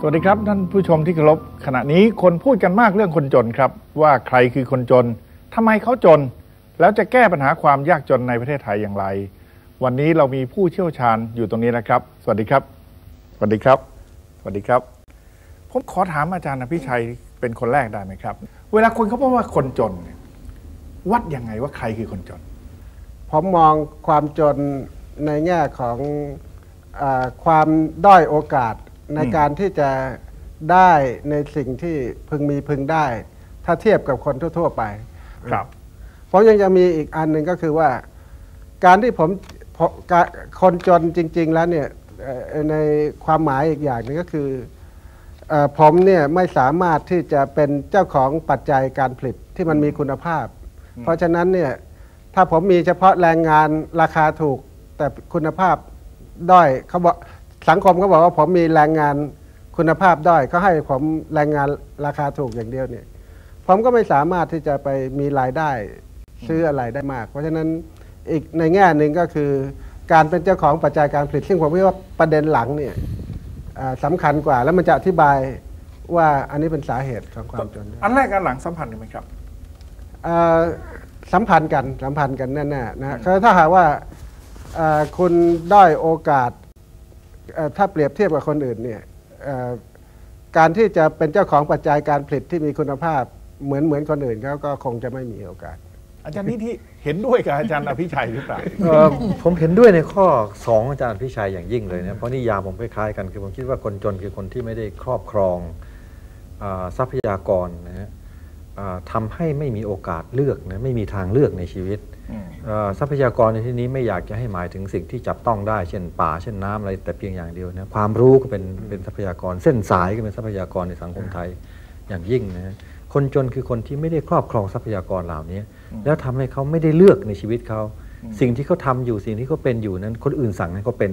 สวัสดีครับท่านผู้ชมที่เคารพขณะนี้คนพูดกันมากเรื่องคนจนครับว่าใครคือคนจนทำไมเขาจนแล้วจะแก้ปัญหาความยากจนในประเทศไทยอย่างไรวันนี้เรามีผู้เชี่ยวชาญอยู่ตรงนี้นะครับสวัสดีครับสวัสดีครับสวัสดีครับผมขอถามอาจารย์อภิชัยเป็นคนแรกได้ไหมครับเวลาคนเขาพูดว่าคนจนวัดยังไงว่าใครคือคนจนผมมองความจนในแง่ของความด้อยโอกาสในการที่จะได้ในสิ่งที่พึงมีพึงได้ถ้าเทียบกับคนทั่วๆไปครับผมยังมีอีกอันหนึ่งก็คือว่าการที่ผมคนจนจริงๆแล้วเนี่ยในความหมายอีกอย่างนึงก็คือผมเนี่ยไม่สามารถที่จะเป็นเจ้าของปัจจัยการผลิตที่มันมีคุณภาพเพราะฉะนั้นเนี่ยถ้าผมมีเฉพาะแรงงานราคาถูกแต่คุณภาพด้อยเขาบอกสังคมเขาบอกว่าผมมีแรงงานคุณภาพด้อยเขาให้ผมแรงงานราคาถูกอย่างเดียวเนี่ยผมก็ไม่สามารถที่จะไปมีรายได้ซื้ออะไรได้มากเพราะฉะนั้นอีกในแง่หนึ่งก็คือการเป็นเจ้าของปัจจัยการผลิตซึ่งผมคิดว่าประเด็นหลังเนี่ยสำคัญกว่าแล้วมันจะอธิบายว่าอันนี้เป็นสาเหตุของความจนอันแรกอันหลังสัมพันธ์กันไหมครับสัมพันธ์กันแน่ๆนะถ้าหากว่าคุณด้อยโอกาสถ้าเปรียบเทียบกับคนอื่นเนี่ยการที่จะเป็นเจ้าของปัจจัยการผลิตที่มีคุณภาพเหมือนคนอื่นเขาก็คงจะไม่มีโอกาสอาจารย์นี่ที่เห็นด้วยกับอาจารย์อภิชัยหรือเปล่าผมเห็นด้วยในข้อ2อาจารย์อภิชัยอย่างยิ่งเลยนะเพราะนิยามผมคล้ายๆกันคือผมคิดว่าคนจนคือคนที่ไม่ได้ครอบครองทรัพยากรนะฮะทำให้ไม่มีโอกาสเลือกนะไม่มีทางเลือกในชีวิตทรัพยากรในที่นี้ไม่อยากจะให้หมายถึงสิ่งที่จับต้องได้เช่นป่าเช่นน้ำอะไรแต่เพียงอย่างเดียวนะความรู้ก็เป็นทรัพยากรเส้นสายก็เป็นทรัพยากรในสังคมไทยอย่างยิ่งนะคนจนคือคนที่ไม่ได้ครอบครองทรัพยากรเหล่านี้แล้วทำให้เขาไม่ได้เลือกในชีวิตเขาสิ่งที่เขาทาอยู่สิ่งที่เขาเป็นอยู่นั้นคนอื่นสั่งให้เขาเป็น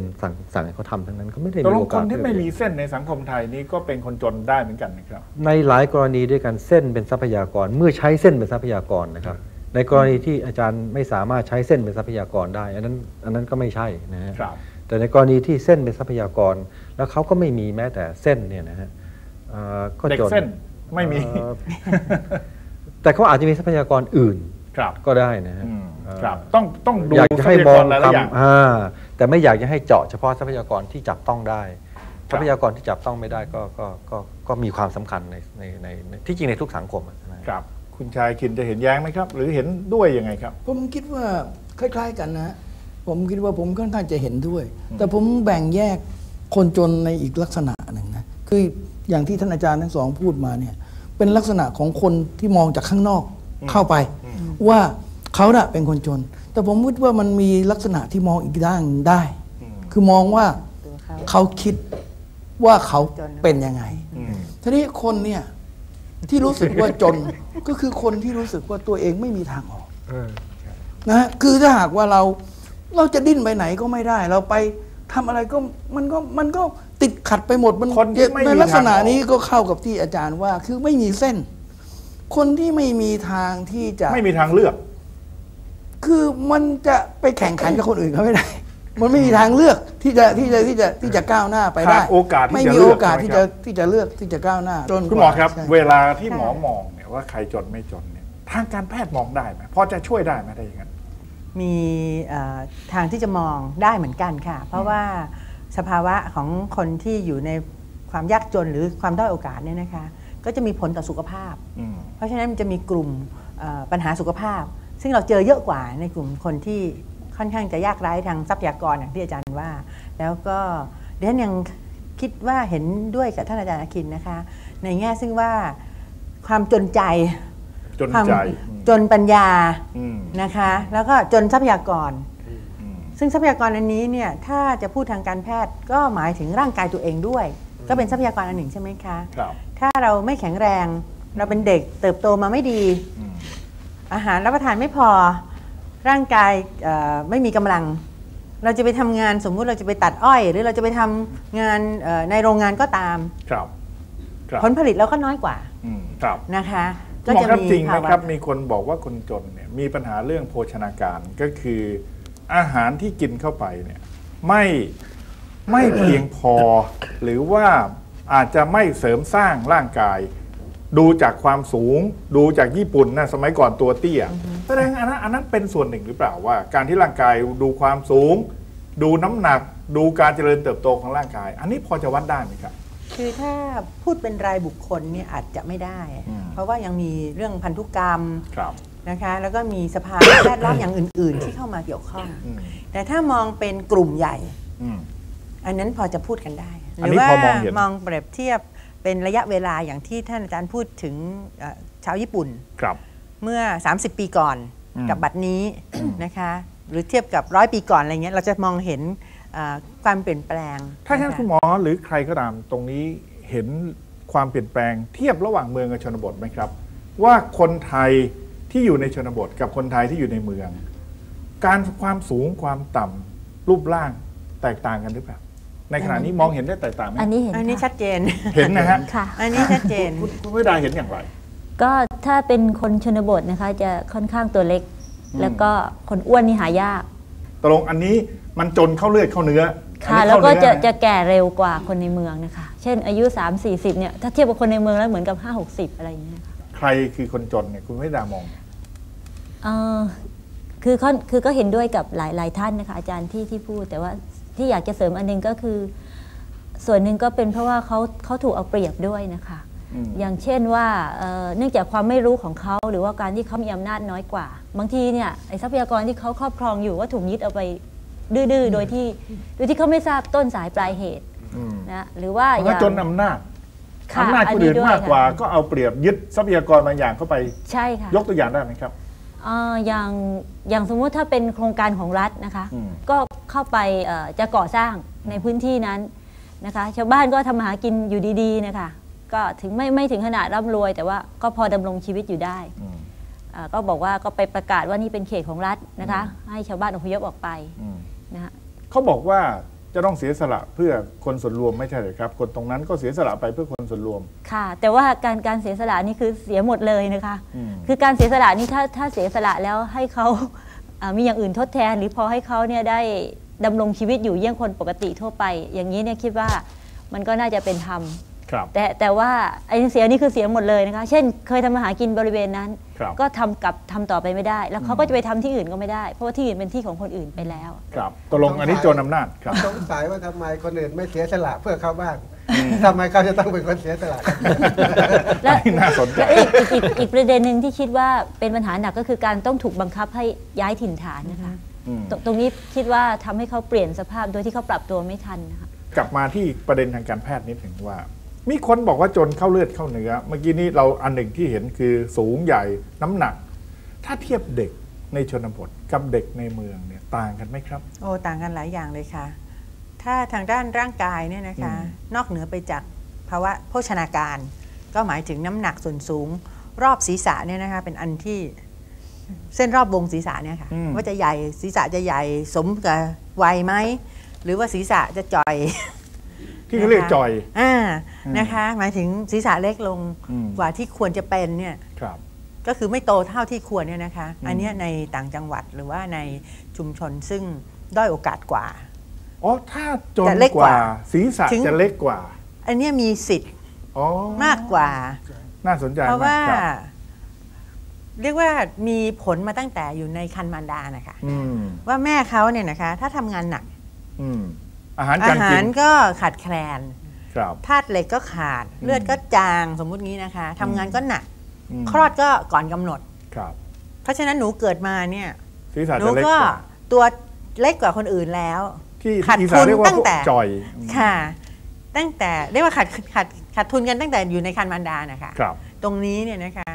สั่งให้เขาทำทั้งนั้นเขาไม่ได้มีโอกาสคนที่ไม่มีเส้นในสังคมไทยนี้ก็เป็นคนจนได้เหมือนกันนะครับในหลายกรณีด้วยกันเส้นเป็นทรัพยากรเมื่อใช้เส้นเป็นทรัพยากรนะครับในกรณีที่อาจารย์ไม่สามารถใช้เส้นเป็นทรัพยากรได้อันนั้นก็ไม่ใช่นะครับแต่ในกรณีที่เส้นเป็นทรัพยากรแล้วเขาก็ไม่มีแม้แต่เส้นเนี่ยนะฮะก็จนไม่มีแต่เขาอาจจะมีทรัพยากรอื่นก็ได้นะฮะต้องดูอยากจะให้มองคำแต่ไม่อยากจะให้เจาะเฉพาะทรัพยากรที่จับต้องได้ทรัพยากรที่จับต้องไม่ได้ก็มีความสำคัญในที่จริงในทุกสังคมครับคุณชายคินจะเห็นแย้งไหมครับหรือเห็นด้วยยังไงครับผมคิดว่าคล้ายๆกันนะผมคิดว่าผมค่อนข้างจะเห็นด้วยแต่ผมแบ่งแยกคนจนในอีกลักษณะหนึ่งนะคืออย่างที่ท่านอาจารย์ทั้งสองพูดมาเนี่ยเป็นลักษณะของคนที่มองจากข้างนอกเข้าไปว่าเขาน่ะเป็นคนจนแต่ผมคิดว่ามันมีลักษณะที่มองอีกด้านได้คือมองว่าเขาคิดว่าเขาเป็นยังไงทีนี้คนเนี่ยที่รู้สึกว่าจนก็คือคนที่รู้สึกว่าตัวเองไม่มีทางออกนะคือถ้าหากว่าเราจะดิ้นไปไหนก็ไม่ได้เราไปทำอะไรก็มันก็ติดขัดไปหมดมันในลักษณะนี้ก็เข้ากับที่อาจารย์ว่าคือไม่มีเส้นคนที่ไม่มีทางที่จะไม่มีทางเลือกคือมันจะไปแข่งขันกับคนอื่นเขาไม่ได้มันไม่มีทางเลือกที่จะก้าวหน้าไปได้ไม่มีโอกาสที่จะเลือกที่จะก้าวหน้าคุณหมอครับเวลาที่หมอมองเนี่ยว่าใครจนไม่จนเนี่ยทางการแพทย์มองได้ไหมพอจะช่วยได้ไหมได้ยังไงมีทางที่จะมองได้เหมือนกันค่ะเพราะว่าสภาวะของคนที่อยู่ในความยากจนหรือความด้อยโอกาสเนี่ยนะคะก็จะมีผลต่อสุขภาพเพราะฉะนั้นมันจะมีกลุ่มปัญหาสุขภาพซึ่งเราเจอเยอะกว่าในกลุ่มคนที่ค่อนข้างจะยากไร้ทางทรัพยากรอย่างที่อาจารย์ว่าแล้วก็เดี๋ยวยังคิดว่าเห็นด้วยกับท่านอาจารย์อคินนะคะในแง่ซึ่งว่าความจนใจจนปัญญานะคะแล้วก็จนทรัพยากรซึ่งทรัพยากรอันนี้เนี่ยถ้าจะพูดทางการแพทย์ก็หมายถึงร่างกายตัวเองด้วยก็เป็นทรัพยากรอันหนึ่งใช่ไหมคะถ้าเราไม่แข็งแรงเราเป็นเด็กเติบโตมาไม่ดีอาหารรับประทานไม่พอร่างกายไม่มีกำลังเราจะไปทำงานสมมุติเราจะไปตัดอ้อยหรือเราจะไปทำงานในโรงงานก็ตามผลผลิตเราก็น้อยกว่านะคะก็จะมีจริงนะครับมีคนบอกว่าคนจนเนี่ยมีปัญหาเรื่องโภชนาการก็คืออาหารที่กินเข้าไปเนี่ยไม่เพียงพอหรือว่า อาจจะไม่เสริมสร้างร่างกายดูจากความสูงดูจากญี่ปุ่นนะสมัยก่อนตัวเตี้ยแสดงอันนั้นเป็นส่วนหนึ่งหรือเปล่าว่าการที่ร่างกายดูความสูงดูน้ำหนักดูการเจริญเติบโตของร่างกายอันนี้พอจะวัดได้ไหมครับคือถ้าพูดเป็นรายบุคคลเนี่ยอาจจะไม่ได้เพราะว่ายังมีเรื่องพันธุกรรมนะคะแล้วก็มีสภาพแวดล้อมอย่างอื่นๆที่เข้ามาเกี่ยวข้องแต่ถ้ามองเป็นกลุ่มใหญ่อันนั้นพอจะพูดกันได้หรือว่ามองเปรียบเทียบเป็นระยะเวลาอย่างที่ท่านอาจารย์พูดถึงชาวญี่ปุ่นเมื่อ30ปีก่อนกับบัดนี้นะคะหรือเทียบกับ100ปีก่อนอะไรเงี้ยเราจะมองเห็นความเปลี่ยนแปลงถ้าท่านคุณหมอหรือใครก็ตามตรงนี้เห็นความเปลี่ยนแปลงเทียบระหว่างเมืองกับชนบทไหมครับว่าคนไทยที่อยู่ในชนบทกับคนไทยที่อยู่ในเมืองการความสูงความต่ำรูปร่างแตกต่างกันหรือเปล่าในขณะนี้มองเห็นได้แตกต่างไหมอันนี้ชัดเจนเห็นนะฮะอันนี้ชัดเจนคุณวิดาเห็นอย่างไรก็ถ้าเป็นคนชนบทนะคะจะค่อนข้างตัวเล็กแล้วก็คนอ้วนนี่หายากตรงอันนี้มันจนเข้าเลือดเข้าเนื้อค่ะแล้วก็จะแก่เร็วกว่าคนในเมืองนะคะเช่นอายุ 30-40 เนี่ยถ้าเทียบกับคนในเมืองแล้วเหมือนกับ 50-60 อะไรอย่างเงี้ยใครคือคนจนเนี่ยคุณวิดามองคือก็เห็นด้วยกับหลายท่านนะคะอาจารย์ที่พูดแต่ว่าที่อยากจะเสริมอันนึงก็คือส่วนหนึ่งก็เป็นเพราะว่าเขาถูกเอาเปรียบด้วยนะคะอย่างเช่นว่าเนื่องจากความไม่รู้ของเขาหรือว่าการที่เขามีอำนาจน้อยกว่าบางทีเนี่ยไอ้ทรัพยากรที่เขาครอบครองอยู่ก็ถูกยึดเอาไปดื้อๆโดยที่เขาไม่ทราบต้นสายปลายเหตุนะหรือว่าอย่างจนอำนาจคนอื่นมากกว่าก็เอาเปรียบยึดทรัพยากรบางอย่างเข้าไปใช่ค่ะยกตัวอย่างได้ไหมครับอย่างสมมุติถ้าเป็นโครงการของรัฐนะคะก็เข้าไปจะก่อสร้างในพื้นที่นั้นนะคะชาวบ้านก็ทำหากินอยู่ดีๆนะคะก็ถึงไม่ถึงขนาดร่ำรวยแต่ว่าก็พอดำรงชีวิตอยู่ได้ก็บอกว่าก็ไปประกาศว่านี่เป็นเขตของรัฐนะคะให้ชาวบ้านอพยพออกไปนะเขาบอกว่าจะต้องเสียสละเพื่อคนส่วนรวมไม่ใช่หรือครับคนตรงนั้นก็เสียสละไปเพื่อคนส่วนรวมค่ะแต่ว่าการเสียสละนี่คือเสียหมดเลยนะคะคือการเสียสละนี่ถ้าเสียสละแล้วให้เขามีอย่างอื่นทดแทนหรือพอให้เขาเนี่ยได้ดำรงชีวิตอยู่เยี่ยงคนปกติทั่วไปอย่างนี้เนี่ยคิดว่ามันก็น่าจะเป็นธรรมแต่ว่าไอ้เสียนี่คือเสียหมดเลยนะคะเช่นเคยทำมาหากินบริเวณนั้นก็ทำต่อไปไม่ได้แล้วเขาก็จะไปทำที่อื่นก็ไม่ได้เพราะว่าที่อื่นเป็นที่ของคนอื่นไปแล้วครับตกลงอันนี้โจรอำนาจครับสงสัยว่าทำไมคนอื่นไม่เสียสละเพื่อเขาบ้างทำไมเขาจะต้องเป็นคนเสียสละและน่าสนใจอีกประเด็นหนึ่งที่คิดว่าเป็นปัญหาหนักก็คือการต้องถูกบังคับให้ย้ายถิ่นฐานนะคะตรงนี้คิดว่าทำให้เขาเปลี่ยนสภาพโดยที่เขาปรับตัวไม่ทันนะคะกลับมาที่ประเด็นทางการแพทย์นิดหนึ่งว่ามีคนบอกว่าจนเข้าเลือดเข้าเนื้อเมื่อกี้นี้เราอันหนึ่งที่เห็นคือสูงใหญ่น้ำหนักถ้าเทียบเด็กในชนบทกับเด็กในเมืองเนี่ยต่างกันไหมครับโอ้ต่างกันหลายอย่างเลยค่ะถ้าทางด้านร่างกายเนี่ยนะคะนอกเหนือไปจากภาวะโภชนาการก็หมายถึงน้ำหนักส่วนสูงรอบศีรษะเนี่ยนะคะเป็นอันที่เส้นรอบวงศีรษะเนี่ยค่ะว่าจะใหญ่ศีรษะจะใหญ่สมกับวัยไหมหรือว่าศีรษะจะจ่อยที่เขาเรียกจอยนะคะหมายถึงศีรษะเล็กลงกว่าที่ควรจะเป็นเนี่ยก็คือไม่โตเท่าที่ควรเนี่ยนะคะอันนี้ในต่างจังหวัดหรือว่าในชุมชนซึ่งด้อยโอกาสกว่าอ๋อถ้าจนกว่าศีรษะจะเล็กกว่าอันนี้มีสิทธิ์มากกว่าน่าสนใจเพราะว่าเรียกว่ามีผลมาตั้งแต่อยู่ในครรภ์มารดานะคะว่าแม่เขาเนี่ยนะคะถ้าทำงานหนักอาหารก็ขาดแคลนธาตุเหล็กก็ขาดเลือดก็จางสมมุติงี้นะคะทำงานก็หนักคลอดก็ก่อนกำหนดเพราะฉะนั้นหนูเกิดมาเนี่ยหนูก็ตัวเล็กกว่าคนอื่นแล้วขาดทุนตั้งแต่ค่ะตั้งแต่เรียกว่าขาดทุนกันตั้งแต่อยู่ในครรภ์มารดานะคะตรงนี้เนี่ยนะคะ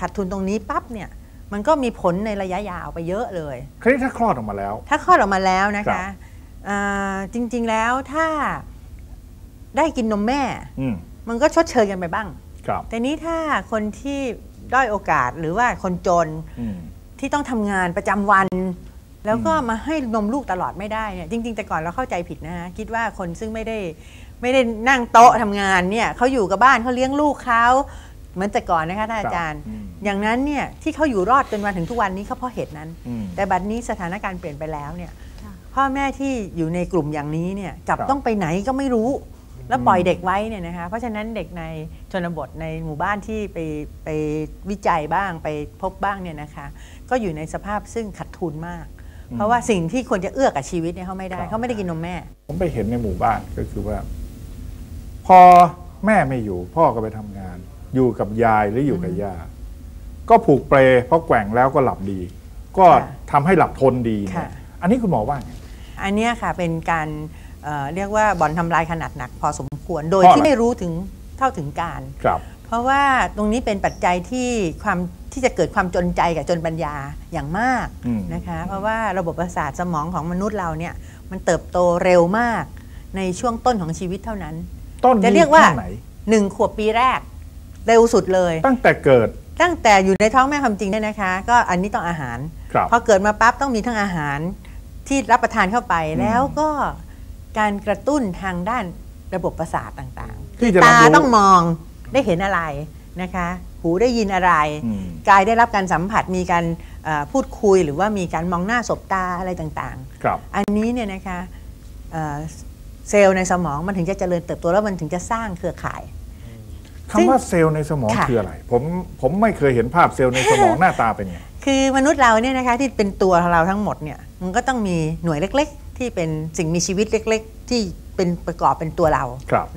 ขาดทุนตรงนี้ปั๊บเนี่ยมันก็มีผลในระยะยาวไปเยอะเลยครั้งถ้าคลอดออกมาแล้วนะคะจริงๆแล้วถ้าได้กินนมแม่มันก็ชดเชยกันไปบ้างแต่นี้ถ้าคนที่ด้อยโอกาสหรือว่าคนจนที่ต้องทำงานประจำวันแล้วก็มาให้นมลูกตลอดไม่ได้เนี่ยจริงๆแต่ก่อนเราเข้าใจผิดนะคะคิดว่าคนซึ่งไม่ได้นั่งโต๊ะทำงานเนี่ยเขาอยู่กับบ้านเขาเลี้ยงลูกเขาเหมือนแต่ก่อนนะคะท่านอาจารย์อย่างนั้นเนี่ยที่เขาอยู่รอดจนวันถึงทุกวันนี้เขาเพราะเหตุนั้นแต่บัดนี้สถานการณ์เปลี่ยนไปแล้วเนี่ยพ่อแม่ที่อยู่ในกลุ่มอย่างนี้เนี่ยกลับต้องไปไหนก็ไม่รู้ แล้วปล่อยเด็กไว้เนี่ยนะคะเพราะฉะนั้นเด็กในชนบทในหมู่บ้านที่ไปวิจัยบ้างไปพบบ้างเนี่ยนะคะก็อยู่ในสภาพซึ่งขาดทุนมากเพราะว่าสิ่งที่ควรจะเอื้อกับชีวิตเนี่ยเขาไม่ได้เขาไม่ได้กินนมแม่ผมไปเห็นในหมู่บ้านก็คือว่าพอแม่ไม่อยู่พ่อก็ไปทำงานอยู่กับยายหรืออยู่กับย่าก็ผูกเปลเพราะแกว่งแล้วก็หลับดีก็ทำให้หลับทนดีอันนี้คุณหมอว่าไงอันนี้ค่ะเป็นการเรียกว่าบ่อนทำลายขนาดหนักพอสมควรโดยที่ไม่รู้ถึงเท่าถึงการเพราะว่าตรงนี้เป็นปัจจัยที่ความที่จะเกิดความจนใจกับจนปัญญาอย่างมากนะคะเพราะว่าระบบประสาทสมองของมนุษย์เราเนี่ยมันเติบโตเร็วมากในช่วงต้นของชีวิตเท่านั้นจะเรียกว่า1 ขวบปีแรกเร็วสุดเลยตั้งแต่เกิดตั้งแต่อยู่ในท้องแม่ความจริงเนี่ยนะคะก็อันนี้ต้องอาหารพอเกิดมาปั๊บต้องมีทั้งอาหารที่รับประทานเข้าไปแล้วก็การกระตุ้นทางด้านระบบประสาทต่างๆตาต้องมองได้เห็นอะไรนะคะหูได้ยินอะไรกายได้รับการสัมผัสมีการพูดคุยหรือว่ามีการมองหน้าสบตาอะไรต่างๆอันนี้เนี่ยนะคะเซลล์ในสมองมันถึงจะเจริญเติบโตแล้วมันถึงจะสร้างเครือข่ายคำว่าเซลล์ในสมองคืออะไรผมไม่เคยเห็นภาพเซลล์ในสมองหน้าตาเป็นไงคือมนุษย์เราเนี่ยนะคะที่เป็นตัวเราทั้งหมดเนี่ยมันก็ต้องมีหน่วยเล็กๆที่เป็นสิ่งมีชีวิตเล็กๆที่เป็นประกอบเป็นตัวเรา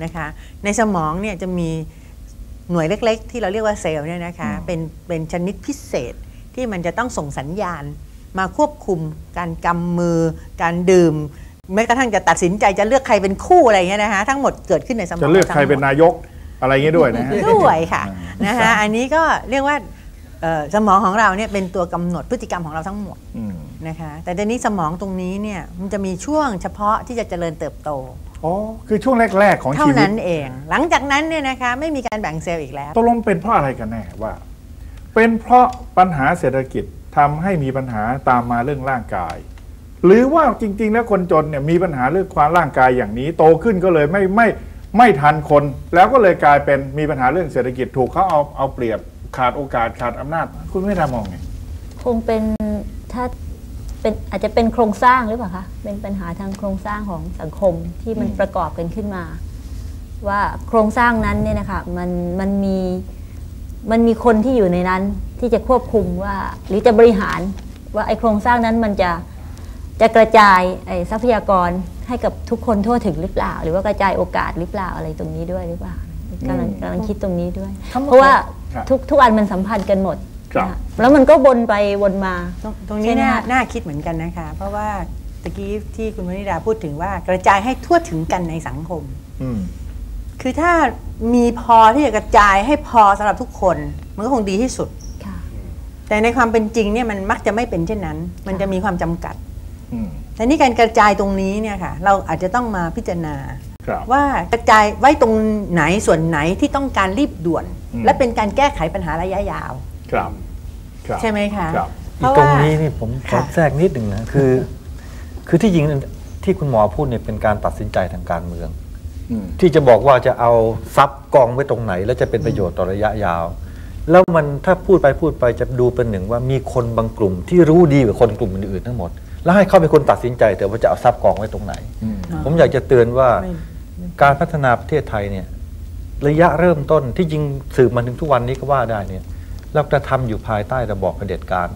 นะคะในสมองเนี่ยจะมีหน่วยเล็กๆที่เราเรียกว่าเซลล์เนี่ยนะคะเป็นชนิดพิเศษที่มันจะต้องส่งสัญญาณมาควบคุมการกำมือการดื่มแม้กระทั่งจะตัดสินใจจะเลือกใครเป็นคู่อะไรเงี้ยนะคะทั้งหมดเกิดขึ้นในสมองจะเลือกใครเป็นนายกอะไรเงี้ยด้วยนะด้วยค่ะนะคะอันนี้ก็เรียกว่าสมองของเราเนี่ยเป็นตัวกำหนดพฤติกรรมของเราทั้งหมดนะคะแต่ทีนี้สมองตรงนี้เนี่ยมันจะมีช่วงเฉพาะที่จะเจริญเติบโตอ๋อคือช่วงแรกๆของชีวิตเท่านั้นเองหลังจากนั้นเนี่ยนะคะไม่มีการแบ่งเซลล์อีกแล้วตกลงเป็นเพราะอะไรกันแน่ว่าเป็นเพราะปัญหาเศรษฐกิจทำให้มีปัญหาตามมาเรื่องร่างกายหรือว่าจริงๆแล้วคนจนเนี่ยมีปัญหาเรื่องความร่างกายอย่างนี้โตขึ้นก็เลยไม่ทันคนแล้วก็เลยกลายเป็นมีปัญหาเรื่องเศรษฐกิจถูกเขาเอาเปรียบขาดโอกาสขาดอำนาจคุณไม่ได้มองไงคงเป็นถ้าเป็นอาจจะเป็นโครงสร้างหรือเปล่าคะเป็นปัญหาทางโครงสร้างของสังคมที่มันประกอบกันขึ้นมาว่าโครงสร้างนั้นเนี่ยนะคะมันมีคนที่อยู่ในนั้นที่จะควบคุมว่าหรือจะบริหารว่าไอโครงสร้างนั้นมันจะกระจายทรัพยากรให้กับทุกคนทั่วถึงหรือเปล่าหรือว่ากระจายโอกาสหรือเปล่าอะไรตรงนี้ด้วยหรือเปล่ากำลังคิดตรงนี้ด้วยเพราะว่าทุกอันมันสัมพันธ์กันหมดแล้วมันก็วนไปวนมาตรงนี้น่าคิดเหมือนกันนะคะเพราะว่าตะกี้ที่คุณวนิดาพูดถึงว่ากระจายให้ทั่วถึงกันในสังคมคือถ้ามีพอที่จะกระจายให้พอสำหรับทุกคนมันก็คงดีที่สุดแต่ในความเป็นจริงเนี่ยมันมักจะไม่เป็นเช่นนั้นมันจะมีความจำกัดแต่นี่การกระจายตรงนี้เนี่ยค่ะเราอาจจะต้องมาพิจารณาว่ากระจายไว้ตรงไหนส่วนไหนที่ต้องการรีบด่วนและเป็นการแก้ไขปัญหาระยะยาวใช่ไหมคะตรงนี้นี่ผมขอแทรกนิดหนึ่งนะคือที่จริงที่คุณหมอพูดเนี่ยเป็นการตัดสินใจทางการเมืองที่จะบอกว่าจะเอาทรัพย์กองไว้ตรงไหนแล้วจะเป็นประโยชน์ต่อระยะยาวแล้วมันถ้าพูดไปจะดูเป็นหนึ่งว่ามีคนบางกลุ่มที่รู้ดีกว่าคนกลุ่มอื่นๆทั้งหมดแล้วให้เขาเป็นคนตัดสินใจแต่ว่าจะเอาทรัพย์กองไว้ตรงไหนผมอยากจะเตือนว่าการพัฒนาประเทศไทยเนี่ยระยะเริ่มต้นที่จริงสืบมาถึงทุกวันนี้ก็ว่าได้เนี่ยเรากระทำอยู่ภายใต้ระบอบเผด็จการ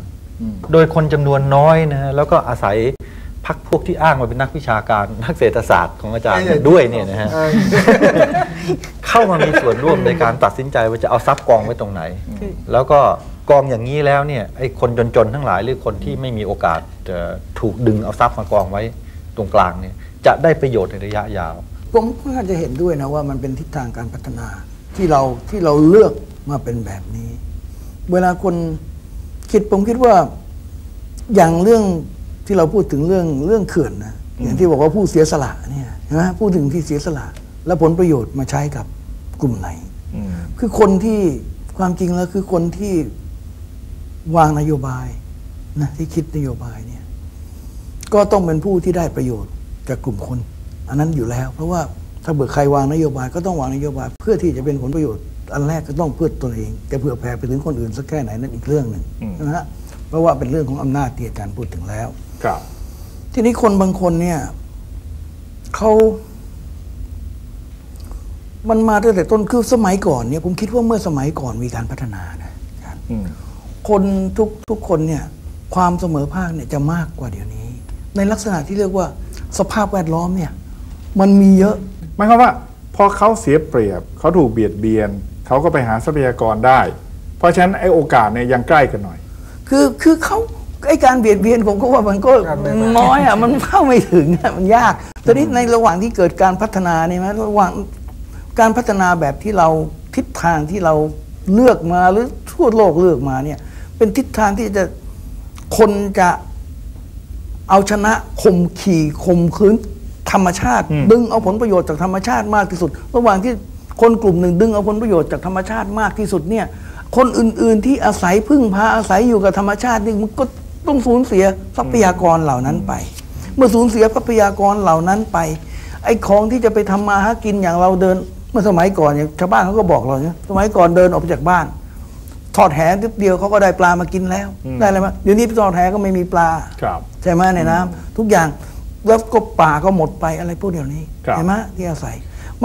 โดยคนจำนวนน้อยนะฮะแล้วก็อาศัยพรรคพวกที่อ้างว่าเป็นนักวิชาการนักเศรษฐศาสตร์ของอาจารย์ด้วยเนี่ยนะฮะเข้ามามีส่วนร่วมในการตัดสินใจว่าจะเอาทรัพย์กองไว้ตรงไหนแล้วก็กองอย่างนี้แล้วเนี่ยไอ้คนจนๆทั้งหลายหรือคนที่ไม่มีโอกาสถูกดึงเอาทรัพย์มากองไว้ตรงกลางเนี่ยจะได้ประโยชน์ในระยะยาวผมค่อนข้างจะเห็นด้วยนะว่ามันเป็นทิศทางการพัฒนาที่เราเลือกมาเป็นแบบนี้เวลาคนคิดผมคิดว่าอย่างเรื่องที่เราพูดถึงเรื่องเขื่อนนะอย่างที่บอกว่าผู้เสียสละเนี่ยนะพูดถึงที่เสียสละแล้วผลประโยชน์มาใช้กับกลุ่มไหนคือคนที่ความจริงแล้วคือคนที่วางนโยบายนะที่คิดนโยบายเนี่ยก็ต้องเป็นผู้ที่ได้ประโยชน์จากกลุ่มคนอันนั้นอยู่แล้วเพราะว่าถ้าเบื่อใครวางนโยบายก็ต้องวางนโยบายเพื่อที่จะเป็นผลประโยชน์อันแรกก็ต้องเพื่อตนเองจะเผื่อแผ่ไปถึงคนอื่นสักแค่ไหนนั่นอีกเรื่องหนึ่งนะฮะเพราะว่าเป็นเรื่องของอำนาจที่อาจารย์พูดถึงแล้วครับทีนี้คนบางคนเนี่ยเขา มันมาตั้งแต่ต้นคือสมัยก่อนเนี่ยผมคิดว่าเมื่อสมัยก่อนมีการพัฒนานะคนทุกคนเนี่ยความเสมอภาคเนี่ยจะมากกว่าเดี๋ยวนี้ในลักษณะที่เรียกว่าสภาพแวดล้อมเนี่ยมันมีเยอะหมายความว่าพอเขาเสียเปรียบเขาถูกเบียดเบียนเขาก็ไปหาทรัพยากรได้เพราะฉะนั้นไอ้โอกาสเนี่ยยังใกล้กันหน่อยคือเขาไอ้การเบียดเบียนผมก็ว่ามันก็น้อยอ่ะมันเข้าไม่ถึงมันยากตอนนี้ในระหว่างที่เกิดการพัฒนาเนี่ยนะระหว่างการพัฒนาแบบที่เราทิศทางที่เราเลือกมาหรือทั่วโลกเลือกมาเนี่ยเป็นทิศทางที่จะคนจะเอาชนะข่มขี่ข่มขืนธรรมชาติดึงเอาผลประโยชน์จากธรรมชาติมากที่สุดระหว่างที่คนกลุ่มหนึ่งดึงเอาผลประโยชน์จากธรรมชาติมากที่สุดเนี่ยคนอื่นๆที่อาศัยพึ่งพาอาศัยอยู่กับธรรมชาตินี่มันก็ต้องสูญเสียทรัพยากรเหล่านั้นไปเมื่อสูญเสียทรัพยากรเหล่านั้นไปไอ้ของที่จะไปทำมาหากินอย่างเราเดินเมื่อสมัยก่อนเนี่ยชาวบ้านเขาก็บอกเราเนี่ยสมัยก่อนเดินออกจากบ้านทอดแหนิดเดียวเขาก็ได้ปลามากินแล้วได้อะไรมาเดี๋ยวนี้ทอดแหก็ไม่มีปลาใช่ไหมในน้ำทุกอย่างแล้วก็ป่าก็หมดไปอะไรพวกเดี๋ยวนี้ใช่ไหมที่อาศัย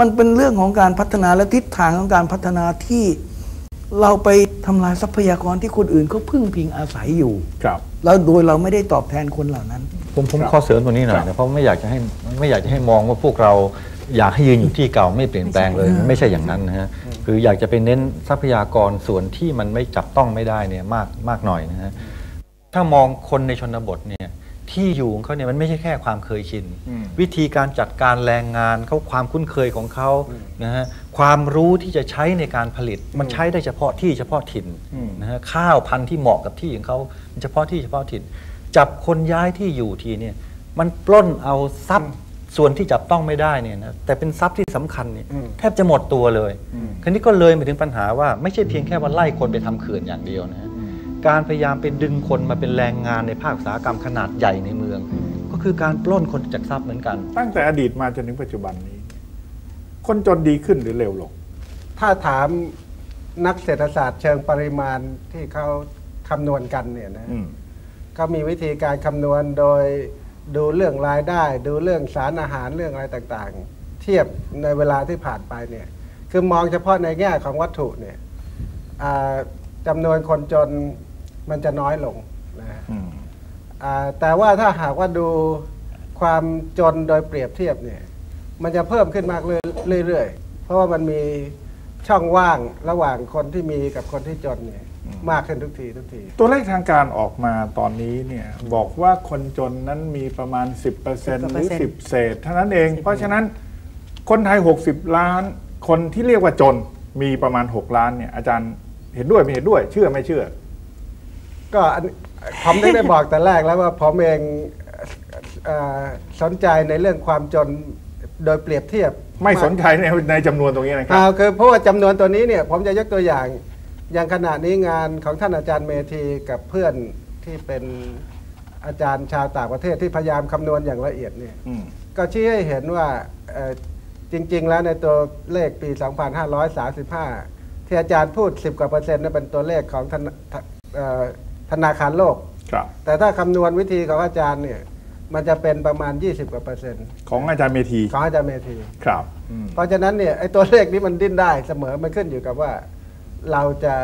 มันเป็นเรื่องของการพัฒนาและทิศทางของการพัฒนาที่เราไปทำลายทรัพยากรที่คนอื่นเขาพึ่งพิงอาศัยอยู่ครับแล้วโดยเราไม่ได้ตอบแทนคนเหล่านั้นผมขอเสริมตรงนี้หน่อยนะเพราะไม่อยากจะให้มองว่าพวกเราอยากให้ยืนอยู่ที่เก่าไม่เปลี่ยนแปลงเลยไม่ใช่อย่างนั้นนะฮะคืออยากจะไปเน้นทรัพยากรส่วนที่มันไม่จับต้องไม่ได้เนี่ยมากหน่อยนะฮะถ้ามองคนในชนบทเนี่ยที่อยู่ของเขาเนี่ยมันไม่ใช่แค่ความเคยชินวิธีการจัดการแรงงานเขาความคุ้นเคยของเขานะฮะความรู้ที่จะใช้ในการผลิตมันใช้ได้เฉพาะที่เฉพาะถิ่นนะฮะข้าวพันธุ์ที่เหมาะกับที่ของเขาเฉพาะที่เฉพาะถิ่นจับคนย้ายที่อยู่ทีเนี่ยมันปล้นเอาทรัพย์ส่วนที่จับต้องไม่ได้เนี่ยนะแต่เป็นทรัพย์ที่สำคัญเนี่ยแทบจะหมดตัวเลยคราวนี้ก็เลยไปถึงปัญหาว่าไม่ใช่เพียงแค่ว่าไล่คนไปทำเขื่อนอย่างเดียวนะการพยายามไปดึงคนมาเป็นแรงงานในภาคอุตสาหกรรมขนาดใหญ่ในเมืองก็คือการปล้นคนจากทรัพย์เหมือนกันตั้งแต่อดีตมาจนถึงปัจจุบันนี้คนจนดีขึ้นหรือเร็วลงถ้าถามนักเศรษฐศาสตร์เชิงปริมาณที่เขาคำนวณกันเนี่ยนะก็มีวิธีการคำนวณโดยดูเรื่องรายได้ดูเรื่องสารอาหารเรื่องอะไรต่างๆเทียบในเวลาที่ผ่านไปเนี่ยคือมองเฉพาะในแง่ของวัตถุเนี่ยจำนวนคนจนมันจะน้อยลงนะแต่ว่าถ้าหากว่าดูความจนโดยเปรียบเทียบเนี่ยมันจะเพิ่มขึ้นมากเรื่อยๆเพราะว่ามันมีช่องว่างระหว่างคนที่มีกับคนที่จนเนี่ยมากขึ้นทุกทีตัวเลขทางการออกมาตอนนี้เนี่ยบอกว่าคนจนนั้นมีประมาณ 10% หรือ 10% เศษเท่านั้นเองเพราะฉะนั้นคนไทย60ล้านคนที่เรียกว่าจนมีประมาณ6ล้านเนี่ยอาจารย์เห็นด้วยไม่เห็นด้วยเชื่อไม่เชื่อก็ผมได้บอกแต่แรกแล้วว่าผมเองสนใจในเรื่องความจนโดยเปรียบเทียบไม่สนใจในจำนวนตรงนี้นะครับคือเพราะว่าจำนวนตัวนี้เนี่ยผมจะยกตัวอย่างอย่างขณะนี้งานของท่านอาจารย์เมธีกับเพื่อนที่เป็นอาจารย์ชาวต่างประเทศที่พยายามคำนวณอย่างละเอียดเนี่ยก็ชี้ให้เห็นว่าจริงๆแล้วในตัวเลขปี 2535 ที่อาจารย์พูด10%กว่านั่นเป็นตัวเลขของธนาคารโลกแต่ถ้าคำนวณวิธีของอาจารย์เนี่ยมันจะเป็นประมาณ20%กว่าของอาจารย์เมธีครับเพราะฉะนั้นเนี่ยไอ้ตัวเลขนี้มันดิ้นได้เสมอมันขึ้นอยู่กับว่าเราจะ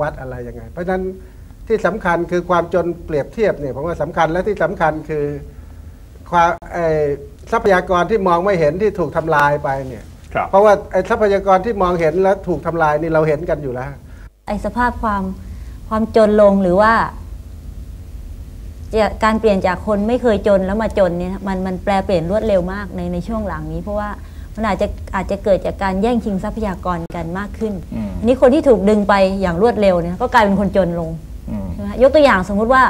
วัดอะไรยังไงเพราะฉะนั้นที่สำคัญคือความจนเปรียบเทียบเนี่ยผมว่าสำคัญและที่สำคัญคือความทรัพยากรที่มองไม่เห็นที่ถูกทำลายไปเนี่ยเพราะว่าไอ้ทรัพยากรที่มองเห็นแล้วถูกทำลายนี่เราเห็นกันอยู่แล้วไอ้สภาพความจนลงหรือว่าการเปลี่ยนจากคนไม่เคยจนแล้วมาจนเนี่ยมันแปลเปลี่ยนรวดเร็วมากในช่วงหลังนี้เพราะว่ามันอาจจะเกิดจากการแย่งชิงทรัพยากรกันมากขึ้นอันนี้คนที่ถูกดึงไปอย่างรวดเร็วเนี่ยก็กลายเป็นคนจนลงยกตัวอย่างสมมุติว่า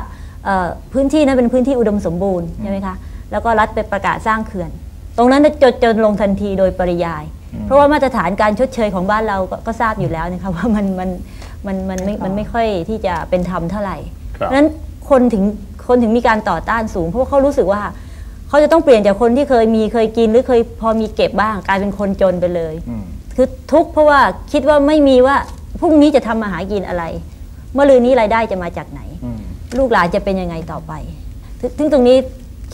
พื้นที่นั้นเป็นพื้นที่อุดมสมบูรณ์ใช่ไหมคะแล้วก็รัฐไปประกาศสร้างเขื่อนตรงนั้นจะจนลงทันทีโดยปริยายเพราะว่ามาตรฐานการชดเชยของบ้านเราก็ทราบอยู่แล้วนะคะว่ามันไม่ค่อยที่จะเป็นธรรมเท่าไหร่เพราะฉะนั้นคนถึงมีการต่อต้านสูงเพราะว่าเขารู้สึกว่าเขาจะต้องเปลี่ยนจากคนที่เคยกินหรือเคยพอมีเก็บบ้างกลายเป็นคนจนไปเลยคือทุกข์เพราะว่าคิดว่าไม่มีว่าพรุ่งนี้จะทำมาหากินอะไรมะรืนนี้รายได้จะมาจากไหนลูกหลานจะเป็นยังไงต่อไปถึงตรงนี้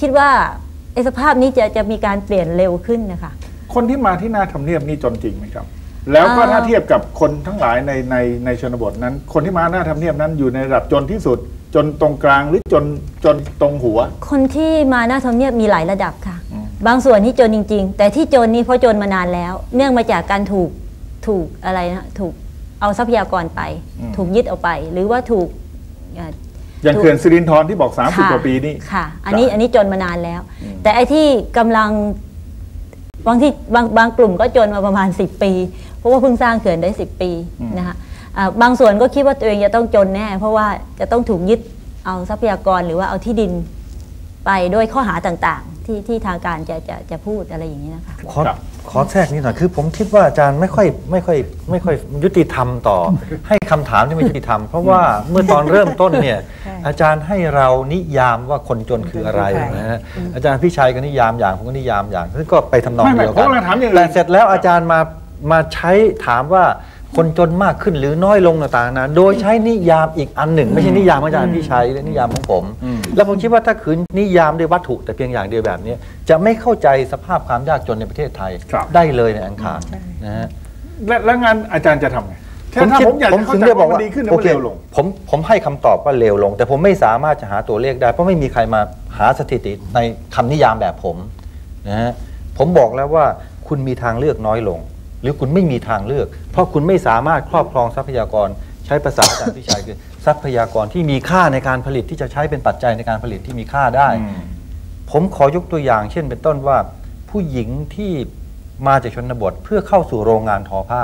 คิดว่าไอ้สภาพนี้จะมีการเปลี่ยนเร็วขึ้นนะคะ คนที่มาที่หน้าทำเนียบนี่จนจริงไหมครับแล้วก็ถ้าเทียบกับคนทั้งหลายในชนบทนั้นคนที่มาหน้าทำเนียบนั้นอยู่ในระดับจนที่สุดจนตรงกลางหรือจนตรงหัวคนที่มาหน้าทำเนียบมีหลายระดับค่ะบางส่วนที่จนจริงๆแต่ที่จนนี้เพราะจนมานานแล้วเนื่องมาจากการถูกอะไรนะถูกเอาทรัพยากรไปถูกยึดเอาไปหรือว่าถูกอย่างเขื่อนสิรินธรที่บอก30 กว่าปีนี่ค่ะอันนี้จนมานานแล้วแต่ไอ้ที่กำลังบางกลุ่มก็จนมาประมาณ10 ปีเพราะว่าเพิ่งสร้างเขื่อนได้10 ปีนะคะบางส่วนก็คิดว่าตัวเองจะต้องจนแน่เพราะว่าจะต้องถูกยึดเอาทรัพยากรหรือว่าเอาที่ดินไปด้วยข้อหาต่างๆที่ทางการจะพูดอะไรอย่างนี้นะคะขอแทรกนิดหน่อยคือผมคิดว่าอาจารย์ไม่ค่อยยุติธรรมต่อให้คำถามที่ไม่ยุติธรรมเพราะว่าเมื่อตอนเริ่มต้นเนี่ยอาจารย์ให้เรานิยามว่าคนจนคืออะไรนะฮะอาจารย์พี่ชัยก็นิยามอย่างผมก็นิยามอย่างซึ่งก็ไปทำนองเดียวกันแต่เสร็จแล้วอาจารย์มาใช้ถามว่าคนจนมากขึ้นหรือน้อยลงต่างๆนะโดยใช้นิยามอีกอันหนึ่งไม่ใช่นิยามอาจารย์พี่ชัยและนิยามของผมแล้วผมคิดว่าถ้าคืนนิยามด้วยวัตถุแต่เพียงอย่างเดียวแบบนี้จะไม่เข้าใจสภาพความยากจนในประเทศไทยได้เลยในอังคารนะฮะและงานอาจารย์จะทำไงผมถึงได้บอกว่าโอเคผมให้คำตอบว่าเร็วลงแต่ผมไม่สามารถจะหาตัวเลขได้เพราะไม่มีใครมาหาสถิติในคำนิยามแบบผมนะฮะผมบอกแล้วว่าคุณมีทางเลือกน้อยลงหรือคุณไม่มีทางเลือกเพราะคุณไม่สามารถครอบครองทรัพยากรใช้ภาษาอาจารย์พิชัยคือทรัพยากรที่มีค่าในการผลิตที่จะใช้เป็นปัจจัยในการผลิตที่มีค่าได้ผมขอยกตัวอย่างเช่นเป็นต้นว่าผู้หญิงที่มาจากชนบทเพื่อเข้าสู่โรงงานทอผ้า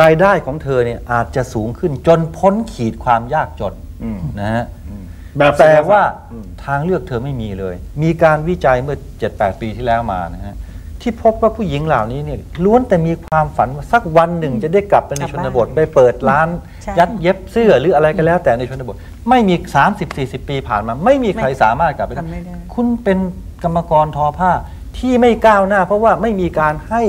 รายได้ของเธอเนี่ยอาจจะสูงขึ้นจนพ้นขีดความยากจนนะฮะแต่ว่าทางเลือกเธอไม่มีเลยมีการวิจัยเมื่อ 7-8 ปีที่แล้วมานะฮะที่พบว่าผู้หญิงเหล่านี้เนี่ยล้วนแต่มีความฝันว่าสักวันหนึ่งจะได้กลับไปในชนบทไปเปิดร้านยัดเย็บเสื้อหรืออะไรก็แล้วแต่ในชนบทไม่มี 30-40 ปีผ่านมาไม่มีใครสามารถกลับไปได้คุณเป็นกรรมกรทอผ้าที่ไม่ก้าวหน้าเพราะว่าไม่มีการให้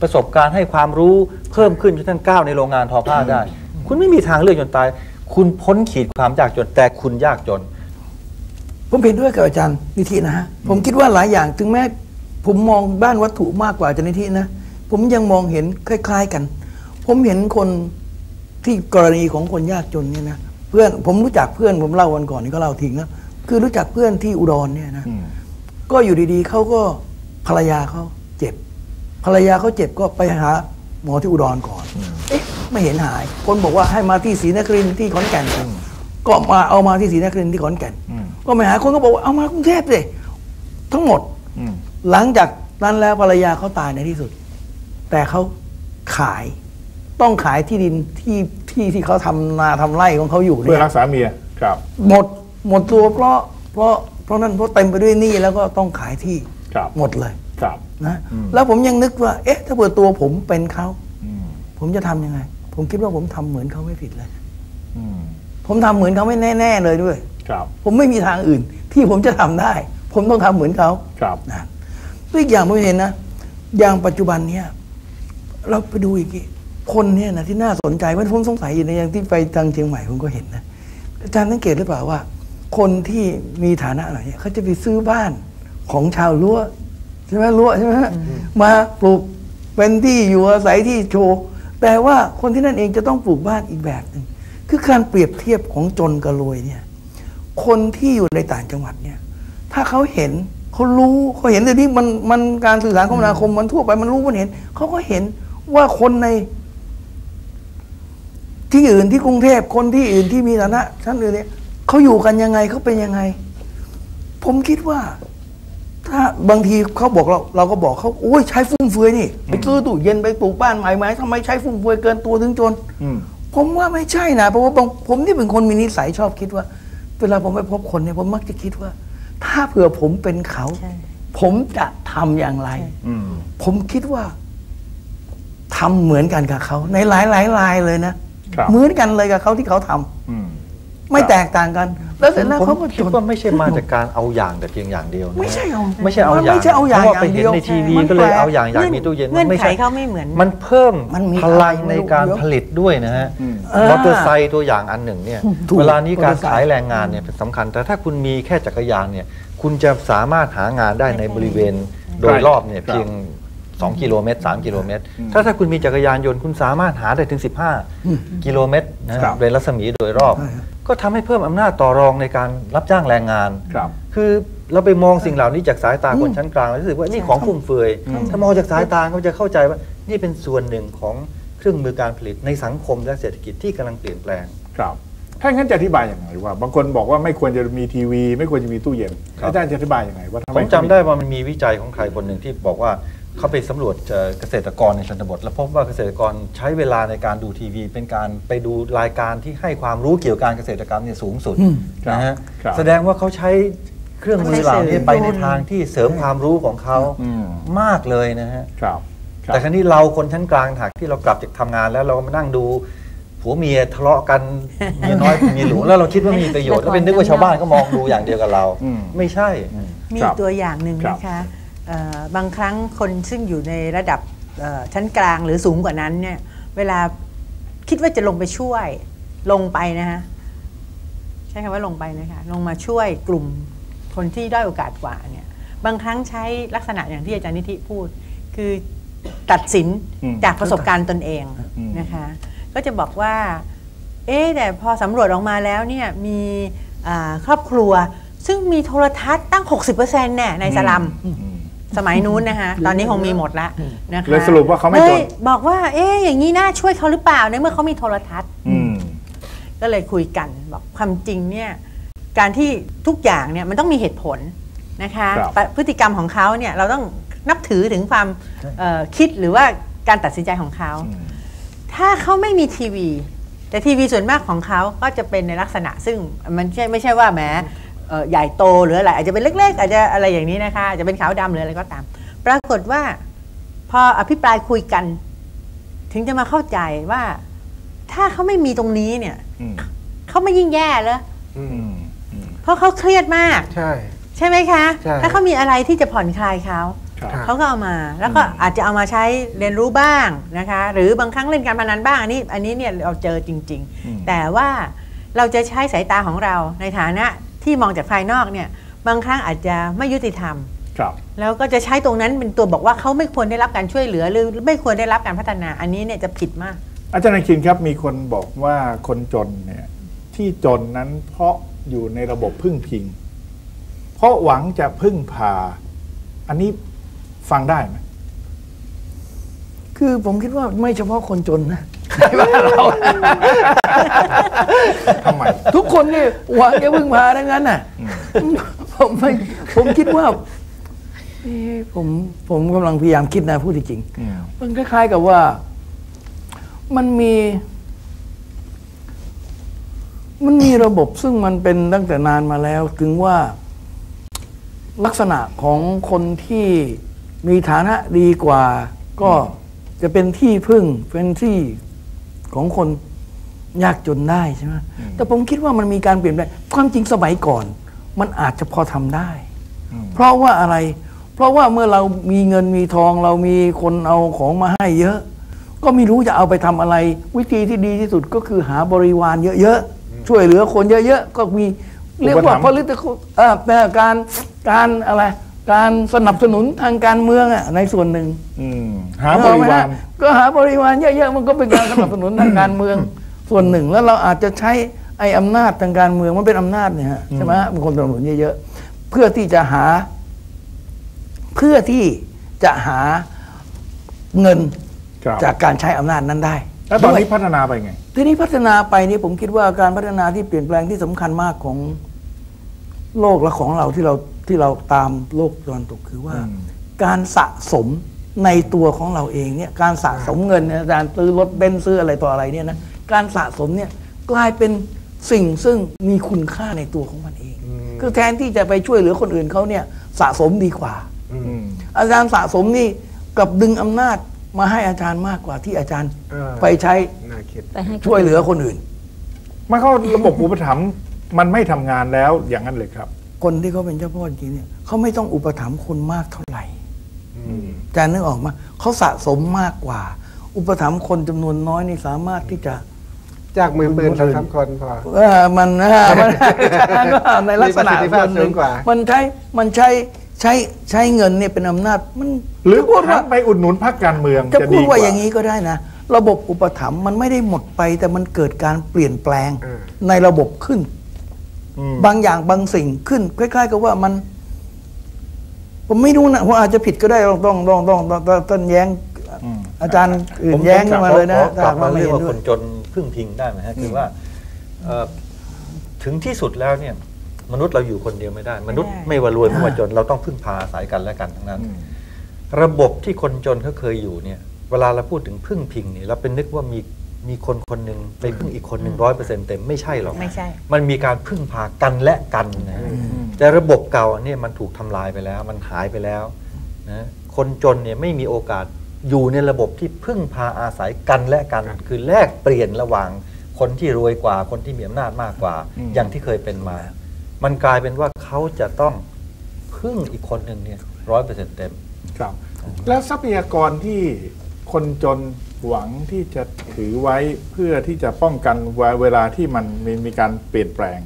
ประสบการณ์ให้ความรู้เพิ่มขึ้นจนท่านก้าวในโรงงานทอผ้าได้คุณไม่มีทางเลือกจนตายคุณพ้นขีดความยากจนแต่คุณยากจนผมเห็นด้วยกับอาจารย์นิธินะฮะผมคิดว่าหลายอย่างถึงแม้ผมมองบ้านวัตถุมากกว่าอาจารย์นิธินะผมยังมองเห็นคล้ายๆกันผมเห็นคนที่กรณีของคนยากจนเนี่ยนะเพื่อนผมรู้จักเพื่อนผมเล่าวันก่อนนี่ก็เล่าทิ้งแล้วคือรู้จักเพื่อนที่อุดรเนี่ยนะก็อยู่ดีๆเขาก็ภรรยาเขาเจ็บภรรยาเขาเจ็บก็ไปหาหมอที่อุดรก่อนเอ๊ะไม่เห็นหายคนบอกว่าให้มาที่ศรีนครินทร์ที่ขอนแก่นก็มาเอามาที่ศรีนครินทร์ที่ขอนแก่นก็ไม่หายคนก็บอกว่าเอามากรุงเทพเลยทั้งหมดหลังจากนั้นแล้วภรรยาเขาตายในที่สุดแต่เขาขายต้องขายที่ดินที่เขาทำนาทำไร่ของเขาอยู่เนี่ยเพื่อรักษาเมียครับหมดตัวเพราะนั่นเพราะเต็มไปด้วยหนี้แล้วก็ต้องขายที่หมดเลยครับนะแล้วผมยังนึกว่าเอ๊ะถ้าเปิดตัวผมเป็นเขาผมจะทํำยังไงผมคิดว่าผมทำเหมือนเขาไม่ผิดเลยผมทำเหมือนเขาไม่แน่เลยด้วยครับผมไม่มีทางอื่นที่ผมจะทำได้ผมต้องทำเหมือนเขาครับนะอีกอย่างผมเห็นนะอย่างปัจจุบันเนี่ยเราไปดูอีกคนเนี่ยนะที่น่าสนใจว่าผมสงสัยอยู่ในอย่างที่ไปทางเชียงใหม่ผมก็เห็นนะอาจารย์สังเกตหรือเปล่าว่าคนที่มีฐานะหน่อยเนี่ยเขาจะไปซื้อบ้านของชาวรั้วใช่ไหมรั้วใช่ไหมมาปลูกเป็นที่อยู่อาศัยที่โชว์แต่ว่าคนที่นั่นเองจะต้องปลูกบ้านอีกแบบหนึ่งคือการเปรียบเทียบของจนกับรวยเนี่ยคนที่อยู่ในต่างจังหวัดเนี่ยถ้าเขาเห็นเขารู้เขาเห็นแต่ที่มันการสื่อสารคมนาคมมันทั่วไปมันรู้มันเห็นเขาก็เห็นว่าคนในที่อื่นที่กรุงเทพคนที่อื่นที่มีฐานะชั้นอื่นเนี่ยเขาอยู่กันยังไงเขาเป็นยังไงผมคิดว่าถ้าบางทีเขาบอกเราก็บอกเขาโอ้ยใช้ฟุ่มเฟือยนี่ไปซื้อตู้เย็นไปปลูกบ้านใหม่ไหมทำไมใช้ฟุ่มเฟือยเกินตัวถึงจนผมว่าไม่ใช่นะเพราะว่าผมที่เป็นคนมีนิสัยชอบคิดว่าเวลาผมไปพบคนเนี่ยผมมักจะคิดว่าถ้าเผื่อผมเป็นเขาผมจะทำอย่างไรผมคิดว่าทำเหมือนกันกับเขาในหลายรายเลยนะเหมือนกันเลยกับเขาที่เขาทำไม่แตกต่างกันแล้วเสร็จแล้วเขาก็คิดว่าไม่ใช่มาจากการเอาอย่างแต่เพียงอย่างเดียวไม่ใช่เอาอย่างเพราะไปเห็นในทีวีก็เลยเอาอย่างมีตู้เย็นไม่ใช่เขาไม่เหมือนมันเพิ่มพลังในการผลิตด้วยนะฮะมอเตอร์ไซค์ตัวอย่างอันหนึ่งเนี่ยเวลานี้การขายแรงงานเนี่ยเป็นสำคัญแต่ถ้าคุณมีแค่จักรยานเนี่ยคุณจะสามารถหางานได้ในบริเวณโดยรอบเนี่ยเพียง 2กิโลเมตร3กิโลเมตรถ้าคุณมีจักรยานยนต์คุณสามารถหาได้ถึง15กิโลเมตรนะครับในรัศมีโดยรอบก็ทำให้เพิ่มอำนาจต่อรองในการรับจ้างแรงงานคือเราไปมองสิ่งเหล่านี้จากสายตาคนชั้นกลางเรารู้สึกว่านี่ของฟุ่มเฟือยถ้ามองจากสายตาเขาจะเข้าใจว่านี่เป็นส่วนหนึ่งของเครื่องมือการผลิตในสังคมและเศรษฐกิจที่กำลังเปลี่ยนแปลงครับถ้างั้นจะอธิบายอย่างไรว่าบางคนบอกว่าไม่ควรจะมีทีวีไม่ควรจะมีตู้เย็นอาจารย์จะอธิบายอย่างไรว่าผมจำได้ว่ามันมีวิจัยของใครคนหนึ่งที่บอกว่าเขาไปสำรวจเกษตรกรในชนบทแล้วพบว่าเกษตรกรใช้เวลาในการดูทีวีเป็นการไปดูรายการที่ให้ความรู้เกี่ยวกับการเกษตรกรรมเนี่ยสูงสุดนะฮะแสดงว่าเขาใช้เครื่องมือเหล่านี้ไปในทางที่เสริมความรู้ของเขามากเลยนะฮะแต่ครั้งนี้เราคนชั้นกลางถักที่เรากลับจากทำงานแล้วเรามานั่งดูผัวเมียทะเลาะกันเมียน้อยเมียหลวงแล้วเราคิดว่ามีประโยชน์แล้วเป็นนึกว่าชาวบ้านก็มองดูอย่างเดียวกับเราไม่ใช่มีตัวอย่างหนึ่งนะคะบางครั้งคนซึ่งอยู่ในระดับชั้นกลางหรือสูงกว่านั้นเนี่ยเวลาคิดว่าจะลงไปช่วยลงไปนะคะใช่คำว่าลงไปนะคะลงมาช่วยกลุ่มคนที่ด้อยโอกาสกว่าเนี่ยบางครั้งใช้ลักษณะอย่างที่อาจารย์นิธิพูดคือตัดสินจากประสบการณ์ตนเองนะคะก็จะบอกว่าเอ๊แต่พอสำรวจออกมาแล้วเนี่ยมีครอบครัวซึ่งมีโทรทัศน์ตั้ง 60% แน่ในสลัมสมัยนู้นนะคะตอนนี้คงมีหมดละนะคะเลยสรุปว่าเขาไม่จนบอกว่าเอ๊อย่างนี้น่าช่วยเขาหรือเปล่าในเมื่อเขามีโทรทัศน์ก็เลยคุยกันบอกความจริงเนี่ยการที่ทุกอย่างเนี่ยมันต้องมีเหตุผลนะคะพฤติกรรมของเขาเนี่ยเราต้องนับถือถึงความคิดหรือว่าการตัดสินใจของเขาถ้าเขาไม่มีทีวีแต่ทีวีส่วนมากของเขาก็จะเป็นในลักษณะซึ่งมันไม่ใช่ว่าแหมใหญ่โตหรืออะไรอาจจะเป็นเล็กๆอาจจะอะไรอย่างนี้นะคะอาจจะเป็นขาวดำหรืออะไรก็ตามปรากฏว่าพออภิปรายคุยกันถึงจะมาเข้าใจว่าถ้าเขาไม่มีตรงนี้เนี่ยเขาไม่ยิ่งแย่เลยเพราะเขาเครียดมากใช่ไหมคะถ้าเขามีอะไรที่จะผ่อนคลายเขาเขาก็เอามาแล้วก็อาจจะเอามาใช้เรียนรู้บ้างนะคะหรือบางครั้งเล่นการพนันบ้างอันนี้เนี่ยเราเจอจริงๆแต่ว่าเราจะใช้สายตาของเราในฐานะที่มองจากภายนอกเนี่ยบางครั้งอาจจะไม่ยุติธรรมแล้วก็จะใช้ตรงนั้นเป็นตัวบอกว่าเขาไม่ควรได้รับการช่วยเหลือหรือไม่ควรได้รับการพัฒนาอันนี้เนี่ยจะผิดมากอาจารย์คินครับมีคนบอกว่าคนจนเนี่ยที่จนนั้นเพราะอยู่ในระบบพึ่งพิงเพราะหวังจะพึ่งพาอันนี้ฟังได้ไหมคือผมคิดว่าไม่เฉพาะคนจนนะไม่ว่าเราทำไมทุกคนนี่หวังจะพึ่งพาดังนั้นน่ะผมคิดว่าผมกำลังพยายามคิดนะพูดจริงๆมันคล้ายๆกับว่ามันมีระบบซึ่งมันเป็นตั้งแต่นานมาแล้วถึงว่าลักษณะของคนที่มีฐานะดีกว่าก็จะเป็นที่พึ่งเป็นที่ของคนยากจนได้ใช่ไหมแต่ผมคิดว่ามันมีการเปลี่ยนแปลงความจริงสมัยก่อนมันอาจจะพอทำได้เพราะว่าอะไรเพราะว่าเมื่อเรามีเงินมีทองเรามีคนเอาของมาให้เยอะก็ไม่รู้จะเอาไปทำอะไรวิธีที่ดีที่สุดก็คือหาบริวารเยอะๆช่วยเหลือคนเยอะๆก็มีเรียกว่าการสนับสนุนทางการเมืองอ่ะในส่วนหนึ่งหาบริวารก็หาบริวารเยอะๆมันก็เป็นการสนับสนุนทางการเมืองส่วนหนึ่งแล้วเราอาจจะใช้ไอ้อำนาจทางการเมืองมันเป็นอำนาจเนี่ยใช่ไหมมันคนสนับสนุนเยอะๆเพื่อที่จะหาเงินจากการใช้อำนาจนั้นได้แล้วตอนนี้พัฒนาไปไงทีนี้พัฒนาไปนี่ผมคิดว่าการพัฒนาที่เปลี่ยนแปลงที่สำคัญมากของโลกและของเราที่เราตามโลกตะวันตกคือว่าการสะสมในตัวของเราเองเนี่ยการสะสมเงินอาจารย์ซื้อรถเบนซ์ซื้ออะไรต่ออะไรเนี่ยนะการสะสมเนี่ยกลายเป็นสิ่งซึ่งมีคุณค่าในตัวของมันเองคือแทนที่จะไปช่วยเหลือคนอื่นเขาเนี่ยสะสมดีกว่าอาจารย์สะสมนี่กับดึงอำนาจมาให้อาจารย์มากกว่าที่อาจารย์ไปใช้ช่วยเหลือคนอื่นไม่เข้าระบบอุปถัมภ์มันไม่ทำงานแล้วอย่างนั้นเลยครับคนที่เขาเป็นเจ้าพ่อจริงเนี่ยเขาไม่ต้องอุปถัมภ์คนมากเท่าไหร่อาจารย์นึกออกมาเขาสะสมมากกว่าอุปถัมภ์คนจำนวนน้อยนี่สามารถที่จะจากมือปืนสามคนพอมันในลักษณะมันใช้ ใช้เงินเนี่ยเป็นอำนาจมันหรือพูดว่าไปอุดหนุนพรรคการเมืองจะพูดว่าอย่างนี้ก็ได้นะระบบอุปถัมภ์มันไม่ได้หมดไปแต่มันเกิดการเปลี่ยนแปลงในระบบขึ้นบางอย่างบางสิ่งขึ้นคล้ายๆกับว่ามันผมไม่รู้นะว่าอาจจะผิดก็ได้ต้องต้นแย้งอาจารย์อื่นแย้งมาเลยนะกลับมาเรื่องว่าคนจนพึ่งพิงได้ไหมฮะคือว่าถึงที่สุดแล้วเนี่ยมนุษย์เราอยู่คนเดียวไม่ได้มนุษย์ไม่ว่ารวยไม่ว่าจนเราต้องพึ่งพาอาศัยกันและกันทั้งนั้นระบบที่คนจนเขาเคยอยู่เนี่ยเวลาเราพูดถึงพึ่งพิงเนี่ยเราเป็นนึกว่ามีคนคนหนึ่งไปพึ่งอีกคนหนึ่ง100%เต็มไม่ใช่หรอกไม่ใช่มันมีการพึ่งพากันและกันนะแต่ระบบเก่าเนี่ยมันถูกทำลายไปแล้วมันหายไปแล้วนะคนจนเนี่ยไม่มีโอกาสอยู่ในระบบที่พึ่งพาอาศัยกันและกันคือแลกเปลี่ยนระหว่างคนที่รวยกว่าคนที่มีอำนาจมากกว่าอย่างที่เคยเป็นมามันกลายเป็นว่าเขาจะต้องพึ่งอีกคนหนึ่งเนี่ย100%เต็มครับแล้วทรัพยากรที่คนจนหวังที่จะถือไว้เพื่อที่จะป้องกันเวลาที่มันมีการเปลี่ยนแปลง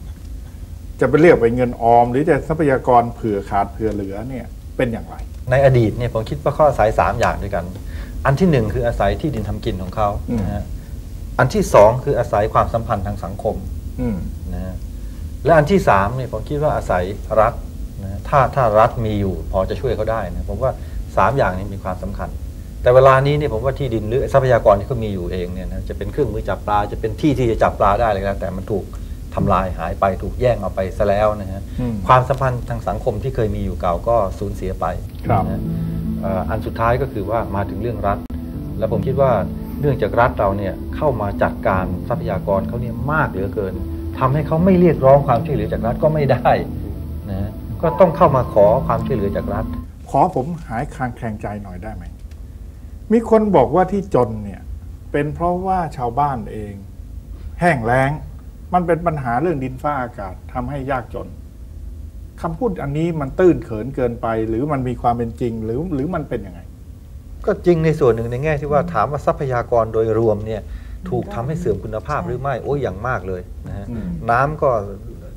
จะไปเรียกเป็นเงินออมหรือจะทรัพยากรเผื่อขาดเผื่อเหลือเนี่ยเป็นอย่างไรในอดีตเนี่ยผมคิดว่าเขาอาศัย3อย่างด้วยกันอันที่1คืออาศัยที่ดินทำกินของเขาอันที่2คืออาศัยความสัมพันธ์ทางสังคมนะและอันที่3เนี่ยผมคิดว่าอาศัยรัฐนะถ้ารัฐมีอยู่พอจะช่วยเขาได้นะผมว่า3อย่างนี้มีความสำคัญแต่เวลานี้เนี่ยผมว่าที่ดินหรือทรัพยากรที่เขามีอยู่เองเนี่ยนะจะเป็นเครื่องมือจับปลาจะเป็นที่ที่จะจับปลาได้เลยนะแต่มันถูกทำลายหายไปถูกแย่งเอาไปซะแล้วนะฮะความสัมพันธ์ทางสังคมที่เคยมีอยู่เก่าก็สูญเสียไปนะอันสุดท้ายก็คือว่ามาถึงเรื่องรัฐและผมคิดว่าเนื่องจากรัฐเราเนี่ยเข้ามาจัดการทรัพยากรเขาเนี่ยมากเหลือเกินทำให้เขาไม่เรียกร้องความช่วยเหลือจากรัฐก็ไม่ได้นะก็ต้องเข้ามาขอความช่วยเหลือจากรัฐขอผมหายคลางแคลงใจหน่อยได้ไหมมีคนบอกว่าที่จนเนี่ยเป็นเพราะว่าชาวบ้านเองแห้งแล้งมันเป็นปัญหาเรื่องดินฟ้าอากาศทำให้ยากจนคำพูดอันนี้มันตื้นเขินเกินไปหรือมันมีความเป็นจริงหรือมันเป็นยังไงก็จริงในส่วนหนึ่งในแง่ที่ว่าถามว่าทรัพยากรโดยรวมเนี่ยถูกทำให้เสื่อมคุณภาพหรือไม่โอ้ยอย่างมากเลยนะฮะน้ำก็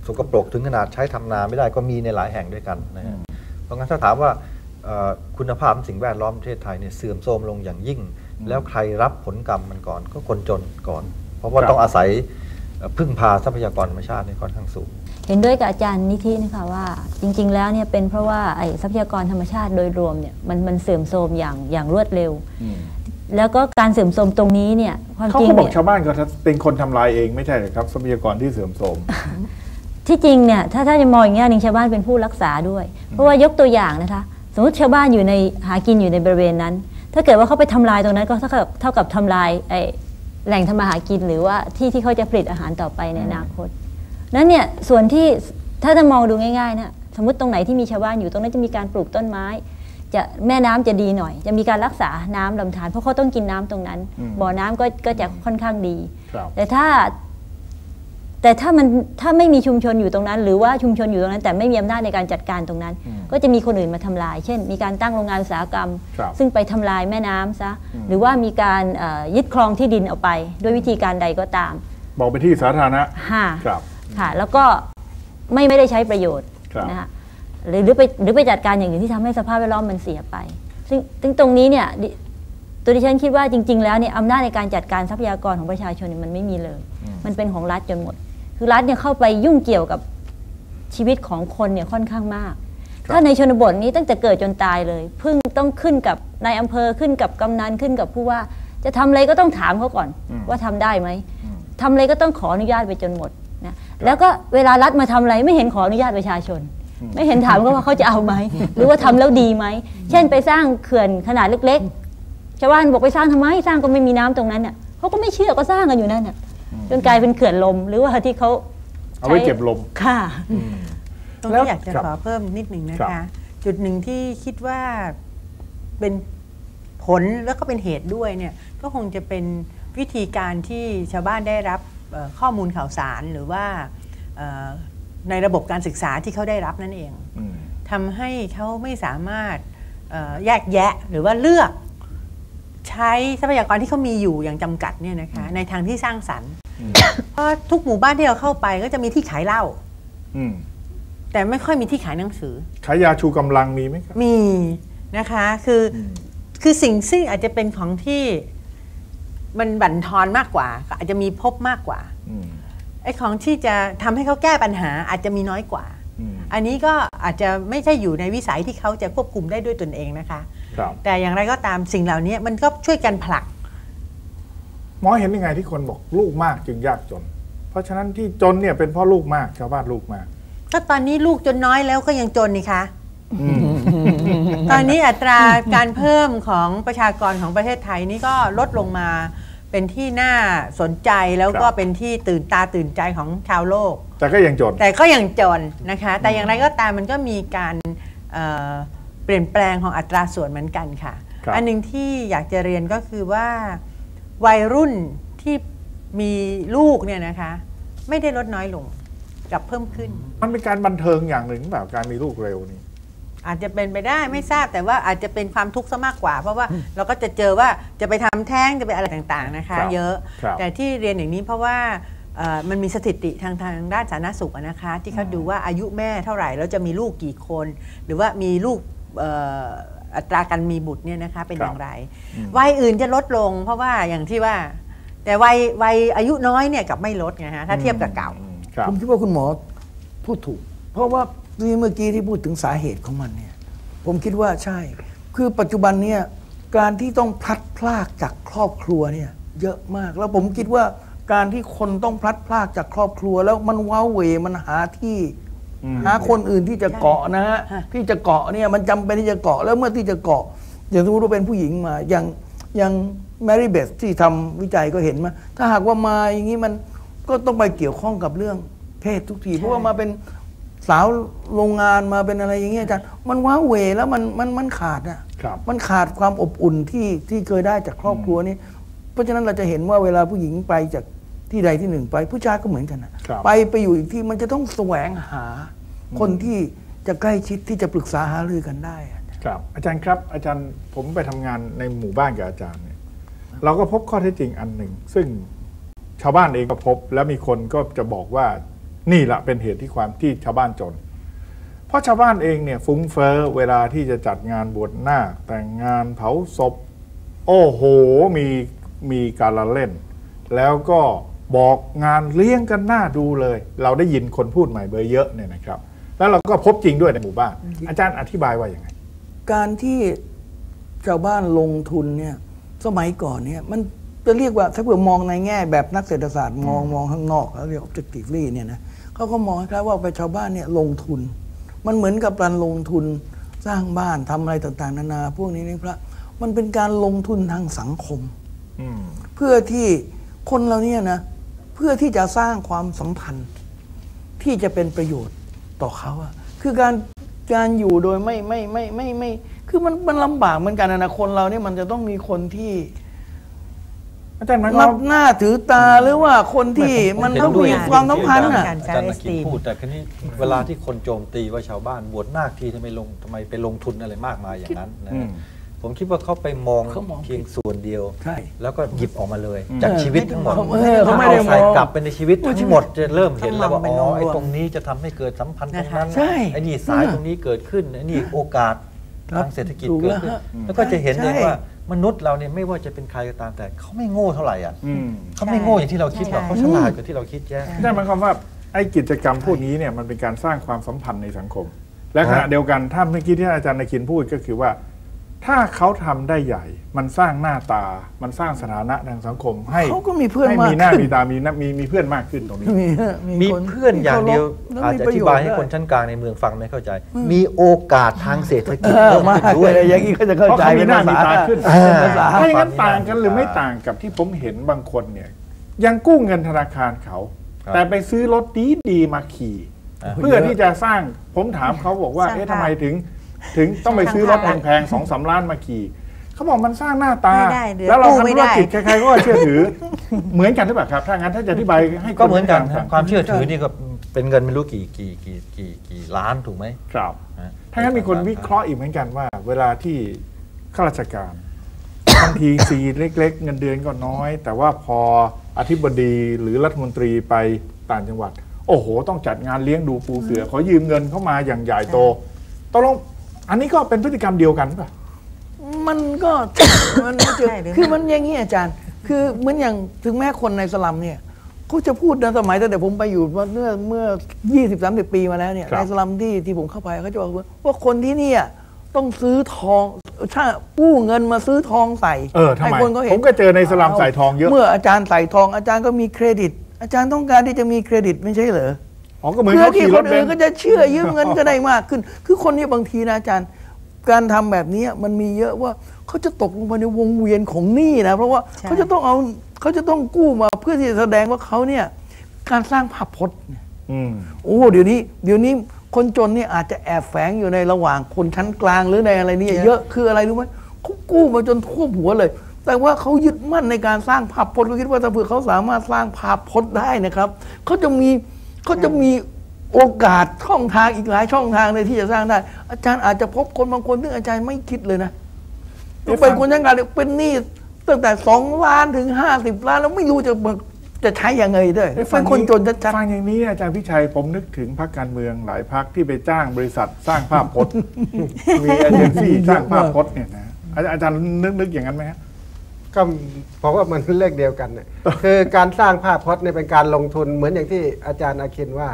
สกปรกถึงขนาดใช้ทำนาไม่ได้ก็มีในหลายแห่งด้วยกันนะฮะเพราะงั้นถ้าถามว่าคุณภาพสิ่งแวดล้อมประเทศไทยเนี่ยเสื่อมโทรมลงอย่างยิ่งแล้วใครรับผลกรรมมันก่อนก็คนจนก่อนเพราะว่าต้องอาศัยพึ่งพาทรัพยากรธรรมชาติเนี่ยค่อนข้างสูงเห็นด้วยกับอาจารย์นิธินะคะว่าจริงๆแล้วเนี่ยเป็นเพราะว่าไอ้ทรัพยากรธรรมชาติโดยรวมเนี่ยมันเสื่อมโทรมอย่างรวดเร็วแล้วก็การเสื่อมโทรมตรงนี้เนี่ยความจริงเขาบอกชาวบ้านก็เป็นคนทำลายเองไม่ใช่หรือครับทรัพยากรที่เสื่อมโทรมที่จริงเนี่ยถ้าจะมองอย่างนี้ชาวบ้านเป็นผู้รักษาด้วยเพราะว่ายกตัวอย่างนะคะสมมติชาวบ้านอยู่ในหากินอยู่ในบริเวณนั้นถ้าเกิดว่าเขาไปทำลายตรงนั้นก็เท่ากับทำลายไอ้แหล่งทำมาหากินหรือว่าที่เขาจะผลิตอาหารต่อไปในอนาคตนั้นเนี่ยส่วนที่ถ้าจะมองดูง่ายๆนะสมมติตรงไหนที่มีชาวบ้านอยู่ตรงนั้นจะมีการปลูกต้นไม้จะแม่น้ำจะดีหน่อยจะมีการรักษาน้ำลำธารเพราะเขาต้องกินน้ำตรงนั้นบ่อน้ำก็จะค่อนข้างดีแต่ถ้ามันถ้าไม่มีชุมชนอยู่ตรงนั้นหรือว่าชุมชนอยู่ตรงนั้นแต่ไม่มีอำนาจในการจัดการตรงนั้นก็จะมีคนอื่นมาทำลายเช่นมีการตั้งโรงงานอุตสาหกรรมซึ่งไปทำลายแม่น้ำซะหรือว่ามีการยึดครองที่ดินเอาไปด้วยวิธีการใดก็ตามบอกไปที่สาธารณะค่ะแล้วก็ไม่ได้ใช้ประโยชน์นะคะหรือไปจัดการอย่างอื่นที่ทำให้สภาพแวดล้อมมันเสียไปซึ่งตรงนี้เนี่ยตัวดิฉันคิดว่าจริงๆแล้วเนี่ยอำนาจในการจัดการทรัพยากรของประชาชนมันไม่มีเลยมันเป็นของรัฐจนหมดคือรัฐเนี่ยเข้าไปยุ่งเกี่ยวกับชีวิตของคนเนี่ยค่อนข้างมากถ้าในชนบทนี้ตั้งแต่เกิดจนตายเลยพึ่งต้องขึ้นกับนายอำเภอขึ้นกับกำนันขึ้นกับผู้ว่าจะทำอะไรก็ต้องถามเขาก่อนว่าทำได้ไหมทำอะไรก็ต้องขออนุญาตไปจนหมดนะแล้วก็เวลารัฐมาทำอะไรไม่เห็นขออนุญาตประชาชนไม่เห็นถามเขาว่าเขาจะเอาไหมหรือว่าทำแล้วดีไหมเช่นไปสร้างเขื่อนขนาดเล็กๆชาวบ้านบอกไปสร้างทำไมสร้างก็ไม่มีน้ำตรงนั้นเนี่ยเขาก็ไม่เชื่อก็สร้างกันอยู่นั่นเนี่ยจนกลายเป็นเขื่อนลมหรือว่าที่เขาเอาไว้เก็บลมค่ะตรงนี้อยากจะขอเพิ่มนิดหนึ่งนะคะจุดหนึ่งที่คิดว่าเป็นผลแล้วก็เป็นเหตุด้วยเนี่ยก็คงจะเป็นวิธีการที่ชาวบ้านได้รับข้อมูลข่าวสารหรือว่าในระบบการศึกษาที่เขาได้รับนั่นเองทำให้เขาไม่สามารถแยกแยะหรือว่าเลือกใช้ทรัพยากรที่เขามีอยู่อย่างจำกัดเนี่ยนะคะในทางที่สร้างสรรค์เพราะทุกหมู่บ้านที่เราเข้าไปก็จะมีที่ขายเหล้า แต่ไม่ค่อยมีที่ขายหนังสือขายยาชูกำลังมีไหมครับมีนะคะคือสิ่งซึ่งอาจจะเป็นของที่มันบั่นทอนมากกว่าอาจจะมีพบมากกว่าไอ้ของที่จะทำให้เขาแก้ปัญหาอาจจะมีน้อยกว่าอันนี้ก็อาจจะไม่ใช่อยู่ในวิสัยที่เขาจะควบคุมได้ด้วยตนเองนะคะแต่อย่างไรก็ตามสิ่งเหล่านี้มันก็ช่วยกันผลักหมอเห็นยังไงที่คนบอกลูกมากจึงยากจนเพราะฉะนั้นที่จนเนี่ยเป็นเพราะลูกมากชาวบ้านลูกมากก็ตอนนี้ลูกจนน้อยแล้วก็ยังจนนี่คะตอนนี้อัตราการเพิ่มของประชากรของประเทศไทยนี่ก็ลดลงมาเป็นที่น่าสนใจแล้วก็เป็นที่ตื่นตาตื่นใจของชาวโลกแต่ก็ยังจนนะคะแต่อย่างไรก็ตามมันก็มีการเปลี่ยนแปลงของอัตราส่วนเหมือนกันค่ะอันหนึ่งที่อยากจะเรียนก็คือว่าวัยรุ่นที่มีลูกเนี่ยนะคะไม่ได้ลดน้อยลงกับเพิ่มขึ้นมันเป็นการบันเทิงอย่างหนึ่งแบบการมีลูกเร็วนี่อาจจะเป็นไปได้ไม่ทราบแต่ว่าอาจจะเป็นความทุกข์ซะมากกว่าเพราะว่าเราก็จะเจอว่าจะไปทำแท้งจะไปอะไรต่างๆนะคะเยอะแต่ที่เรียนอย่างนี้เพราะว่ามันมีสถิติทางด้านสาธารณสุขนะคะที่เขาดูว่าอายุแม่เท่าไหร่แล้วจะมีลูกกี่คนหรือว่ามีลูกอัตราการมีบุตรเนี่ยนะคะเป็นอย่างไรวัยอื่นจะลดลงเพราะว่าอย่างที่ว่าแต่วัยอายุน้อยเนี่ยกับไม่ลดไงฮะถ้าเทียบกับเก่าผมคิดว่าคุณหมอพูดถูกเพราะว่าเมื่อกี้ที่พูดถึงสาเหตุของมันเนี่ยผมคิดว่าใช่คือปัจจุบันเนี่ยการที่ต้องพลัดพรากจากครอบครัวเนี่ยเยอะมากแล้วผมคิดว่าการที่คนต้องพลัดพรากจากครอบครัวแล้วมันว้าเหวมันหาที่หาคนอื่นที่จะเกาะนะฮะที่จะเกาะเนี่ยมันจำเป็นที่จะเกาะแล้วเมื่อที่จะเกาะอย่างสมมติว่าเป็นผู้หญิงมาอย่างแมรี่เบธที่ทำวิจัยก็เห็นมาถ้าหากว่ามาอย่างนี้มันก็ต้องไปเกี่ยวข้องกับเรื่องเพศทุกทีเพราะว่ามาเป็นสาวโรงงานมาเป็นอะไรอย่างเงี้ยอาจารย์มันว้าเหวแล้วมันขาดนะมันขาดความอบอุ่นที่เคยได้จากครอบครัวนี้เพราะฉะนั้นเราจะเห็นว่าเวลาผู้หญิงไปจากที่ใดที่หนึ่งไปผู้ชายก็เหมือนกันนะไปอยู่อีกที่มันจะต้องแสวงหาคนที่จะใกล้ชิดที่จะปรึกษาหารือกันได้ครับอาจารย์ครับอาจารย์ผมไปทำงานในหมู่บ้านกับอาจารย์เนี่ยเราก็พบข้อเท็จจริงอันหนึ่งซึ่งชาวบ้านเองก็พบแล้วมีคนก็จะบอกว่านี่แหละเป็นเหตุที่ความที่ชาวบ้านจนเพราะชาวบ้านเองเนี่ยฟุ้งเฟ้อเวลาที่จะจัดงานบวชนาคแต่งงานเผาศพโอ้โหมีการละเล่นแล้วก็บอกงานเลี้ยงกันหน้าดูเลยเราได้ยินคนพูดใหม่เบอร์เยอะเนี่ยนะครับแล้วเราก็พบจริงด้วยในหมู่บ้านอาจารย์อธิบายว่าอย่างไรการที่ชาวบ้านลงทุนเนี่ยสมัยก่อนเนี่ยมันจะเรียกว่าถ้าเผื่อมองในแง่แบบนักเศรษฐศาสตร์มองข้างนอกแล้วเรียก objectively เนี่ยนะเขาก็มองคล้ายว่าไปชาวบ้านเนี่ยลงทุนมันเหมือนกับการลงทุนสร้างบ้านทำอะไรต่างๆนานาพวกนี้นี่พระมันเป็นการลงทุนทางสังคมเพื่อที่คนเราเนี่ยนะเพื่อที่จะสร้างความสัมพันธ์ที่จะเป็นประโยชน์ต่อเขาอะคือการอยู่โดยไม่คือมันลำบากเหมือนกันนะคนเราเนี่ยมันจะต้องมีคนที่นับหน้าถือตาหรือว่าคนที่มันต้องมีความสัมพันธ์อะอาจารย์นักพูดแต่ครั้นี้เวลาที่คนโจมตีว่าชาวบ้านบวชนาคทีทำไมไปลงทุนอะไรมากมายอย่างนั้นนะผมคิดว่าเขาไปมองเพียงส่วนเดียวแล้วก็หยิบออกมาเลยจากชีวิตทั้งหมดเขาไม่ได้ใส่กลับเป็นในชีวิตทั้งหมดจะเริ่มเห็นแล้วว่าอ๋อไอ้ตรงนี้จะทำให้เกิดสัมพันธ์ตรงนั้นไอ้นี่สายตรงนี้เกิดขึ้นไอ้นี่โอกาสทางเศรษฐกิจเกิดขึ้นแล้วก็จะเห็นเลยว่ามนุษย์เราเนี่ยไม่ว่าจะเป็นใครก็ตามแต่เขาไม่โง่เท่าไหร่อ่ะเขาไม่โง่อย่างที่เราคิดหรอกเขาฉลาดกว่าที่เราคิดแย่นั่นหมายความว่าไอ้กิจกรรมพวกนี้เนี่ยมันเป็นการสร้างความสัมพันธ์ในสังคมและขณะเดียวกันถ้าเมื่อกี้ที่อาจารย์นคินพูดก็คือว่าถ้าเขาทำได้ใหญ่มันสร้างหน้าตามันสร้างสถานะทางสังคมให้เขาก็มีเพื่อนมากขึ้นมีหน้ามีตามีเพื่อนมากขึ้นตรงนี้มีเพื่อนอย่างเดียวอาจจะอธิบายให้คนชั้นกลางในเมืองฟังไม่เข้าใจมีโอกาสทางเศรษฐกิจเพิ่มขึ้นด้วยอย่างนี้เขาจะเข้าใจมีหน้ามีตาขึ้นถ้าอย่างนั้นต่างกันหรือไม่ต่างกับที่ผมเห็นบางคนเนี่ยยังกู้เงินธนาคารเขาแต่ไปซื้อรถดีๆมาขี่เพื่อที่จะสร้างผมถามเขาบอกว่าเอ๊ะทำไมถึงต้องไปซื้อรถแพงๆ2-3 ล้านมาขี่เขาบอกมันสร้างหน้าตาแล้วเราทำธุรกิจใครๆก็เชื่อถือเหมือนกันหรือเปล่าครับถ้างั้นถ้าจะอธิบายให้ก็เหมือนกันความเชื่อถือนี่ก็เป็นเงินไม่รู้กี่ล้านถูกไหมครับถ้างั้นมีคนวิเคราะห์อีกเหมือนกันว่าเวลาที่ข้าราชการบางทีซีเล็กๆเงินเดือนก็น้อยแต่ว่าพออธิบดีหรือรัฐมนตรีไปต่างจังหวัด โอ้โหต้องจัดงานเลี้ยงดูปูเสือขอยืมเงินเข้ามาอย่างใหญ่โตตกลงอันนี้ก็เป็นพฤติกรรมเดียวกันป่ะมันก็มันคือมันอย่างนี้อาจารย์คือเหมือนอย่างถึงแม้คนในสลัมเนี่ยเขาจะพูดนะสมัยตั้งแต่ผมไปอยู่เมื่อ 20-30 ปีมาแล้วเนี่ยในสลัมที่ผมเข้าไปเขาจะบอกว่าคนที่นี่ต้องซื้อทองถ้ากู้เงินมาซื้อทองใส่ให้คนเขาเห็นผมก็เจอในสลัมใส่ทองเยอะเมื่ออาจารย์ใส่ทองอาจารย์ก็มีเครดิตอาจารย์ต้องการที่จะมีเครดิตไม่ใช่เหรอเพื่อที่คนอื่นก็จะเชื่อยืมเงินก็ได้มากขึ้นคือคนนี้บางทีนะอาจารย์การทำแบบนี้มันมีเยอะว่าเขาจะตกลงไปในวงเวียนของหนี้นะเพราะว่าเขาจะต้องกู้มาเพื่อที่จะแสดงว่าเขาเนี่ยการสร้างภาพพจน์โอ้เดี๋ยวนี้คนจนเนี่ยอาจจะแอบแฝงอยู่ในระหว่างคนชั้นกลางหรือในอะไรนี่เยอะคืออะไรรู้ไหมเขากู้มาจนท่วมหัวเลยแต่ว่าเขายึดมั่นในการสร้างภาพพจน์เขาคิดว่าถ้าเผื่อเขาสามารถสร้างภาพพจน์ได้นะครับเขาจะมีโอกาสช่องทางอีกหลายช่องทางเลยที่จะสร้างได้อาจารย์อาจจะพบคนบางคนซึ่งอาจารย์ไม่คิดเลยนะเป็นคนชั้นกลางเป็นหนี้ตั้งแต่2 ล้านถึง50 ล้านแล้วไม่รู้จะใช้ยังไงด้วยเป็นคนจนจะฟังอย่างนี้อาจารย์พิชัยผมนึกถึงพรรคการเมืองหลายพรรคที่ไปจ้างบริษัทสร้างภาพพจน์มีเอเจนซี่สร้างภาพพจน์เนี่ยนะอาจารย์นึกอย่างนั้นไหมครับก็บอกว่ามันเป็นเลขเดียวกันเนี่ยคือการสร้างภาพพจน์เนี่ยเป็นการลงทุนเหมือนอย่างที่อาจารย์อาคินว่า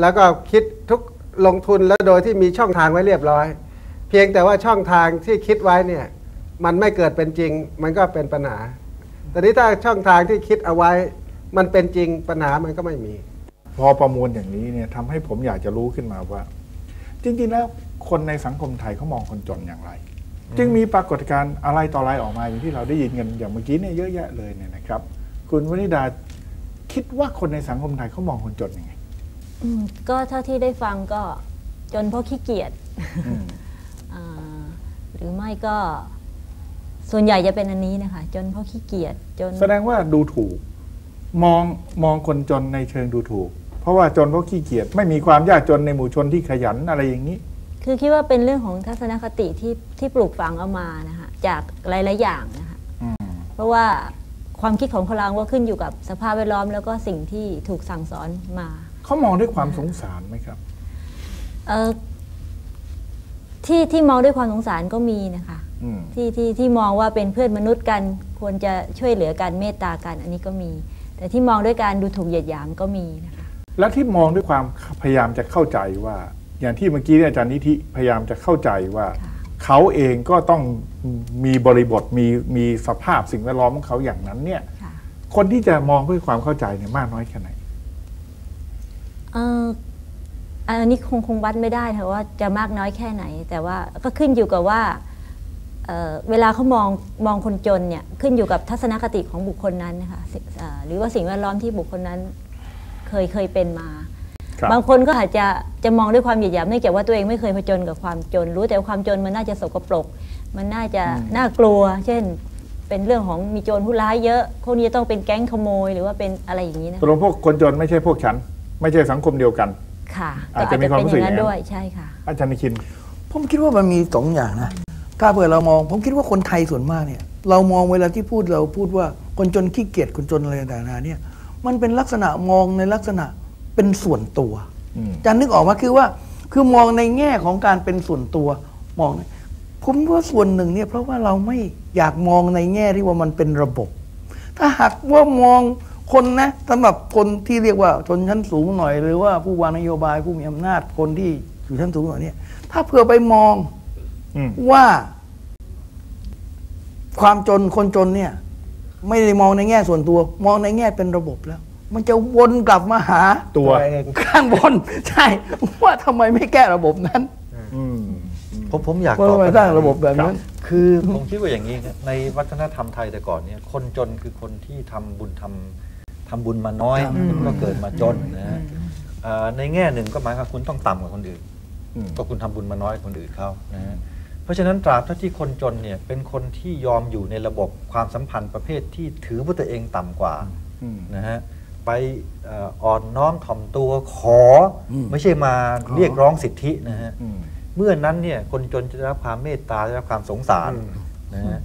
แล้วก็คิดทุกลงทุนแล้วโดยที่มีช่องทางไว้เรียบร้อยเพียงแต่ว่าช่องทางที่คิดไว้เนี่ยมันไม่เกิดเป็นจริงมันก็เป็นปัญหาแต่นี้ถ้าช่องทางที่คิดเอาไว้มันเป็นจริงปัญหามันก็ไม่มีพอประมวลอย่างนี้เนี่ยทำให้ผมอยากจะรู้ขึ้นมาว่าจริงๆแล้วคนในสังคมไทยเขามองคนจนอย่างไรจึงมีปรากฏการณ์อะไรต่ออะไรออกมาอย่างที่เราได้ยินกันอย่างเมื่อกี้เนี่ยเยอะแยะเลยเนี่ยนะครับคุณวนิดาคิดว่าคนในสังคมไทยเขามองคนจนยังไงก็เท่าที่ได้ฟังก็จนเพราะขี้เกียจหรือไม่ก็ส่วนใหญ่จะเป็นอันนี้นะคะจนเพราะขี้เกียจจนแสดงว่าดูถูกมองคนจนในเชิงดูถูกเพราะว่าจนเพราะขี้เกียจไม่มีความยากจนในหมู่ชนที่ขยันอะไรอย่างนี้คือคิดว่าเป็นเรื่องของทัศนคติที่ปลูกฝังเอามานะคะจากหลายๆอย่างนะคะเพราะว่าความคิดของคนเราก็ขึ้นอยู่กับสภาพแวดล้อมแล้วก็สิ่งที่ถูกสั่งสอนมาเขามองด้วยความสงสารไหมครับที่มองด้วยความสงสารก็มีนะคะที่มองว่าเป็นเพื่อนมนุษย์กันควรจะช่วยเหลือกันเมตตากันอันนี้ก็มีแต่ที่มองด้วยการดูถูกเหยียดหยามก็มีนะคะและที่มองด้วยความพยายามจะเข้าใจว่าอย่างที่เมื่อกี้อาจารย์นิธิพยายามจะเข้าใจว่าเขาเองก็ต้องมีบริบทมีสภาพสิ่งแวดล้อมของเขาอย่างนั้นเนี่ยคนที่จะมองด้วยความเข้าใจเนี่ยมากน้อยแค่ไหนอันนี้คงวัดไม่ได้ค่ะว่าจะมากน้อยแค่ไหนแต่ว่าก็ขึ้นอยู่กับว่าเวลาเขามองคนจนเนี่ยขึ้นอยู่กับทัศนคติของบุคคลนั้นนะคะหรือว่าสิ่งแวดล้อมที่บุคคลนั้นเคยเป็นมาบางคนก็อาจจะมองด้วยความเหยียดหยามเนื่องจากว่าตัวเองไม่เคยเผชิญกับความจนรู้แต่ความจนมันน่าจะสกปรกมันน่าจะน่ากลัวเช่นเป็นเรื่องของมีโจรผู้ร้ายเยอะพวกนี้ต้องเป็นแก๊งขโมยหรือว่าเป็นอะไรอย่างนี้นะตรงพวกคนจนไม่ใช่พวกฉันไม่ใช่สังคมเดียวกันค่ะอาจจะมีความรู้สึกอย่างนั้นด้วยใช่ค่ะอาจารย์นิคินผมคิดว่ามันมี2 อย่างนะถ้าเผื่อเรามองผมคิดว่าคนไทยส่วนมากเนี่ยเรามองเวลาที่เราพูดว่าคนจนขี้เกียจคนจนอะไรต่างๆเนี่ยมันเป็นลักษณะมองในลักษณะเป็นส่วนตัวอาจารย์นึกออกว่าคือมองในแง่ของการเป็นส่วนตัวมองผมว่าส่วนหนึ่งเนี่ยเพราะว่าเราไม่อยากมองในแง่ที่ว่ามันเป็นระบบถ้าหากว่ามองคนนะสำหรับคนที่เรียกว่าชนชั้นสูงหน่อยหรือว่าผู้วางนโยบายผู้มีอำนาจคนที่อยู่ชั้นสูงหน่อยเนี่ยถ้าเผื่อไปมองว่าความจนคนจนเนี่ยไม่ได้มองในแง่ส่วนตัวมองในแง่เป็นระบบแล้วมันจะวนกลับมาหาตัวข้างบนใช่ว่าทำไมไม่แก้ระบบนั้นผมอยากตอบไปได้ระบบแบบนั้นคือผมคิดว่าอย่างนี้ในวัฒนธรรมไทยแต่ก่อนเนี่ยคนจนคือคนที่ทำบุญมาน้อยก็เกิดมาจนนะในแง่หนึ่งก็หมายความคุณต้องต่ำกว่าคนอื่นก็คุณทำบุญมาน้อยคนอื่นเขานะเพราะฉะนั้นตราบเท่าที่คนจนเนี่ยเป็นคนที่ยอมอยู่ในระบบความสัมพันธ์ประเภทที่ถือว่าตัวเองต่ำกว่านะฮะไปอ่อนน้อมถ่อมตัวขอไม่ใช่มาเรียกร้องสิทธินะฮะเมื่อนั้นเนี่ยคนจนจะได้รับความเมตตาได้รับความสงสารนะฮะ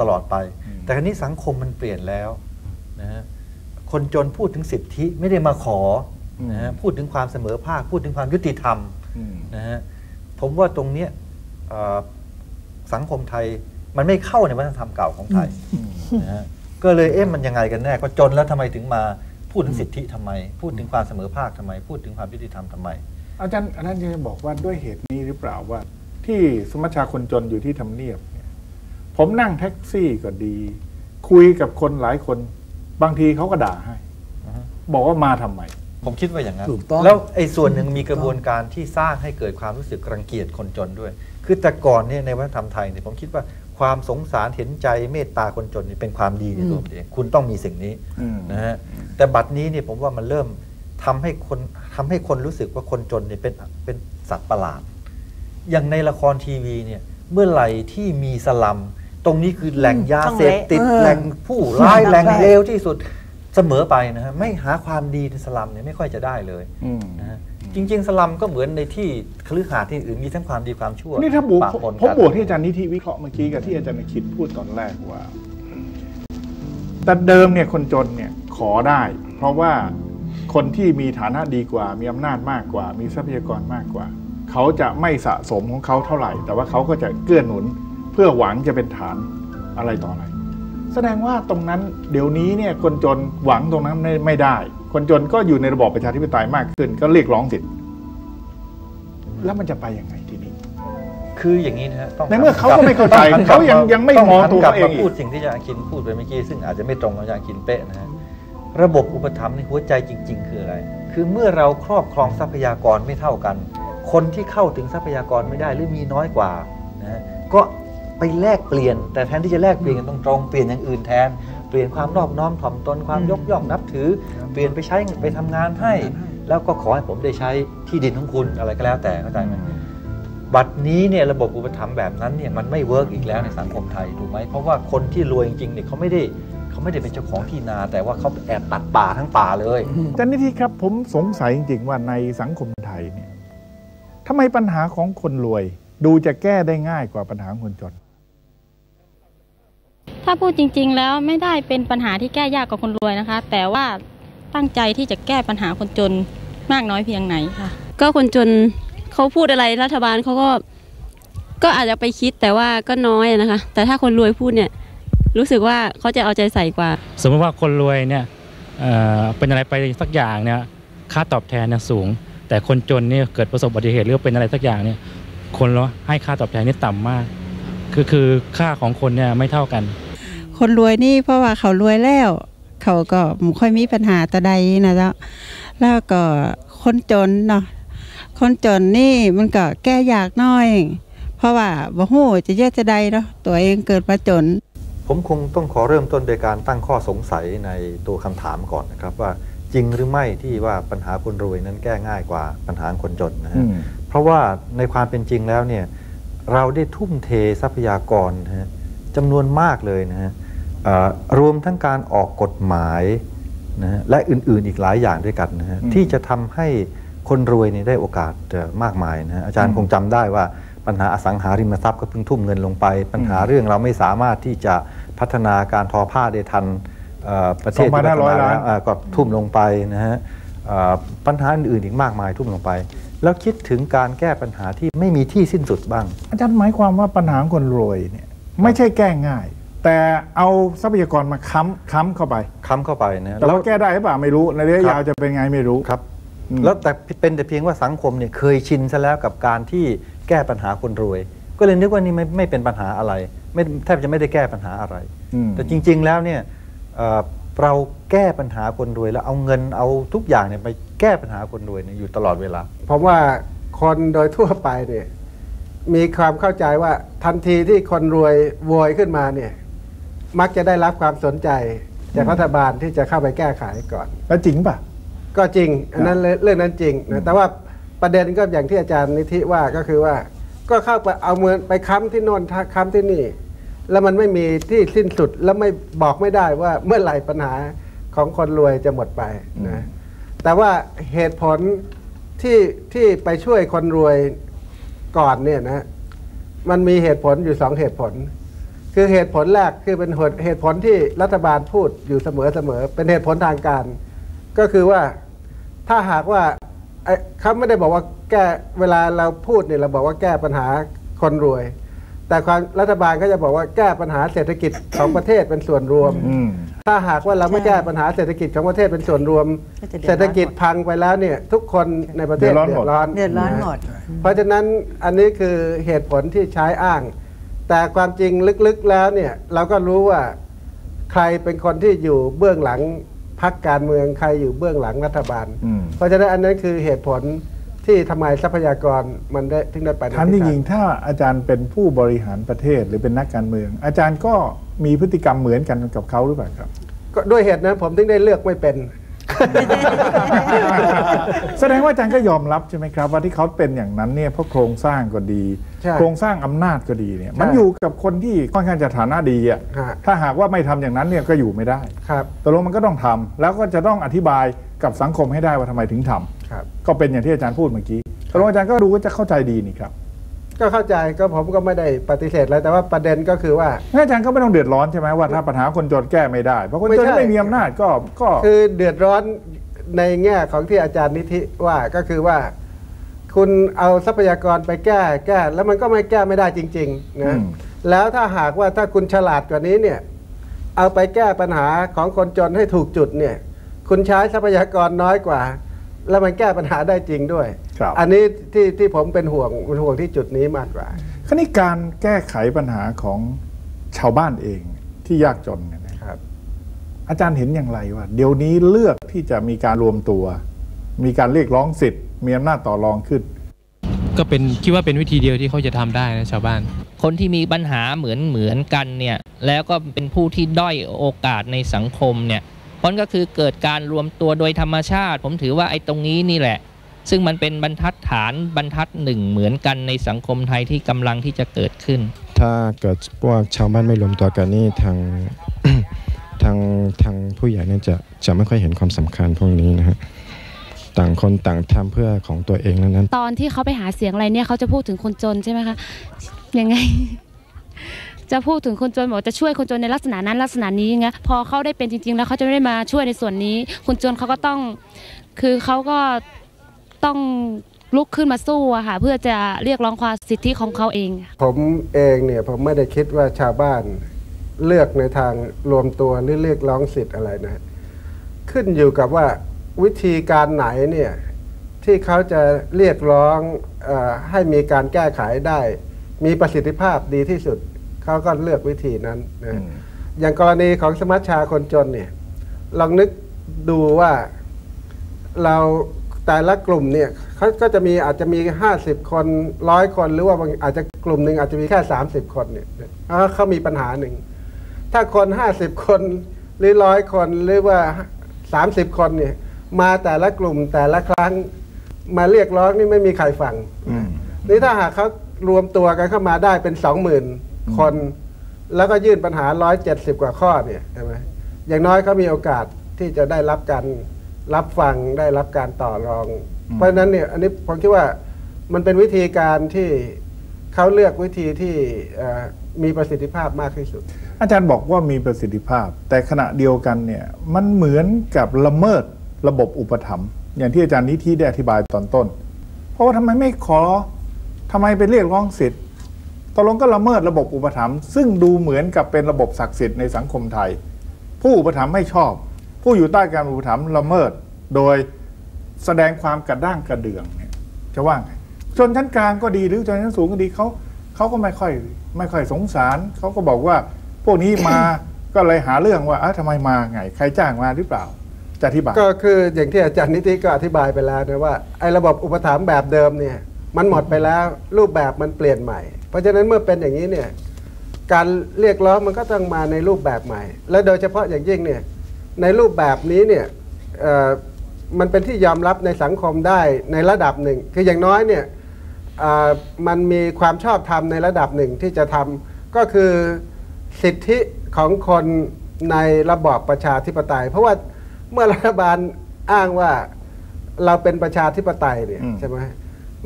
ตลอดไปแต่คราวนี้สังคมมันเปลี่ยนแล้วนะฮะคนจนพูดถึงสิทธิไม่ได้มาขอ นะฮะพูดถึงความเสมอภาคพูดถึงความยุติธรรมนะฮะผมว่าตรงเนี้ยสังคมไทยมันไม่เข้าในวัฒนธรรมเก่าของไทยนะฮะก็เลยเอ๊ะมันยังไงกันแน่ก็จนแล้วทำไมถึงมาพูดถึงสิทธิทำไมพูดถึงความเสมอภาคทำไมพูดถึงความยุติธรรมทำไมอาจารย์อันนั้นจะบอกว่าด้วยเหตุนี้หรือเปล่าว่าที่สมัชชาคนจนอยู่ที่ทำเนียบเนี่ยผมนั่งแท็กซี่ก็ดีคุยกับคนหลายคนบางทีเขาก็ด่าให้บอกว่ามาทำไมผมคิดว่าอย่างนั้นแล้วไอ้ส่วนหนึ่งมีกระบวนการที่สร้างให้เกิดความรู้สึกรังเกียจคนจนด้วยคือแต่ก่อนเนี่ยในวัฒนธรรมไทยเนี่ยผมคิดว่าความสงสารเห็นใจเมตตาคนจนนี่เป็นความดีในตัวเองคุณต้องมีสิ่งนี้นะฮะแต่บัดนี้เนี่ยผมว่ามันเริ่มทำให้คนรู้สึกว่าคนจนเนี่ยเป็นสัตว์ประหลาดอย่างในละครทีวีเนี่ยเมื่อไหร่ที่มีสลัมตรงนี้คือแหล่งยาเสพติดแหล่งผู้ร้ายแหล่งเลวที่สุดเสมอไปนะฮะไม่หาความดีในสลัมเนี่ยไม่ค่อยจะได้เลยนะฮะจริงๆสลัมก็เหมือนในที่คฤหาสน์ที่อื่นมีทั้งความดีความชั่วนี่ถ้าบวกผมบวกที่อาจารย์นิธิวิเคราะห์เมื่อกี้กับที่อาจารย์คิดพูดตอนแรกว่าแต่เดิมเนี่ยคนจนเนี่ยขอได้เพราะว่าคนที่มีฐานะดีกว่ามีอำนาจมากกว่ามีทรัพยากรมากกว่าเขาจะไม่สะสมของเขาเท่าไหร่แต่ว่าเขาก็จะเกื้อหนุนเพื่อหวังจะเป็นฐานอะไรต่ออะไรแสดงว่าตรงนั้นเดี๋ยวนี้เนี่ยคนจนหวังตรงนั้นไม่ได้คนจนก็อยู่ในระบอบประชาธิปไตยมากขึ้นก็เรียกร้องสิทธิ์แล้วมันจะไปยังไงทีนี้คืออย่างนี้นะฮะในเมื่อเขาก็ไม่เข้าใจเขายังไม่มองตัวเองพูดสิ่งที่อาจารย์คินพูดไปเมื่อกี้ซึ่งอาจจะไม่ตรงกับอาจารย์คินเป๊ะนะฮะระบบอุปถัมภ์ในหัวใจจริงๆคืออะไรคือเมื่อเราครอบครองทรัพยากรไม่เท่ากันคนที่เข้าถึงทรัพยากรไม่ได้หรือมีน้อยกว่านะก็ไปแลกเปลี่ยนแต่แทนที่จะแลกเปลี่ยนกันตรงๆเปลี่ยนอย่างอื่นแทนเปลี่ยนความนอบน้อมถ่อมตนความยกย่องนับถือเปลี่ยนไปใช้ไปทำงานให้แล้วก็ขอให้ผมได้ใช้ที่ดินของคุณอะไรก็แล้วแต่เข้าใจไหมบัดนี้เนี่ยระบบอุปถัมภ์แบบนั้นเนี่ยมันไม่เวิร์กอีกแล้วในสังคมไทยถูกไหมเพราะว่าคนที่รวยจริงๆเนี่ยเขาไม่ได้เป็นเจ้าของที่นาแต่ว่าเขาแอบตัดป่าทั้งป่าเลยอาจารย์นิธิครับผมสงสัยจริงๆว่าในสังคมไทยเนี่ยทำไมปัญหาของคนรวยดูจะแก้ได้ง่ายกว่าปัญหาคนจนถ้าพูดจริงๆแล้วไม่ได้เป็นปัญหาที่แก้ยากกว่าคนรวยนะคะแต่ว่าตั้งใจที่จะแก้ปัญหาคนจนมากน้อยเพียงไหนค่ะก็คนจนเขาพูดอะไรรัฐบาลเขาก็อาจจะไปคิดแต่ว่าก็น้อยนะคะแต่ถ้าคนรวยพูดเนี่ยรู้สึกว่าเขาจะเอาใจใส่กว่าสมมติว่าคนรวยเนี่ยเป็นอะไรไปสักอย่างเนี่ยค่าตอบแทนเนี่ยสูงแต่คนจนเนี่ยเกิดประสบอุบัติเหตุหรือเป็นอะไรสักอย่างเนี่ยคนเราให้ค่าตอบแทนนี่ต่ำมากคือค่าของคนเนี่ยไม่เท่ากันคนรวยนี่เพราะว่าเขารวยแล้วเขาก็ไม่ค่อยมีปัญหาแต่ใดนะเจ้าแล้วก็คนจนเนาะคนจนนี่มันก็แก้ยากน้อยเพราะว่าบ่ฮู้จะแย่จะใดเนาะตัวเองเกิดมาจนผมคงต้องขอเริ่มต้นโดยการตั้งข้อสงสัยในตัวคำถามก่อนนะครับว่าจริงหรือไม่ที่ว่าปัญหาคนรวยนั้นแก้ง่ายกว่าปัญหาคนจนนะฮะเพราะว่าในความเป็นจริงแล้วเนี่ยเราได้ทุ่มเททรัพยากรนะฮะจำนวนมากเลยนะฮะรวมทั้งการออกกฎหมายนะฮะและอื่นๆอีกหลายอย่างด้วยกันนะฮะที่จะทำให้คนรวยเนี่ยได้โอกาสมากมายนะฮะอาจารย์คงจำได้ว่าปัญหาอสังหาริมทรัพย์ก็เพิ่งทุ่มเงินลงไปปัญหาเรื่องเราไม่สามารถที่จะพัฒนาการทอผ้าได้ทันประเทศพัฒนาแล้วก็ทุ่มลงไปนะฮะปัญหาอื่นอีกมากมายทุ่มลงไปแล้วคิดถึงการแก้ปัญหาที่ไม่มีที่สิ้นสุดบ้างอาจารย์หมายความว่าปัญหาคนรวยเนี่ยไม่ใช่แก้ง่ายแต่เอาทรัพยากรมาค้ำเข้าไปนะแล้วแก้ได้หรือเปล่าไม่รู้ในระยะยาวจะเป็นไงไม่รู้ครับแล้วแต่เป็นแต่เพียงว่าสังคมเนี่ยเคยชินซะแล้วกับการที่แก้ปัญหาคนรวยก็เลยนึกว่านี่ไม่เป็นปัญหาอะไรไม่แทบจะไม่ได้แก้ปัญหาอะไรแต่จริงๆแล้วเนี่ยเราแก้ปัญหาคนรวยแล้วเอาเงินเอาทุกอย่างเนี่ยไปแก้ปัญหาคนรวยเนี่ยอยู่ตลอดเวลาเพราะว่าคนโดยทั่วไปเนี่ยมีความเข้าใจว่าทันทีที่คนรวยโวยขึ้นมาเนี่ยมักจะได้รับความสนใจจากรัฐบาลที่จะเข้าไปแก้ไขก่อนแล้วจริงป่ะก็จริงอันนั้นเรื่องนั้นจริงนะแต่ว่าประเด็นก็อย่างที่อาจารย์นิธิว่าก็คือว่าก็เข้าไปเอาเงินไปค้ำที่โน่นค้ำที่นี่แล้วมันไม่มีที่สิ้นสุดแล้วไม่บอกไม่ได้ว่าเมื่อไหร่ปัญหาของคนรวยจะหมดไปนะแต่ว่าเหตุผลที่ไปช่วยคนรวยก่อนเนี่ยนะมันมีเหตุผลอยู่สองเหตุผลคือเหตุผลแรกคือเป็นเหตุผลที่รัฐบาลพูดอยู่เสมอเป็นเหตุผลทางการก็คือว่า ถ้าหากว่าเขาไม่ได้บอกว่าแก้เวลาเราพูดเนี่ยเราบอกว่าแก้ปัญหาคนรวยแต่ความรัฐบาลก็จะบอกว่าแก้ปัญหาเศรษฐกิจของประเทศเป็นส่วนรวมถ้าหากว่าเราไม่แก้ปัญหาเศรษฐกิจของประเทศเป็นส่วนรวมเศรษฐกิจพังไปแล้วเนี่ยทุกคนในประเทศเดือดร้อนหมดเพราะฉะนั้นอันนี้คือเหตุผลที่ใช้อ้างแต่ความจริงลึกๆแล้วเนี่ยเราก็รู้ว่าใครเป็นคนที่อยู่เบื้องหลังพรรคการเมืองใครอยู่เบื้องหลังรัฐบาลเพราะฉะนั้นอันนั้นคือเหตุผลที่ทำไมทรัพยากรมันได้ถึงได้ไปทำจริงๆถ้าอาจารย์เป็นผู้บริหารประเทศหรือเป็นนักการเมืองอาจารย์ก็มีพฤติกรรมเหมือนกันกับเขาหรือเปล่าครับก็ด้วยเหตุนั้นผมถึงได้เลือกไม่เป็นแสดงว่าอาจารย์ก็ยอมรับใช่ไหมครับว่าที่เขาเป็นอย่างนั้นเนี่ยเพราะโครงสร้างก็ดีโครงสร้างอำนาจก็ดีเนี่ยมันอยู่กับคนที่ค่อนข้างจะฐานะดีอ่ะถ้าหากว่าไม่ทำอย่างนั้นเนี่ยก็อยู่ไม่ได้ครับตกลงมันก็ต้องทำแล้วก็จะต้องอธิบายกับสังคมให้ได้ว่าทำไมถึงทำก็เป็นอย่างที่อาจารย์พูดเมื่อกี้ตกลงอาจารย์ก็รู้ว่าจะเข้าใจดีนี่ครับก็เข้าใจก็ผมก็ไม่ได้ปฏิเสธอะไรแต่ว่าประเด็นก็คือว่าอาจารย์ก็ไม่ต้องเดือดร้อนใช่ไหมว่าถ้าปัญหาคนจนแก้ไม่ได้เพราะคนจนไม่มีอำนาจก็คือเดือดร้อนในแง่ของที่อาจารย์นิธิว่าก็คือว่าคุณเอาทรัพยากรไปแก้แล้วมันก็ไม่แก้ไม่ได้จริงๆนะแล้วถ้าหากว่าถ้าคุณฉลาดกว่านี้เนี่ยเอาไปแก้ปัญหาของคนจนให้ถูกจุดเนี่ยคุณใช้ทรัพยากรน้อยกว่าแล้วมันแก้ปัญหาได้จริงด้วยอันนี้ที่ผมเป็นห่วงที่จุดนี้มากกว่าคราวนี้การแก้ไขปัญหาของชาวบ้านเองที่ยากจนเนี่ยนะครับอาจารย์เห็นอย่างไรว่าเดี๋ยวนี้เลือกที่จะมีการรวมตัวมีการเรียกร้องสิทธิ์มีอำนาจต่อรองขึ้นก็เป็นคิดว่าเป็นวิธีเดียวที่เขาจะทำได้นะชาวบ้านคนที่มีปัญหาเหมือนกันเนี่ยแล้วก็เป็นผู้ที่ด้อยโอกาสในสังคมเนี่ยผลก็คือเกิดการรวมตัวโดยธรรมชาติผมถือว่าไอ้ตรงนี้นี่แหละซึ่งมันเป็นบรรทัดหนึ่งเหมือนกันในสังคมไทยที่กำลังที่จะเกิดขึ้นถ้าเกิดพวกชาวบ้านไม่รวมตัวกันนี่ทางผู้ใหญ่เนี่ยจะไม่ค่อยเห็นความสำคัญพวกนี้นะฮะต่างคนต่างทำเพื่อของตัวเองนั้นตอนที่เขาไปหาเสียงอะไรเนี่ยเขาจะพูดถึงคนจนใช่ไหมคะยังไงจะพูดถึงคนจนบอกจะช่วยคนจนในลักษณะนั้นลักษณะนี้ไงพอเขาได้เป็นจริงๆแล้วเขาจะไม่ได้มาช่วยในส่วนนี้คนจนเขาก็ต้องคือเขาก็ต้องลุกขึ้นมาสู้อะค่ะเพื่อจะเรียกร้องความสิทธิของเขาเองผมเองเนี่ยผมไม่ได้คิดว่าชาวบ้านเลือกในทางรวมตัวหรือเรียกร้องสิทธิ์อะไรนะขึ้นอยู่กับว่าวิธีการไหนเนี่ยที่เขาจะเรียกร้องให้มีการแก้ไขได้มีประสิทธิภาพดีที่สุดเขาก็เลือกวิธีนั้นนะอย่างกรณีของสมัชชาคนจนเนี่ยลองนึกดูว่าเราแต่ละกลุ่มเนี่ยเขาก็จะมีอาจจะมี50คน100คนหรือว่าอาจจะกลุ่มหนึ่งอาจจะมีแค่30คนเนี่ยเขามีปัญหาหนึ่งถ้าคน50คนหรือ100คนหรือว่า30คนเนี่ยมาแต่ละกลุ่มแต่ละครั้งมาเรียกร้องนี่ไม่มีใครฟังนี่ถ้าหากเขารวมตัวกันเข้ามาได้เป็น 20,000 คนแล้วก็ยื่นปัญหา170กว่าข้อเนี่ยใช่ไหมอย่างน้อยเขามีโอกาสที่จะได้รับการรับฟังได้รับการต่อรองเพราะฉะนั้นเนี่ยอันนี้ผมคิดว่ามันเป็นวิธีการที่เขาเลือกวิธีที่มีประสิทธิภาพมากที่สุดอาจารย์บอกว่ามีประสิทธิภาพแต่ขณะเดียวกันเนี่ยมันเหมือนกับละเมิดระบบอุปถัมภ์อย่างที่อาจารย์นิธิได้อธิบายตอนต้นเพราะว่าทำไมไม่ขอทำไมไปเรียกร้องสิทธิ์ตกลงก็ละเมิดระบบอุปถัมภ์ซึ่งดูเหมือนกับเป็นระบบศักดิ์สิทธิ์ในสังคมไทยผู้อุปถัมภ์ไม่ชอบผู้อยู่ใต้การอุปถัมภ์ละเมิดโดยแสดงความกระด้างกระเดื่องเนี่ยจะว่าไงชนชั้นกลางก็ดีหรือชนชั้นสูงก็ดีเขาก็ไม่ค่อยสงสารเขาก็บอกว่าพวกนี้มา ก็เลยหาเรื่องว่าทำไมมาไงใครจ้างมาหรือเปล่าจะอธิบายก็คืออย่างที่อาจารย์นิติก็อธิบายไปแล้วนะว่าไอ้ระบบอุปถัมภ์แบบเดิมเนี่ยมันหมดไปแล้วรูปแบบมันเปลี่ยนใหม่เพราะฉะนั้นเมื่อเป็นอย่างนี้เนี่ยการเรียกร้องมันก็ต้องมาในรูปแบบใหม่และโดยเฉพาะอย่างยิ่งเนี่ยในรูปแบบนี้เนี่ยมันเป็นที่ยอมรับในสังคมได้ในระดับหนึ่งคืออย่างน้อยเนี่ยมันมีความชอบธรรมในระดับหนึ่งที่จะทำก็คือสิทธิของคนในระบอบประชาธิปไตยเพราะว่าเมื่อรัฐบาลอ้างว่าเราเป็นประชาธิปไตยเนี่ยใช่ไหม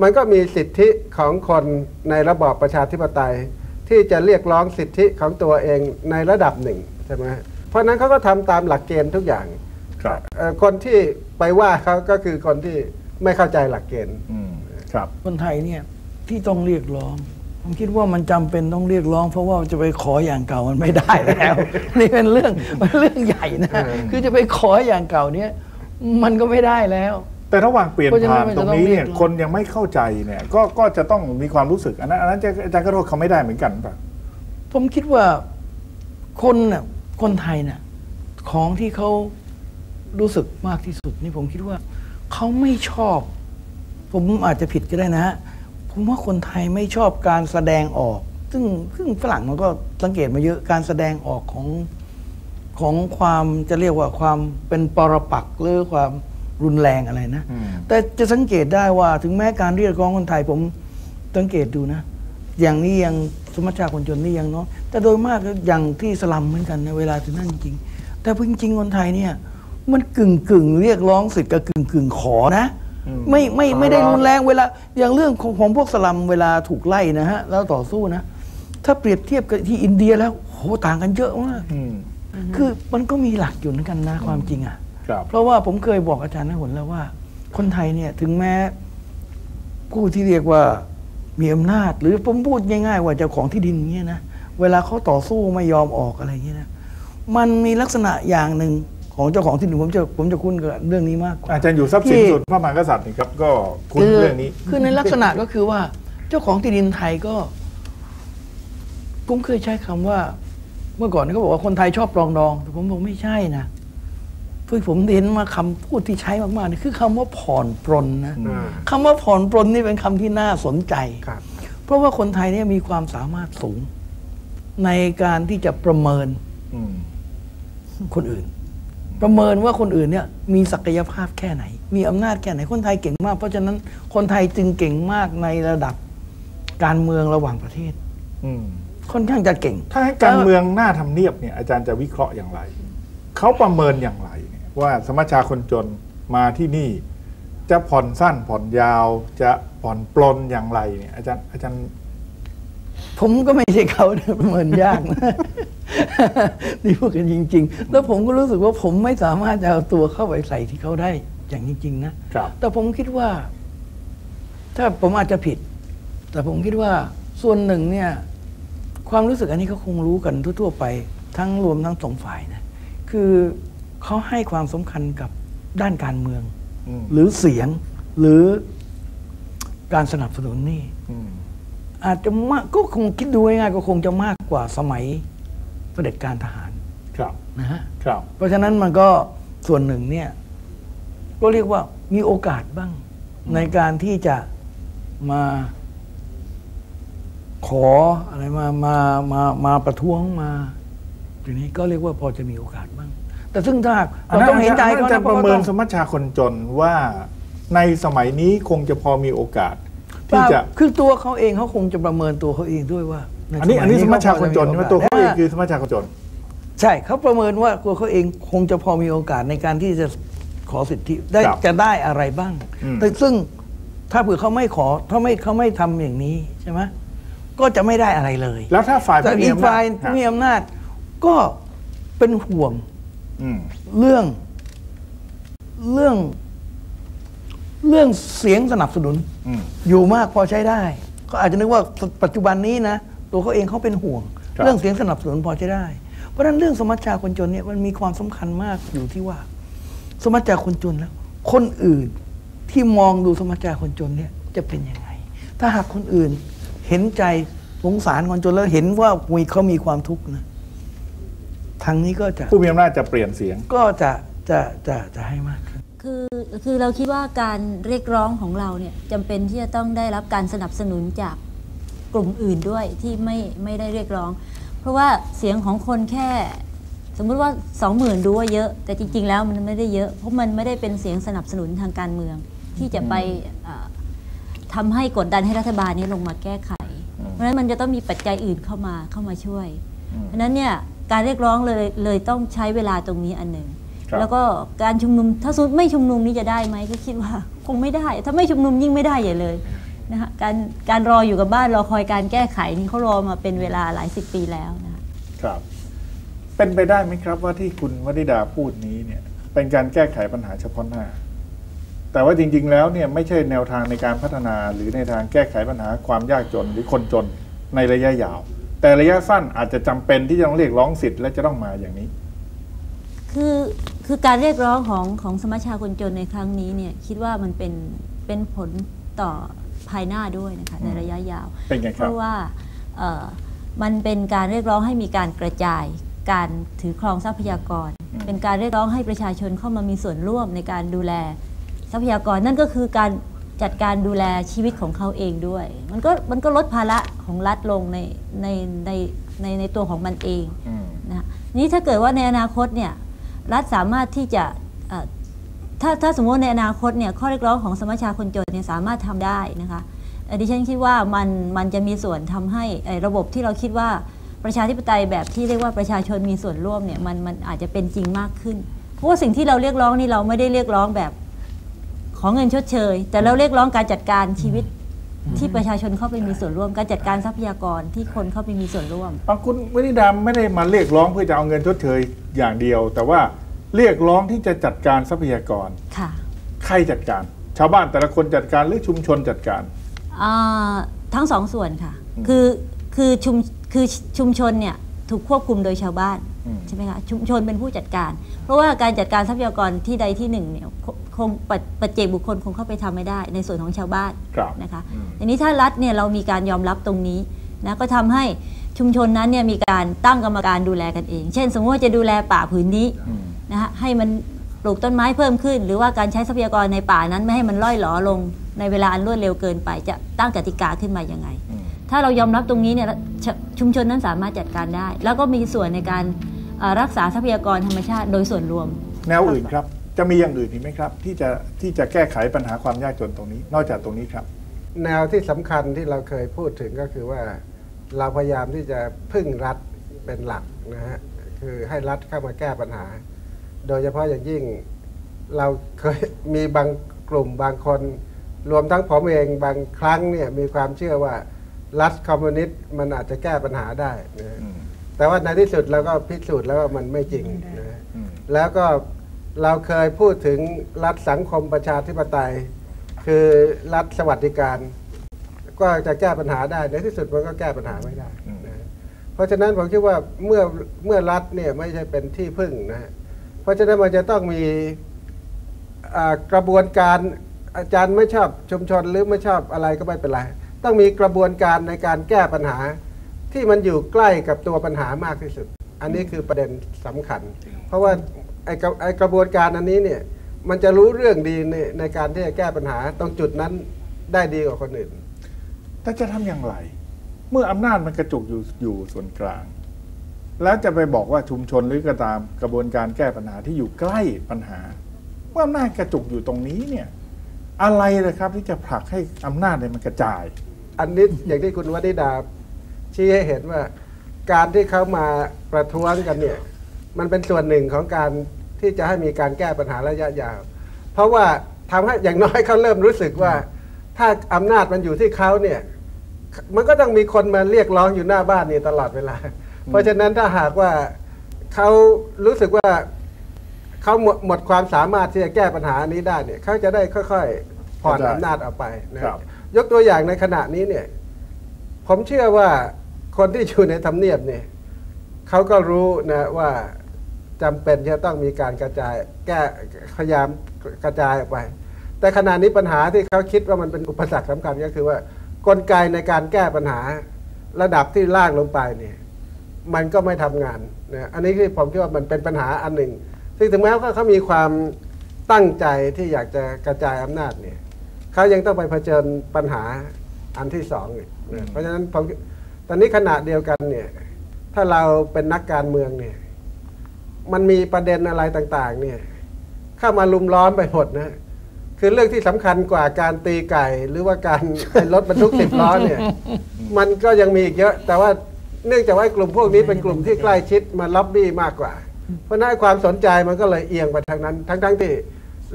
มันก็มีสิทธิของคนในระบอบประชาธิปไตยที่จะเรียกร้องสิทธิของตัวเองในระดับหนึ่งใช่ไหมเพราะนั้นเขาก็ทำตามหลักเกณฑ์ทุกอย่าง คนที่ไปว่าเขาก็คือคนที่ไม่เข้าใจหลักเกณฑ์คนไทยเนี่ยที่ต้องเรียกร้องผมคิดว่ามันจำเป็นต้องเรียกร้องเพราะว่าจะไปขออย่างเก่ามันไม่ได้แล้วนี่เป็นเรื่องใหญ่นะคือจะไปขออย่างเก่าเนี่ยมันก็ไม่ได้แล้วแต่ระหว่างเปลี่ยนผ่านตรงนี้เนี่ยคนยังไม่เข้าใจเนี่ยก็จะต้องมีความรู้สึกอันนั้นอาจารย์ก็โทษเขาไม่ได้เหมือนกันป่ะผมคิดว่าคนไทยน่ะของที่เขารู้สึกมากที่สุดนี่ผมคิดว่าเขาไม่ชอบผมอาจจะผิดก็ได้นะฮะผมว่าคนไทยไม่ชอบการแสดงออกซึ่งฝรั่งมันก็สังเกตมาเยอะการแสดงออกของความจะเรียกว่าความเป็นปรปักษ์หรือความรุนแรงอะไรนะแต่จะสังเกตได้ว่าถึงแม้การเรียกร้องคนไทยผมสังเกตดูนะอย่างนี้ยังสมัชชาคนจนนี่ยังเนาะแต่โดยมากอย่างที่สลัมเหมือนกันในเวลาถึงนั่นจริงแต่จริงคนไทยเนี่ยมันกึ่งเรียกร้องสิทธิ์กับกึ่งขอนะไม่ได้รุนแรงเวลาอย่างเรื่องของพวกสลัมเวลาถูกไล่นะฮะแล้วต่อสู้นะถ้าเปรียบเทียบกับที่อินเดียแล้วโหต่างกันเยอะมากคือมันก็มีหลักอยู่เหมือนกันนะความจริงอ่ะเพราะว่าผมเคยบอกอาจารย์ณหนแล้วว่าคนไทยเนี่ยถึงแม้ผู้ที่เรียกว่ามีอำนาจหรือผมพูดง่ายๆว่าเจ้าของที่ดินเงี้ยนะเวลาเขาต่อสู้ไม่ยอมออกอะไรเงี้ยนะมันมีลักษณะอย่างหนึ่งของเจ้าของที่ดินผมจะคุ้นกับเรื่องนี้มากกว่าอาจารย์อยู่ทรัพย์สินส่วนพระมหากษัตริย์นี่ครับก็คุ้นเรื่องนี้คือในลักษณะก็คือว่าเจ้าของที่ดินไทยก็ผมเคยใช้คำว่าเมื่อก่อนเขาบอกว่าคนไทยชอบปรองดองแต่ผมบอกไม่ใช่นะคือผมเห็นมาคำพูดที่ใช้มากๆนี่คือคำว่าผ่อนปรนนะคำว่าผ่อนปรนนี่เป็นคำที่น่าสนใจเพราะว่าคนไทยเนี่ยมีความสามารถสูงในการที่จะประเมินคนอื่นประเมินว่าคนอื่นเนี่ยมีศักยภาพแค่ไหนมีอำนาจแค่ไหนคนไทยเก่งมากเพราะฉะนั้นคนไทยจึงเก่งมากในระดับการเมืองระหว่างประเทศค่อนข้างจะเก่งถ้าให้การเมืองหน้าทำเนียบเนี่ยอาจารย์จะวิเคราะห์อย่างไรเขาประเมินอย่างไรว่าสมัชชาคนจนมาที่นี่จะผ่อนสั้นผ่อนยาวจะผ่อนปลนอย่างไรเนี่ยอาจารย์ผมก็ไม่ใช่เขาประเมินยากนะนี่พูดกันจริงๆแล้วผมก็รู้สึกว่าผมไม่สามารถจะเอาตัวเข้าไปใส่ที่เขาได้อย่างจริงๆนะแต่ผมคิดว่าถ้าผมอาจจะผิดแต่ผมคิดว่าส่วนหนึ่งเนี่ยความรู้สึกอันนี้เขาคงรู้กันทั่วๆไปทั้งรวมทั้งสองฝ่ายนะคือเขาให้ความสำคัญกับด้านการเมืองหรือเสียงหรือการสนับสนุนนี่อาจจะมากก็คงคิดดูง่ายๆก็คงจะมากกว่าสมัยเผด็จการทหารนะฮะเพราะฉะนั้นมันก็ส่วนหนึ่งเนี่ยก็เรียกว่ามีโอกาสบ้างในการที่จะมาขออะไรมาประท้วงมาทีนี้ก็เรียกว่าพอจะมีโอกาสบ้างแต่ซึ่งถ้าเราต้องเห็นใจเขาจะประเมินสมัชชาคนจนว่าในสมัยนี้คงจะพอมีโอกาสที่จะคือตัวเขาเองเขาคงจะประเมินตัวเขาเองด้วยว่าอันนี้สมัชชาคนจนตัวเขาเองคือสมัชชาคนจนใช่เขาประเมินว่าตัวเขาเองคงจะพอมีโอกาสในการที่จะขอสิทธิได้จะได้อะไรบ้างแต่ซึ่งถ้าเผื่อเขาไม่ขอเขาไม่ทำอย่างนี้ใช่ไหมก็จะไม่ได้อะไรเลยแล้วถ้าฝ่ายมีอำนาจก็เป็นห่วงเรื่องเสียงสนับสนุนอยู่มากพอใช้ได้เขาอาจจะนึกว่าปัจจุบันนี้นะตัวเขาเองเขาเป็นห่วงเรื่องเสียงสนับสนุนพอใช้ได้เพราะฉะนั้นเรื่องสมัชชาคนจนเนี่ยมันมีความสำคัญมากอยู่ที่ว่าสมัชชาคนจนแล้วคนอื่นที่มองดูสมัชชาคนจนเนี่ยจะเป็นยังไงถ้าหากคนอื่นเห็นใจสงสารคนจนแล้วเห็นว่าเขามีความทุกข์นะทางนี้ก็จะผู้มีอำนาจจะเปลี่ยนเสียงก็จะให้มากขึ้นคือเราคิดว่าการเรียกร้องของเราเนี่ยจำเป็นที่จะต้องได้รับการสนับสนุนจากกลุ่มอื่นด้วยที่ไม่ได้เรียกร้องเพราะว่าเสียงของคนแค่สมมุติว่า20,000ดูว่าเยอะแต่จริงๆแล้วมันไม่ได้เยอะเพราะมันไม่ได้เป็นเสียงสนับสนุนทางการเมืองที่จะไปทำให้กดดันให้รัฐบาลนี้ลงมาแก้ไขเพราะฉะนั้นมันจะต้องมีปัจจัยอื่นเข้ามาช่วยเพราะฉะนั้นเนี่ยการเรียกร้องเลยต้องใช้เวลาตรงนี้อันหนึ่งแล้วก็การชุมนุมถ้าสุดไม่ชุมนุมนี้จะได้ไหมก็คิดว่าคงไม่ได้ถ้าไม่ชุมนุมยิ่งไม่ได้ใหญ่เลยนะคะการรออยู่กับบ้านรอคอยการแก้ไขนี่เขารอมาเป็นเวลาหลายสิบปีแล้วนะครับเป็นไปได้ไหมครับว่าที่คุณวนิดาพูดนี้เนี่ย เป็นการแก้ไขปัญหาเฉพาะหน้าแต่ว่าจริงๆแล้วเนี่ยไม่ใช่แนวทางในการพัฒนาหรือในทางแก้ไขปัญหาความยากจนหรือคนจนในระยะยาวแต่ระยะสั้นอาจจะจำเป็นที่จะต้องเรียกร้องสิทธิ์และจะต้องมาอย่างนี้คือการเรียกร้องของสมาชิกคนจนในครั้งนี้เนี่ยคิดว่ามันเป็นผลต่อภายหน้าด้วยนะคะในระยะยาวเพราะว่ามันเป็นการเรียกร้องให้มีการกระจายการถือครองทรัพยากรเป็นการเรียกร้องให้ประชาชนเข้ามามีส่วนร่วมในการดูแลทรัพยากรนั่นก็คือการจัดการดูแลชีวิตของเขาเองด้วยมันก็ลดภาระของรัฐลงในตัวของมันเองนะนี้ถ้าเกิดว่าในอนาคตเนี่ยรัฐสามารถที่จะถ้าสมมติในอนาคตเนี่ยข้อเรียกร้องของสมาชิกคนจนเนี่ยสามารถทำได้นะคะดิฉันคิดว่ามันจะมีส่วนทำให้ระบบที่เราคิดว่าประชาธิปไตยแบบที่เรียกว่าประชาชนมีส่วนร่วมเนี่ยมันอาจจะเป็นจริงมากขึ้นเพราะว่าสิ่งที่เราเรียกร้องนี่เราไม่ได้เรียกร้องแบบของเงินชดเชยแต่เราเรียกร้องการจัดการชีวิตที่ประชาชนเข้าไปมีส่วนร่วมการจัดการทรัพยากรที่คนเข้าไปมีส่วนร่วมคุณวนิดาไม่ได้มาเรียกร้องเพื่อจะเอาเงินชดเชยอย่างเดียวแต่ว่าเรียกร้องที่จะจัดการทรัพยากรค่ะใครจัดการชาวบ้านแต่ละคนจัดการหรือชุมชนจัดการทั้งสองส่วนค่ะคือชุมชนเนี่ยถูกควบคุมโดยชาวบ้านใช่ไหมคะชุมชนเป็นผู้จัดการเพราะว่าการจัดการทรัพยากรที่ใดที่หนึ่งเนี่ยคงปัจเจกบุคคลคงเข้าไปทำไม่ได้ในส่วนของชาวบ้านนะคะอันนี้ถ้ารัฐเนี่ยเรามีการยอมรับตรงนี้นะก็ทำให้ชุมชนนั้นเนี่ยมีการตั้งกรรมการดูแลกันเองเช่นสมมติว่าจะดูแลป่าผืนนี้นะฮะให้มันปลูกต้นไม้เพิ่มขึ้นหรือว่าการใช้ทรัพยากรในป่านั้นไม่ให้มันล่อยหลอลงในเวลาอันรวดเร็วเกินไปจะตั้งกติกาขึ้นมาอย่างไงถ้าเรายอมรับตรงนี้เนี่ยชุมชนนั้นสามารถจัดการได้แล้วก็มีส่วนในการรักษาทรัพยากรธรรมชาติโดยส่วนรวมแนวอื่นครับจะมีอย่างอื่นอีกไหมครับที่จะแก้ไขปัญหาความยากจนตรงนี้นอกจากตรงนี้ครับแนวที่สำคัญที่เราเคยพูดถึงก็คือว่าเราพยายามที่จะพึ่งรัฐเป็นหลักนะฮะคือให้รัฐเข้ามาแก้ปัญหาโดยเฉพาะอย่างยิ่งเราเคยมีบางกลุ่มบางคนรวมทั้งผมเองบางครั้งเนี่ยมีความเชื่อว่ารัฐคอมมิวนิสต์มันอาจจะแก้ปัญหาได้นะแต่ว่าในที่สุดเราก็พิสูจน์แล้วว่ามันไม่จริงนะแล้วก็เราเคยพูดถึงรัฐสังคมประชาธิปไตยคือรัฐสวัสดิการก็จะแก้ปัญหาได้ในที่สุดมันก็แก้ปัญหาไม่ได้นะเพราะฉะนั้นผมคิดว่าเมื่อรัฐเนี่ยไม่ใช่เป็นที่พึ่งนะเพราะฉะนั้นมันจะต้องมีกระบวนการอาจารย์ไม่ชอบชุมชนหรือไม่ชอบอะไรก็ไม่เป็นไรต้องมีกระบวนการในการแก้ปัญหาที่มันอยู่ใกล้กับตัวปัญหามากที่สุดอันนี้คือประเด็นสำคัญเพราะว่าไอ้กระบวนการอันนี้เนี่ยมันจะรู้เรื่องดีในการที่จะแก้ปัญหาตรงจุดนั้นได้ดีกว่าคนอื่นแต่จะทำอย่างไรเมื่ออำนาจมันกระจุกอยู่ส่วนกลางแล้วจะไปบอกว่าชุมชนหรือกระตามกระบวนการแก้ปัญหาที่อยู่ใกล้ปัญหาเมื่ออำนาจกระจุกอยู่ตรงนี้เนี่ยอะไรเลยครับที่จะผลักให้อำนาจเนี่ยมันกระจายอันนี้อย่างที่คุณวนิดาชี้ให้เห็นว่าการที่เขามาประท้วงกันเนี่ยมันเป็นส่วนหนึ่งของการที่จะให้มีการแก้ปัญหาระยะยาวเพราะว่าทำให้อย่างน้อยเขาเริ่มรู้สึกว่าถ้าอำนาจมันอยู่ที่เขาเนี่ยมันก็ต้องมีคนมาเรียกร้องอยู่หน้าบ้านนี่ตลอดเวลาเพราะฉะนั้นถ้าหากว่าเขารู้สึกว่าเขาหมดความสามารถที่จะแก้ปัญหานี้ได้เนี่ยเขาจะได้ค่อยๆผ่อนอำนาจออกไปนะครับยกตัวอย่างในขณะนี้เนี่ยผมเชื่อว่าคนที่อยู่ในทำเนียบเนี่ยเขาก็รู้นะว่าจำเป็นจะต้องมีการกระจายแก้พยายามกระจายออกไปแต่ขณะนี้ปัญหาที่เขาคิดว่ามันเป็นอุปสรรคสำคัญก็คือว่ากลไกในการแก้ปัญหาระดับที่ล่างลงไปเนี่ยมันก็ไม่ทำงานนะอันนี้ที่ผมคิดว่ามันเป็นปัญหาอันหนึ่งซึ่งถึงแม้ว่าเขามีความตั้งใจที่อยากจะกระจายอำนาจเนี่ยเขายังต้องไปเผชิญปัญหาอันที่สองเพราะฉะนั้นผมตอนนี้ขณะเดียวกันเนี่ยถ้าเราเป็นนักการเมืองเนี่ยมันมีประเด็นอะไรต่างๆเนี่ยเข้ามาลุมล้อมไปหมดนะคือเรื่องที่สำคัญกว่าการตีไก่หรือว่าการเป็นรถบรรทุก10 ล้อเนี่ยมันก็ยังมีอีกเยอะแต่ว่าเนื่องจากว่ากลุ่มพวกนี้เป็นกลุ่มที่ใกล้ชิดมาล็อบบี้มากกว่าเพราะนั้นความสนใจมันก็เลยเอียงไปทางนั้นทั้งที่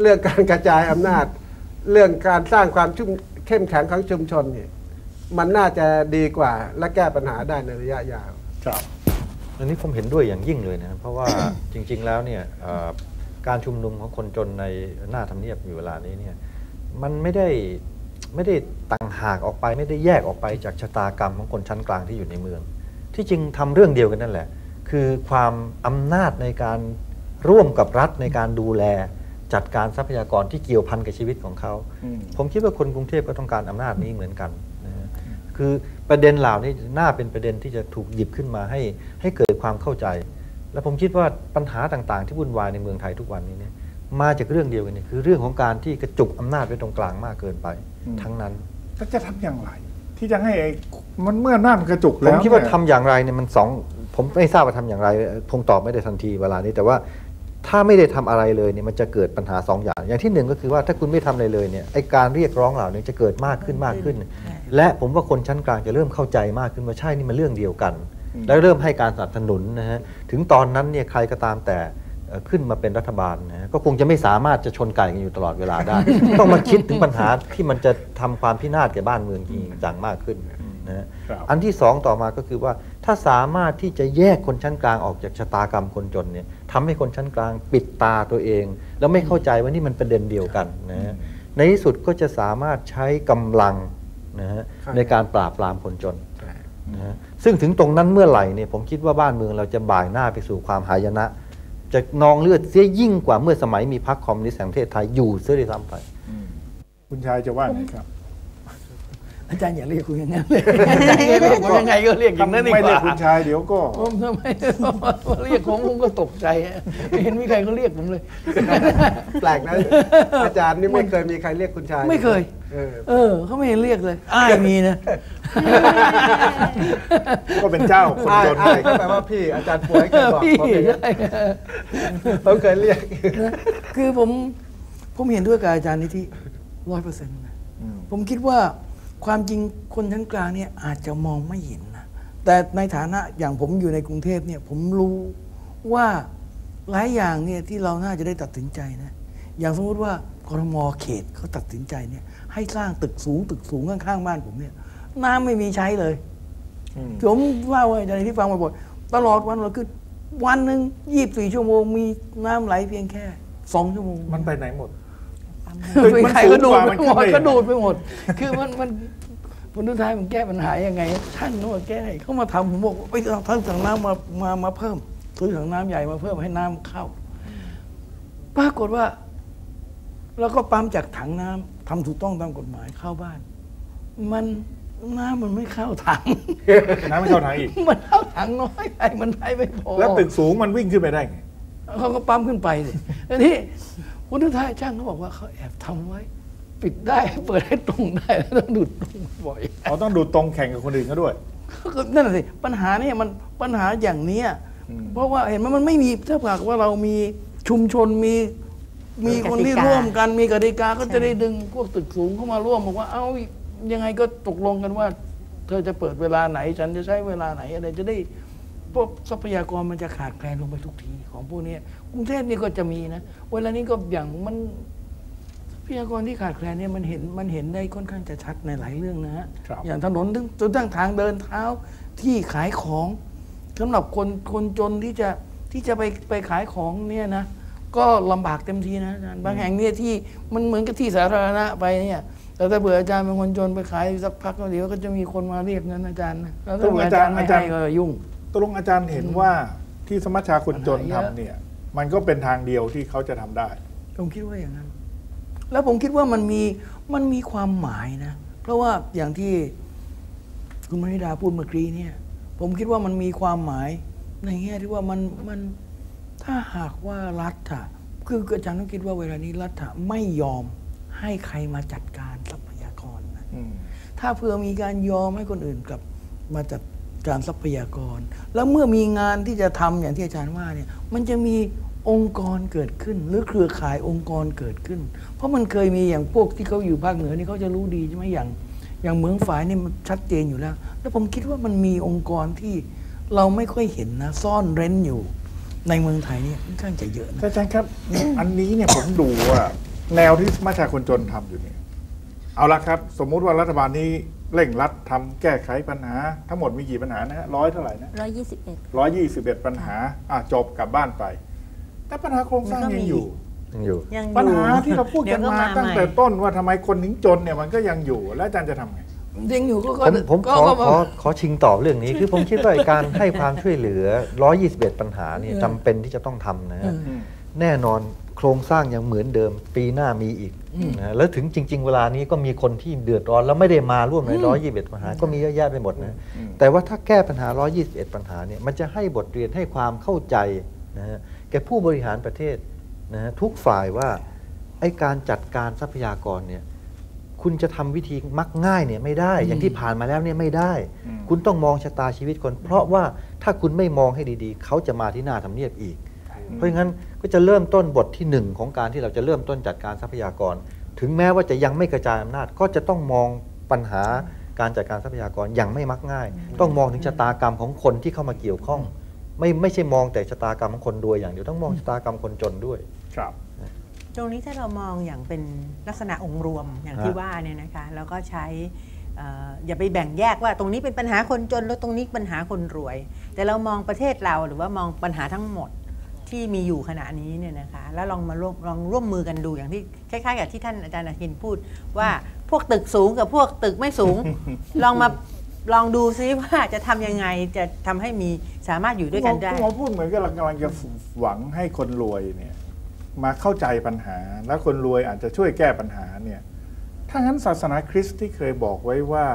เรื่องการกระจายอำนาจเรื่องการสร้างความเข้มแข็งของชุมชนเนี่ยมันน่าจะดีกว่าและแก้ปัญหาได้ในระยะยาวครับอันนี้ผมเห็นด้วยอย่างยิ่งเลยนะเพราะว่า จริงๆแล้วเนี่ย การชุมนุมของคนจนในหน้าทำเนียบอยู่เวลานี้เนี่ยมันไม่ได้ต่างหากออกไปไม่ได้แยกออกไปจากชะตากรรมของคนชั้นกลางที่อยู่ในเมืองที่จริงทำเรื่องเดียวกันนั่นแหละคือความอำนาจในการร่วมกับรัฐในการดูแลจัดการทรัพยากรที่เกี่ยวพันกับชีวิตของเขาผมคิดว่าคนกรุงเทพก็ต้องการอำนาจนี้เหมือนกันนะคือประเด็นเหล่านี้น่าเป็นประเด็นที่จะถูกหยิบขึ้นมาให้เกิดความเข้าใจและผมคิดว่าปัญหาต่างๆที่วุ่นวายในเมืองไทยทุกวันนี้เนี่ยมาจากเรื่องเดียวกันนี่คือเรื่องของการที่กระจุกอำนาจไว้ตรงกลางมากเกินไปทั้งนั้นแล้วจะทำอย่างไรที่จะให้มันเมื่อหน้ามันกระจุกแล้วผมคิดว่าทำอย่างไรเนี่ยมันสองผมไม่ทราบว่าทำอย่างไรคงตอบไม่ได้ทันทีเวลานี้แต่ว่าถ้าไม่ได้ทำอะไรเลยเนี่ยมันจะเกิดปัญหา2 อย่างอย่างที่1ก็คือว่าถ้าคุณไม่ทำอะไรเลยเนี่ยไอการเรียกร้องเหล่านี้จะเกิดมากขึ้นและผมว่าคนชั้นกลางจะเริ่มเข้าใจมากขึ้นว่าใช่นี่มันเรื่องเดียวกันและเริ่มให้การสนับสนุนนะฮะถึงตอนนั้นเนี่ยใครก็ตามแต่ขึ้นมาเป็นรัฐบาลนะก็คงจะไม่สามารถจะชนไก่กันอยู่ตลอดเวลาได้ ต้องมาคิดถึงปัญหาที่มันจะทำความพินาศแก่บ้านเมืองจริงจังมากขึ้นนะอันที่2ต่อมาก็คือว่าถ้าสามารถที่จะแยกคนชั้นกลางออกจากชะตากรรมคนจนเนี่ยทำให้คนชั้นกลางปิดตาตัวเองแล้วไม่เข้าใจว่านี่มันประเด็นเดียวกันนะในที่สุดก็จะสามารถใช้กำลังนะฮะในการปราบปรามคนจนนะซึ่งถึงตรงนั้นเมื่อไหร่เนี่ยผมคิดว่าบ้านเมืองเราจะบ่ายหน้าไปสู่ความหายนะจะนองเลือดเสียยิ่งกว่าเมื่อสมัยมีพรรคคอมมิวนิสต์แห่งประเทศไทยอยู่เสียด้วยซ้ำไปคุณชายจะว่าไงครับอาจารย์อย่าเรียกคุณยังไงเลยยังไงก็เรียกอย่างนั้นดีกว่าไม่เรียกคุณชายเดี๋ยวก็ผมทำไมเรียกของผมก็ตกใจไม่เห็นมีใครเขาเรียกผมเลยแปลกนะอาจารย์นี่ไม่เคยมีใครเรียกคุณชายไม่เคยเขาไม่เห็นเรียกเลยอ้ายมีนะก็เป็นเจ้าคนจนอ้ายก็แปลว่าพี่อาจารย์ป่วยก็บอกพี่เขาเคยเรียกคือผมเห็นด้วยกับอาจารย์นี่ที่ 100% นะผมคิดว่าความจริงคนชั้นกลางเนี่ยอาจจะมองไม่เห็นนะแต่ในฐานะอย่างผมอยู่ในกรุงเทพเนี่ยผมรู้ว่าหลายอย่างเนี่ยที่เราน่าจะได้ตัดสินใจนะอย่างสมมติว่ากทม.เขตเขาตัดสินใจเนี่ยให้สร้างตึกสูงข้างๆบ้านผมเนี่ยน้ำไม่มีใช้เลยผมเล่าในที่ฟังมาบ่อยตลอดวันหนึ่ง24 ชั่วโมงมีน้ำไหลเพียงแค่2 ชั่วโมงมันไปไหนหมดมันสูงกว่ามันก็ดูดไปหมดคือมันสุดท้ายมันแก้ปัญหายังไงท่านนู้นแก้เขามาทำผมบอกไปเอาทั้งถังน้ำมาเพิ่มซื้อถังน้ำใหญ่มาเพิ่มให้น้ำเข้าปรากฏว่าแล้วก็ปั๊มจากถังน้ำทำถูกต้องตามกฎหมายเข้าบ้านมันน้ำมันไม่เข้าถังน้ำไม่เข้าถังอีกมันเข้าถังน้อยไปมันได้ไม่พอแล้วตึกสูงมันวิ่งขึ้นไปได้ไงเขาก็ปั๊มขึ้นไปสิอันนี้คุณท้ายช่างเขาบอกว่าเขาแอบทำไว้ปิดได้เปิดให้ตรงได้แล้วต้องดูดตรงบ่อยเขาต้องดูดตรงแข่งกับคนอื่นเขาด้วยนั่นแหละสิปัญหาเนี่ยมันปัญหาอย่างนี้เพราะว่าเห็นมันไม่มีถ้าหากว่าเรามีชุมชนมีคนที่ร่วมกันมีกติกาก็จะได้ดึงพวกตึกสูงเข้ามาร่วมบอกว่าเอ้ายังไงก็ตกลงกันว่าเธอจะเปิดเวลาไหนฉันจะใช้เวลาไหนอะไรจะได้พวกทรัพยากรมันจะขาดแคลนลงไปทุกทีของพวกนี้กรุงเทพนี่ก็จะมีนะเวลานี้ก็อย่างมันทรัพยากรที่ขาดแคลนเนี่ยมันเห็นได้ค่อนข้างจะชัดในหลายเรื่องนะฮะอย่างถนนจนตั้งทางเดินเท้าที่ขายของสำหรับคนจนที่จะไปขายของเนี่ยนะก็ลำบากเต็มทีนะอาจารย์บางแห่งเนี่ยที่มันเหมือนกับที่สาธารณะไปเนี่ยแต่ถ้าเบื่ออาจารย์เป็นคนจนไปขายสักพักเดี๋ยวก็จะมีคนมาเรียกเงินอาจารย์นะแล้วถ้าอาจารย์ไม่ให้ก็ยุ่งตรงอาจารย์เห็นว่าที่สมัชชาคนจนทำเนี่ยมันก็เป็นทางเดียวที่เขาจะทำได้ผมคิดว่าอย่างนั้นแล้วผมคิดว่ามันมีความหมายนะเพราะว่าอย่างที่คุณมณิดาพูดเมื่อกี้เนี่ยผมคิดว่ามันมีความหมายในแง่ที่ว่ามันถ้าหากว่ารัฐอะคืออาจารย์ต้องคิดว่าเวลานี้รัฐอะไม่ยอมให้ใครมาจัดการทรัพยากรนะถ้าเผื่อมีการยอมให้คนอื่นกลับมาจัดการทรัพยากรแล้วเมื่อมีงานที่จะทำอย่างที่อาจารย์ว่าเนี่ยมันจะมีองค์กรเกิดขึ้นหรือเครือข่ายองค์กรเกิดขึ้นเพราะมันเคยมีอย่างพวกที่เขาอยู่ภาคเหนือนี่เขาจะรู้ดีใช่ไหมอย่างเมืองฝายนี่มันชัดเจนอยู่แล้วแล้วผมคิดว่ามันมีองค์กรที่เราไม่ค่อยเห็นนะซ่อนเร้นอยู่ในเมืองไทยนี่ค่อนข้างจะเยอะนะอาจารย์ครับ อันนี้เนี่ยผมดูว่าแนวที่สมาชิกคนจนทำอยู่เนี่ยเอาละครับสมมุติว่ารัฐบาลนี้เร่งรัดทำแก้ไขปัญหาทั้งหมดมีกี่ปัญหานะฮะ100 เท่าไหร่นะ121ปัญหาจบกลับบ้านไป แต่ปัญหาโครงสร้างยังอยู่ปัญหาที่เราพูดกันมาตั้งแต่ต้นว่าทำไมคนถึงจนเนี่ยมันก็ยังอยู่แล้วอาจารย์จะทำไงยังอยู่ก็ผมขอชิงตอบเรื่องนี้คือผมคิดว่าการให้ความช่วยเหลือ121ปัญหาเนี่ยจำเป็นที่จะต้องทำนะแน่นอนโครงสร้างยังเหมือนเดิมปีหน้ามีอีกนะแล้วถึงจริงๆเวลานี้ก็มีคนที่เดือดร้อนแล้วไม่ได้มาร่วมใน121ปัญหาก็มีเยอะแยะไปหมดนะแต่ว่าถ้าแก้ปัญหา121ปัญหาเนี่ยมันจะให้บทเรียนให้ความเข้าใจนะแก่ผู้บริหารประเทศนะทุกฝ่ายว่าไอ้การจัดการทรัพยากรเนี่ยคุณจะทำวิธีมักง่ายเนี่ยไม่ได้อย่างที่ผ่านมาแล้วเนี่ยไม่ได้คุณต้องมองชะตาชีวิตคนเพราะว่าถ้าคุณไม่มองให้ดีๆเขาจะมาที่หน้าทำเนียบอีกเพราะงั้นก็จะเริ่มต้นบทที่1ของการที่เราจะเริ่มต้นจัดการทรัพยากรถึงแม้ว่าจะยังไม่กระจายอำนาจก็จะต้องมองปัญหาการจัดการทรัพยากรอย่างไม่มักง่ายต้องมองถึงชะตากรรมของคนที่เข้ามาเกี่ยวข้องไม่ใช่มองแต่ชะตากรรมของคนรวยอย่างเดียวต้องมองชะตากรรมคนจนด้วยครับตรงนี้ถ้าเรามองอย่างเป็นลักษณะองค์รวมอย่างที่ว่าเนี่ยนะคะแล้วก็ใช้อย่าไปแบ่งแยกว่าตรงนี้เป็นปัญหาคนจนแล้วตรงนี้ปัญหาคนรวยแต่เรามองประเทศเราหรือว่ามองปัญหาทั้งหมดที่มีอยู่ขณะนี้เนี่ยนะคะแล้วลองมาร่วมมือกันดูอย่างที่คล้ายๆกับที่ท่านอาจารย์อภินพูดว่าพวกตึกสูงกับพวกตึกไม่สูง ลองดูซิว่าจะทำยังไงจะทำให้มีสามารถอยู่ด้วยกันได้ผมพูดเหมือนกับกำลังจะหวังให้คนรวยเนี่ยมาเข้าใจปัญหาและคนรวยอาจจะช่วยแก้ปัญหาเนี่ยถ้างั้นศาสนาคริสต์ที่เคยบอกไว้ว่า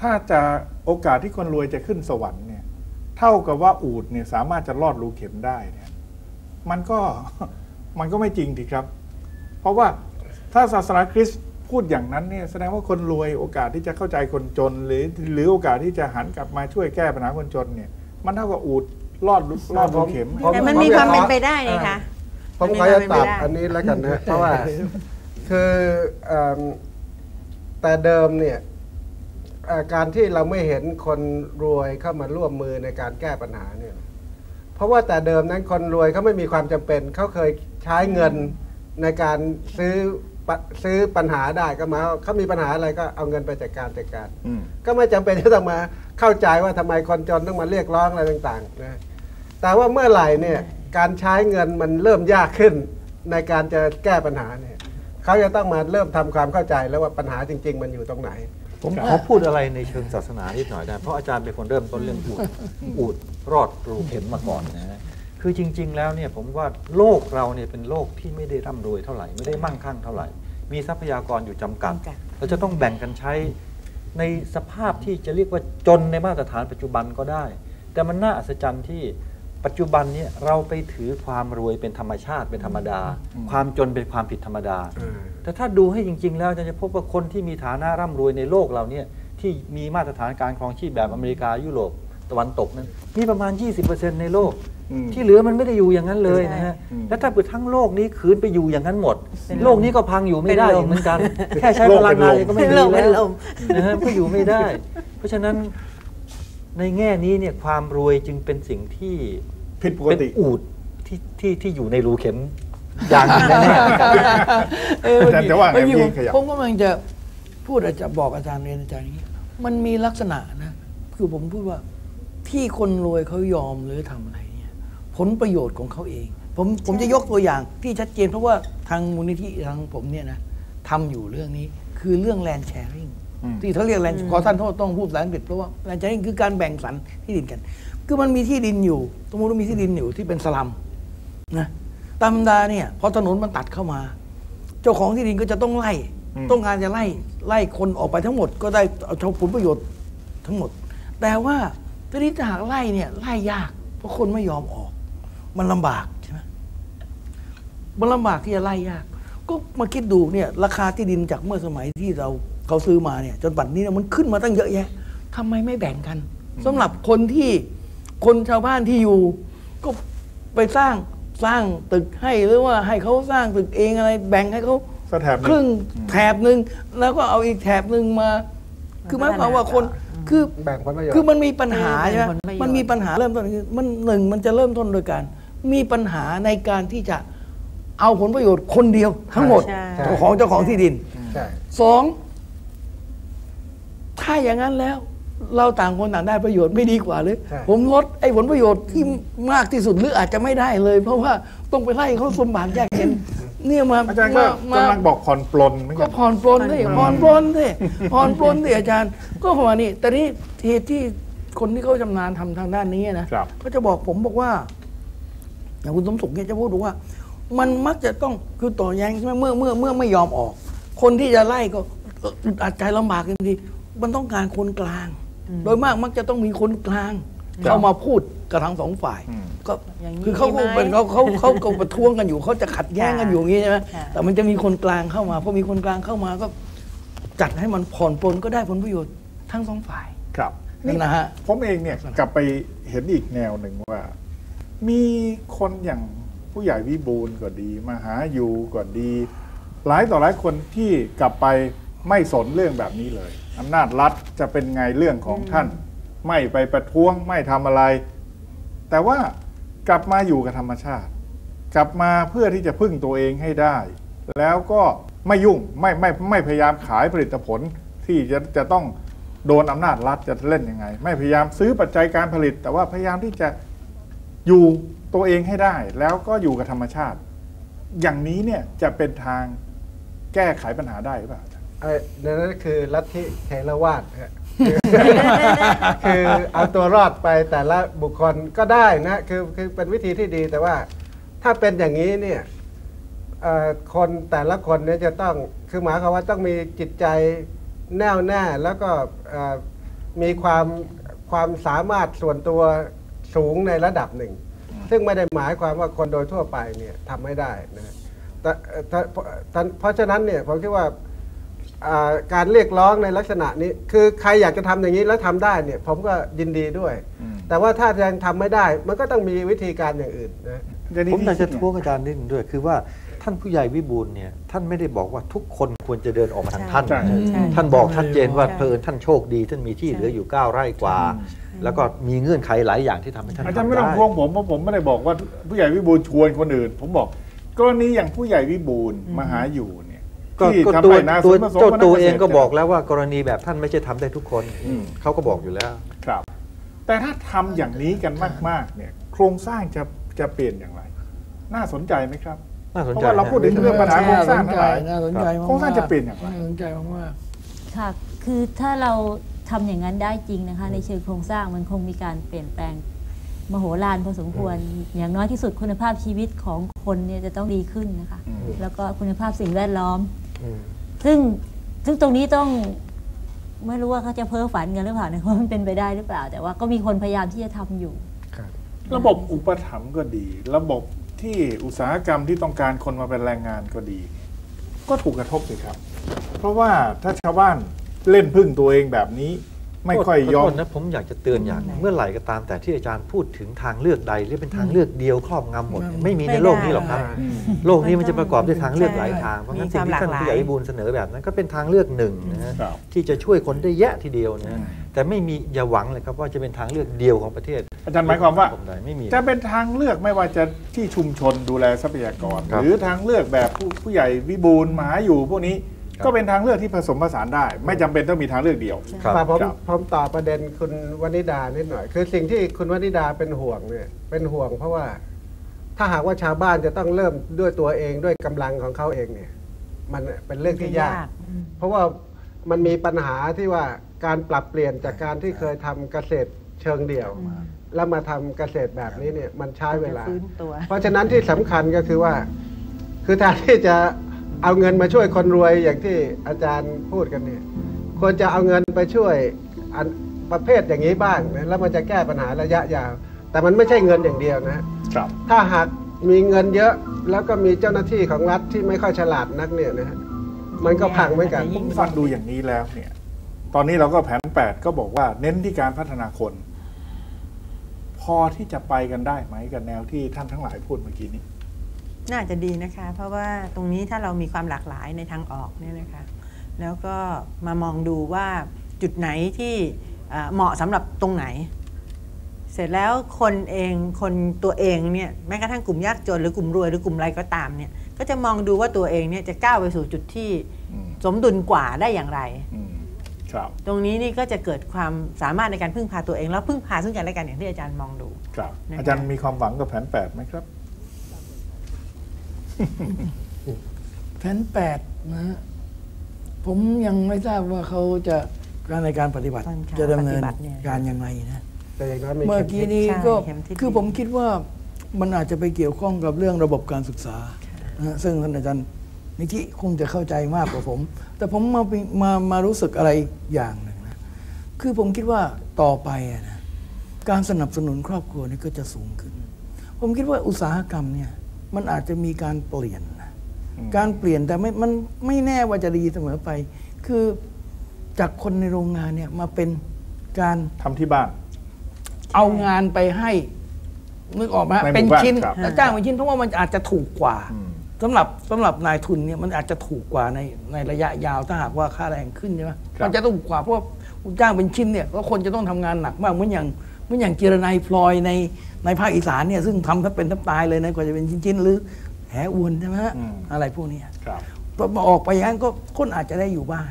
ถ้าจะโอกาสที่คนรวยจะขึ้นสวรรค์เนี่ยเท่ากับว่าอูฐเนี่ยสามารถจะลอดรูเข็มได้เนี่ยมันก็ไม่จริงทีครับเพราะว่าถ้าศาสนาคริสต์พูดอย่างนั้นเนี่ยแสดงว่าคนรวยโอกาสที่จะเข้าใจคนจนหรือโอกาสที่จะหันกลับมาช่วยแก้ปัญหาคนจนเนี่ยมันเท่ากับอูฐลอดรูเข็มแต่มันมีความเป็นไปได้ไงคะผมขอจะตอบอันนี้แล้วกันนะเพราะว่าคือแต่เดิมเนี่ยการที่เราไม่เห็นคนรวยเข้ามาร่วมมือในการแก้ปัญหาเนี่ยเพราะว่าแต่เดิมนั้นคนรวยเขาไม่มีความจำเป็นเขาเคยใช้เงินในการซื้อปัญหาได้ก็มาเขามีปัญหาอะไรก็เอาเงินไปจัดการก็ไม่จำเป็นที่ต้องมาเข้าใจว่าทำไมคนจนต้องมาเรียกร้องอะไรต่างๆนะแต่ว่าเมื่อไหร่เนี่ยการใช้เงินมันเริ่มยากขึ้นในการจะแก้ปัญหาเนี่ยเขาจะต้องมาเริ่มทำความเข้าใจแล้วว่าปัญหาจริงๆมันอยู่ตรงไหนผมขอพูดอะไรในเชิงศาสนานิดหน่อยนะเพราะอาจารย์เป็นคนเริ่มต้นเรื่องอูฐรอดรูเข็มมาก่อนนะคือจริงๆแล้วเนี่ยผมว่าโลกเราเนี่ยเป็นโลกที่ไม่ได้ร่ำรวยเท่าไหร่ไม่ได้มั่งคั่งเท่าไหร่มีทรัพยากรอยู่จำกัดเราจะต้องแบ่งกันใช้ในสภาพที่จะเรียกว่าจนในมาตรฐานปัจจุบันก็ได้แต่มันน่าอัศจรรย์ที่ปัจจุบันนี้เราไปถือความรวยเป็นธรรมชาติเป็นธรรมดาความจนเป็นความผิดธรรมดาแต่ถ้าดูให้จริงๆแล้วจะพบว่าคนที่มีฐานะร่ำรวยในโลกเราเนี่ยที่มีมาตรฐานการครองชีพแบบอเมริกายุโรปตะวันตกนั้นมีประมาณ 20% ในโลกที่เหลือมันไม่ได้อยู่อย่างนั้นเลยนะฮะแล้วถ้าเกิดทั้งโลกนี้คืนไปอยู่อย่างนั้นหมดโลกนี้ก็พังอยู่ไม่ได้เหมือนกันแค่ใช้พลังงานก็ไม่ได้แล้วนะฮะก็อยู่ไม่ได้เพราะฉะนั้นในแง่นี้เนี่ยความรวยจึงเป็นสิ่งที่ผิดปกติอูฐที่อยู่ในรูเข็มอย่างแน่ๆแต่ว่าผมก็กำลังจะพูดจะบอกอาจารย์เรียนอาจารย์อย่างนี้มันมีลักษณะนะคือผมพูดว่าที่คนรวยเขายอมหรือทำอะไรเนี่ยผลประโยชน์ของเขาเองผมจะยกตัวอย่างที่ชัดเจนเพราะว่าทางมูลนิธิทางผมเนี่ยนะทำอยู่เรื่องนี้คือเรื่องแลนด์แชร์ริ่งที่เขาเรียกแลนด์ขอท่านโทษต้องพูดภาษาอังกฤษเพราะว่าแลนด์แชร์ริ่งคือการแบ่งสรรที่ดินกันคือมันมีที่ดินอยู่สมมติว่ามีที่ดินอยู่ที่เป็นสลัมนะตามดาเนี่ยพอถนนมันตัดเข้ามาเจ้าของที่ดินก็จะต้องไล่ต้องการจะไล่คนออกไปทั้งหมดก็ได้เอาผลประโยชน์ทั้งหมดแต่ว่าทีนี้ถ้าหากไล่เนี่ยไล่ยากเพราะคนไม่ยอมออกมันลำบากใช่ไหมมันลำบากที่จะไล่ยากก็มาคิดดูเนี่ยราคาที่ดินจากเมื่อสมัยที่เขาซื้อมาเนี่ยจนปัจจุบันนี้มันขึ้นมาตั้งเยอะแยะทำไมไม่แบ่งกันสำหรับคนชาวบ้านที่อยู่ก็ไปสร้างตึกให้หรือว่าให้เขาสร้างตึกเองอะไรแบ่งให้เขาครึ่งแถบหนึ่งแล้วก็เอาอีกแถบหนึ่งมาคือหมายความว่าคนคือแบ่งผลประโยชน์คือมันมีปัญหาใช่ไหมมันมีปัญหาเริ่มต้นคือมันมันจะเริ่มต้นโดยการมีปัญหาในการที่จะเอาผลประโยชน์คนเดียวทั้งหมดของเจ้าของที่ดิน2ถ้าอย่างนั้นแล้ว เราต่างคนต่างได้ประโยชน์ไม่ดีกว่าเลยผมลดไอ้ผลประโยชน์ที่มากที่สุดหรืออาจจะไม่ได้เลยเพราะว่าต้องไปไล่เขาสมบัติแยกกันเนี่ยมาอาจารย์ก็กำลังบอกผ่อนปลนก็ผ่อนปลนได้ผ่อนปลนได้ผ่อนปลนได้อาจารย์ก็ประมาณนี้แต่นี้เหตุที่คนที่เขาชำนาญทำทางด้านนี้นะก็จะบอกผมบอกว่าอย่างคุณสมศุกเนี่ยจะพูดว่ามันมักจะต้องคือต่อแย้งใช่ไหมเมื่อไม่ยอมออกคนที่จะไล่ก็อัดใจลำบากกันทีมันต้องการคนกลางโดยมากมักจะต้องมีคนกลางเข้ามาพูดกับทั้งสองฝ่ายก็คือเขาเป็นเขาประท้วงกันอยู่เขาจะขัดแย้งกันอยู่อย่างนี้ใช่ไหมแต่มันจะมีคนกลางเข้ามาพอมีคนกลางเข้ามาก็จัดให้มันผ่อนปลนก็ได้ผลประโยชน์ทั้งสองฝ่ายครับนี่นะฮะผมเองเนี่ยกลับไปเห็นอีกแนวหนึ่งว่ามีคนอย่างผู้ใหญ่วิบูลย์ก็ดีมหาอยู่ก็ดีหลายต่อหลายคนที่กลับไปไม่สนเรื่องแบบนี้เลยอำนาจรัฐจะเป็นไงเรื่องของท่านไม่ไปประท้วงไม่ทำอะไรแต่ว่ากลับมาอยู่กับธรรมชาติกลับมาเพื่อที่จะพึ่งตัวเองให้ได้แล้วก็ไม่ยุ่งไม่พยายามขายผลิตผลที่จะต้องโดนอำนาจรัฐจะเล่นยังไงไม่พยายามซื้อปัจจัยการผลิตแต่ว่าพยายามที่จะอยู่ตัวเองให้ได้แล้วก็อยู่กับธรรมชาติอย่างนี้เนี่ยจะเป็นทางแก้ไขปัญหาได้หรือเปล่านั่นคือลัทธิเทรวาทคือเอาตัวรอดไปแต่ละบุคคลก็ได้นะคือเป็นวิธีที่ดีแต่ว่าถ้าเป็นอย่างนี้เนี่ยคนแต่ละคนเนี่ยจะต้องคือหมายความว่าต้องมีจิตใจแน่วแน่แล้วก็มีความสามารถส่วนตัวสูงในระดับหนึ่งซึ่งไม่ได้หมายความว่าคนโดยทั่วไปเนี่ยทำไม่ได้นะเพราะฉะนั้นเนี่ยผมคิดว่าการเรียกร้องในลักษณะนี้คือใครอยากจะทำอย่างนี้แล้วทำได้เนี่ยผมก็ยินดีด้วยแต่ว่าถ้ายังทำไม่ได้มันก็ต้องมีวิธีการอย่างอื่นนะผมอยากจะท้วงอาจารย์นิดนึงด้วยคือว่าท่านผู้ใหญ่วิบูลย์เนี่ยท่านไม่ได้บอกว่าทุกคนควรจะเดินออกมาทางท่านท่านบอกชัดเจนว่าเพลินท่านโชคดีท่านมีที่เหลืออยู่9ไร่กว่าแล้วก็มีเงื่อนไขหลายอย่างที่ทำให้ท่านอาจารย์ไม่ต้องท้วงผมเพราะผมไม่ได้บอกว่าผู้ใหญ่วิบูลย์ชวนคนอื่นผมบอกกรณีอย่างผู้ใหญ่วิบูลย์มหาอยู่ก็ตัวเองก็บอกแล้วว่ากรณีแบบท่านไม่ใช่ทำได้ทุกคนเขาก็บอกอยู่แล้วครับแต่ถ้าทำอย่างนี้กันมากๆเนี่ยโครงสร้างจะเปลี่ยนอย่างไรน่าสนใจไหมครับน่าสนใจเพราะว่าเราพูดถึงเรื่องปัญหาโครงสร้างทั้งหลายโครงสร้างจะเปลี่ยนอย่างไรน่าสนใจมากๆค่ะคือถ้าเราทำอย่างนั้นได้จริงนะคะในเชิงโครงสร้างมันคงมีการเปลี่ยนแปลงมโหฬารพอสมควรอย่างน้อยที่สุดคุณภาพชีวิตของคนเนี่ยจะต้องดีขึ้นนะคะแล้วก็คุณภาพสิ่งแวดล้อมซึ่งตรงนี้ต้องไม่รู้ว่าเขาจะเพ้อฝันกันหรือเปล่านะว่ามันเป็นไปได้หรือเปล่าแต่ว่าก็มีคนพยายามที่จะทำอยู่ระบบอุปถัมภ์ก็ดีระบบที่อุตสาหกรรมที่ต้องการคนมาเป็นแรงงานก็ดีก็ถูกกระทบเลยครับเพราะว่าถ้าชาวบ้านเล่นพึ่งตัวเองแบบนี้ไม่ค่อยยอมนะผมอยากจะเตือนอย่างเมื่อไหร่ก็ตามแต่ที่อาจารย์พูดถึงทางเลือกใดหรือเป็นทางเลือกเดียวครอบงำหมดไม่มีในโลกนี้หรอกครับโลกนี้มันจะประกอบด้วยทางเลือกหลายทางเพราะงั้นสิ่งที่ท่านผู้ใหญ่วิบูลย์เสนอแบบนั้นก็เป็นทางเลือกหนึ่งนะที่จะช่วยคนได้แยะทีเดียวนะแต่ไม่มีอย่าหวังเลยครับว่าจะเป็นทางเลือกเดียวของประเทศอาจารย์หมายความว่าจะเป็นทางเลือกไม่ว่าจะที่ชุมชนดูแลทรัพยากรหรือทางเลือกแบบผู้ใหญ่วิบูลย์มหาอยู่พวกนี้ก็เป็นทางเลือกที่ผสมผสานได้ไม่จำเป็นต้องมีทางเลือกเดียวครับผมตอบประเด็นคุณวนิดานิดหน่อยคือสิ่งที่คุณวนิดาเป็นห่วงเนี่ยเป็นห่วงเพราะว่าถ้าหากว่าชาวบ้านจะต้องเริ่มด้วยตัวเองด้วยกำลังของเขาเองเนี่ยมันเป็นเรื่องที่ยากเพราะว่ามันมีปัญหาที่ว่าการปรับเปลี่ยนจากการที่เคยทำเกษตรเชิงเดี่ยวแล้วมาทำเกษตรแบบนี้เนี่ยมันใช้เวลาเพราะฉะนั้นที่สำคัญก็คือว่าคือทางที่จะเอาเงินมาช่วยคนรวยอย่างที่อาจารย์พูดกันเนี่ยควรจะเอาเงินไปช่วยประเภทอย่างนี้บ้างนะแล้วมันจะแก้ปัญหาระยะยาวแต่มันไม่ใช่เงินอย่างเดียวนะครับถ้าหากมีเงินเยอะแล้วก็มีเจ้าหน้าที่ของรัฐที่ไม่ค่อยฉลาดนักเนี่ยนะมันก็พังเหมือนกันผมฟังดูอย่างนี้แล้วเนี่ยตอนนี้เราก็แผน8ก็บอกว่าเน้นที่การพัฒนาคนพอที่จะไปกันได้ไหมกับแนวที่ท่านทั้งหลายพูดเมื่อกี้นี้น่าจะดีนะคะเพราะว่าตรงนี้ถ้าเรามีความหลากหลายในทางออกเนี่ยนะคะแล้วก็มามองดูว่าจุดไหนที่เหมาะสำหรับตรงไหนเสร็จแล้วคนตัวเองเนี่ยแม้กระทั่งกลุ่มยากจนหรือกลุ่มรวยหรือกลุ่มอะไรก็ตามเนี่ยก็จะมองดูว่าตัวเองเนี่ยจะก้าวไปสู่จุดที่สมดุลกว่าได้อย่างไร ตรงนี้นี่ก็จะเกิดความสามารถในการพึ่งพาตัวเองแล้วพึ่งพาซึ่งกันและกันอย่างที่อาจารย์มองดูอาจารย์มีความหวังกับแผน8ไหมครับแผน8นะผมยังไม่ทราบว่าเขาจะในการปฏิบัติจะดำเนินการยังไงนะเมื่อกี้นี้ก็คือผมคิดว่ามันอาจจะไปเกี่ยวข้องกับเรื่องระบบการศึกษาซึ่งท่านอาจารย์นิธิคงจะเข้าใจมากกว่าผมแต่ผมมารู้สึกอะไรอย่างหนึ่งนะคือผมคิดว่าต่อไปนะการสนับสนุนครอบครัวนี่ก็จะสูงขึ้นผมคิดว่าอุตสาหกรรมเนี่ยมันอาจจะมีการเปลี่ยนนะการเปลี่ยนแต่มันไม่แน่ว่าจะดีเสมอไปคือจากคนในโรงงานเนี่ยมาเป็นการทำที่บ้านเอางานไปให้นึกออกไหมเป็นชิ้นแล้วจ้างเป็นชิ้นเพราะว่ามันอาจจะถูกกว่าสำหรับนายทุนเนี่ยมันอาจจะถูกกว่าในระยะยาวถ้าหากว่าค่าแรงขึ้นใช่ไหมมันจะต้องถูกกว่าเพราะจ้างเป็นชิ้นเนี่ยก็คนจะต้องทำงานหนักมากเหมือนอย่างจิรนัยพลอยในภาคอีสานเนี่ยซึ่งทำถ้าเป็นทับตายเลยนะกว่าจะเป็นชิ้นๆหรือแหวนใช่ไหมอะไรพวกนี้ออกไปอย่างนั้นก็คนอาจจะได้อยู่บ้าน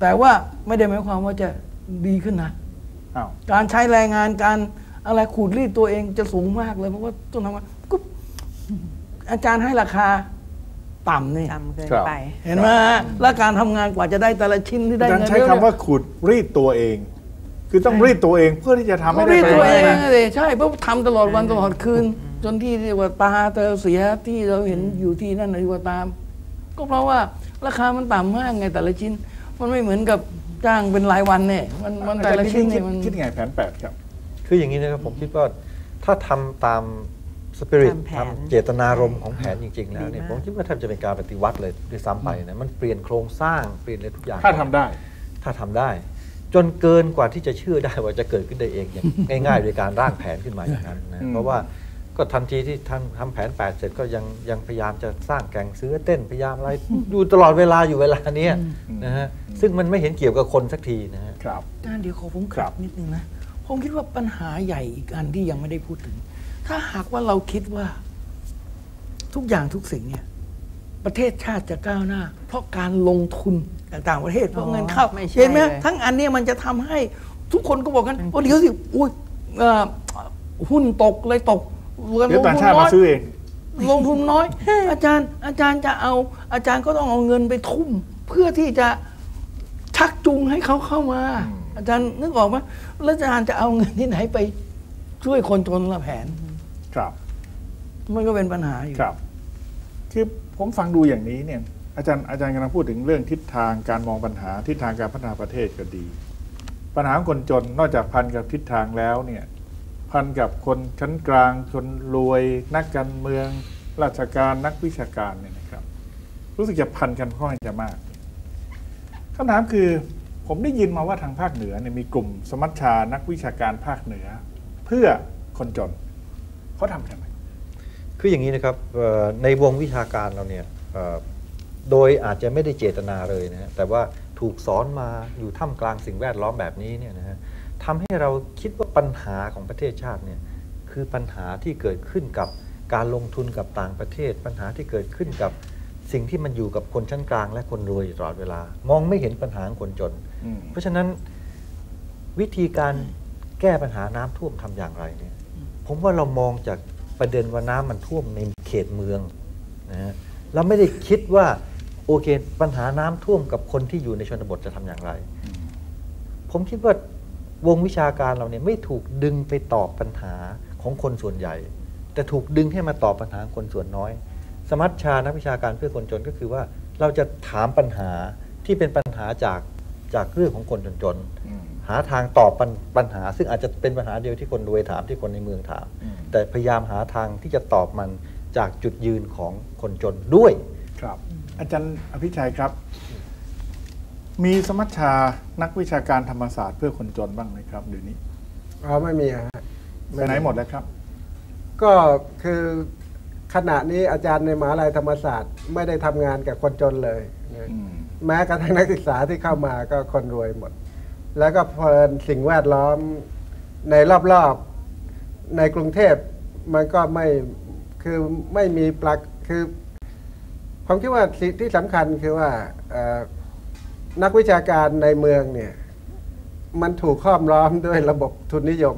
แต่ว่าไม่ได้หมายความว่าจะดีขึ้นนะการใช้แรงงานการอะไรขูดรีดตัวเองจะสูงมากเลยเพราะว่าต้องทำงานกุ๊บอาจารย์ให้ราคาต่ำนี่เห็นไหมแล้วการทำงานกว่าจะได้แต่ละชิ้นที่ได้เงินเยอะใช้คำว่าขูดรีดตัวเองคือต้องรีดตัวเองเพื่อที่จะทำให้ได้ตัวเองใช่เพราะทำตลอดวันตลอดคืนจนที่เรียกว่าตาเตอเสียที่เราเห็นอยู่ที่นั่นเรียกว่าตามก็เพราะว่าราคามันต่ำมากไงแต่ละชิ้นมันไม่เหมือนกับจ้างเป็นรายวันเนี่ยมันแต่ละชิ้นเนี่ยมันคิดไงแผน8ครับคืออย่างนี้นะครับผมคิดว่าถ้าทำตามสปิริตทำเจตนารมณ์ของแผนจริงๆแล้วเนี่ยผมคิดว่าแทบจะเป็นการปฏิวัติเลยด้วยซ้ำไปนะมันเปลี่ยนโครงสร้างเปลี่ยนอะไรทุกอย่างถ้าทำได้จนเกินกว่าที่จะเชื่อได้ว่าจะเกิดขึ้นได้เองอย่างง่ายๆโดยการร่างแผนขึ้นมาอย่างนั้นนะเพราะว่าก็ทันทีที่ท่านทำแผน8เสร็จก็ยังพยายามจะสร้างแข่งซื้อเต้นพยายามอะไรดูตลอดเวลาอยู่เวลานี้นะฮะซึ่งมันไม่เห็นเกี่ยวกับคนสักทีนะฮะครับเดี๋ยวขอผมกลับนิดนึงนะผมคิดว่าปัญหาใหญ่อีกอันที่ยังไม่ได้พูดถึงถ้าหากว่าเราคิดว่าทุกอย่างทุกสิ่งเนี่ยประเทศชาติจะก้าวหน้าเพราะการลงทุนต่างประเทศเพราะเงินเข้าเห็นไหมทั้งอันนี้มันจะทำให้ทุกคนก็บอกกันโอ้เดี๋ยวสิอุ้ยหุ้นตกเลยตกลงทุนน้อยลงทุนน้อยอาจารย์จะเอาอาจารย์ก็ต้องเอาเงินไปทุ่มเพื่อที่จะชักจูงให้เขาเข้ามาอาจารย์นึกออกไหมแล้วอาจารย์จะเอาเงินที่ไหนไปช่วยคนจนละแผนครับมันก็เป็นปัญหาอยู่ครับคือผมฟังดูอย่างนี้เนี่ยอาจารย์กำลังพูดถึงเรื่องทิศทางการมองปัญหาทิศทางการพัฒนาประเทศก็ดีปัญหาคนจนนอกจากพันกับทิศทางแล้วเนี่ยพันกับคนชั้นกลางคนรวยนักการเมืองราชการนักวิชาการเนี่ยนะครับรู้สึกจะพันกันค่อนข้างจะมากคำถามคือผมได้ยินมาว่าทางภาคเหนือเนี่ยมีกลุ่มสมัชชานักวิชาการภาคเหนือเพื่อคนจนเขาทำยังไงคืออย่างนี้นะครับในวงวิชาการเราเนี่ยโดยอาจจะไม่ได้เจตนาเลยนะฮะแต่ว่าถูกสอนมาอยู่ท่ามกลางสิ่งแวดล้อมแบบนี้เนี่ยนะฮะทำให้เราคิดว่าปัญหาของประเทศชาติเนี่ยคือปัญหาที่เกิดขึ้นกับการลงทุนกับต่างประเทศปัญหาที่เกิดขึ้นกับสิ่งที่มันอยู่กับคนชั้นกลางและคนรวยตลอดเวลามองไม่เห็นปัญหาคนจนเพราะฉะนั้นวิธีการแก้ปัญหาน้ำท่วมทำอย่างไรเนี่ยผมว่าเรามองจากประเด็นว่าน้ำมันท่วมในเขตเมืองนะฮะเราไม่ได้คิดว่าโอเคปัญหาน้ำท่วมกับคนที่อยู่ในชนบทจะทำอย่างไรผมคิดว่าวงวิชาการเราเนี่ยไม่ถูกดึงไปตอบปัญหาของคนส่วนใหญ่แต่ถูกดึงให้มาตอบปัญหาคนส่วนน้อยสมัชชานักวิชาการเพื่อคนจนก็คือว่าเราจะถามปัญหาที่เป็นปัญหาจากเรื่องของคนจนหาทางตอบปัญหาซึ่งอาจจะเป็นปัญหาเดียวที่คนรวยถามที่คนในเมืองถามแต่พยายามหาทางที่จะตอบมันจากจุดยืนของคนจนด้วยครับอาจารย์อภิชัยครับมีสมัชชานักวิชาการธรรมศาสตร์เพื่อคนจนบ้างไหมครับเดี๋ยวนี้ไม่มีฮะไปไหนหมดแล้วครับก็คือขณะนี้อาจารย์ในมหาวิทยาลัยธรรมศาสตร์ไม่ได้ทำงานกับคนจนเลยแม้กระทั่งนักศึกษาที่เข้ามาก็คนรวยหมดแล้วก็เพลินสิ่งแวดล้อมในรอบๆในกรุงเทพมันก็ไม่คือไม่มีปลักคือผมคิดว่าที่สำคัญคือว่า นักวิชาการในเมืองเนี่ยมันถูกครอบล้อมด้วยระบบทุนนิยม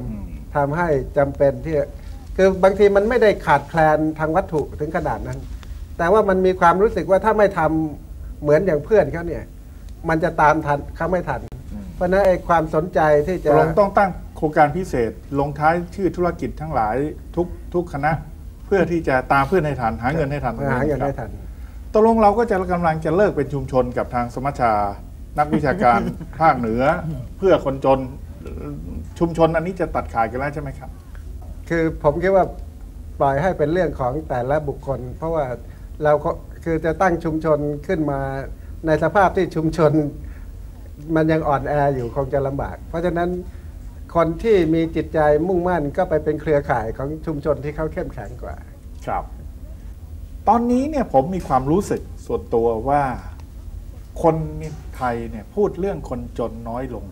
ทำให้จำเป็นที่คือบางทีมันไม่ได้ขาดแคลนทางวัตถุถึงขนาดนั้นแต่ว่ามันมีความรู้สึกว่าถ้าไม่ทำเหมือนอย่างเพื่อนเขาเนี่ยมันจะตามทันเขาไม่ทันเพราะนั้นไอ้ความสนใจที่จะต้องตั้งโครงการพิเศษลงท้ายชื่อธุรกิจทั้งหลายทุกคณะเพื่อที่จะตามเพื่อนให้ทันหาเงินให้ทันหาเงินให้ทันตกลงเราก็จะกำลังจะเลิกเป็นชุมชนกับทางสมัชชานักวิชาการภาคเหนือเพื่อคนจนชุมชนอันนี้จะตัดขาดกันแล้วใช่ไหมครับคือผมคิดว่าปล่อยให้เป็นเรื่องของแต่ละบุคคลเพราะว่าเราคือจะตั้งชุมชนขึ้นมาในสภาพที่ชุมชนมันยังอ่อนแออยู่คงจะลำบากเพราะฉะนั้นคนที่มีจิตใจมุ่งมั่นก็ไปเป็นเครือข่ายของชุมชนที่เขาเข้มแข็งกว่าครับตอนนี้เนี่ยผมมีความรู้สึกส่วนตัวว่าคนไทยเนี่ยพูดเรื่องคนจนน้อยลง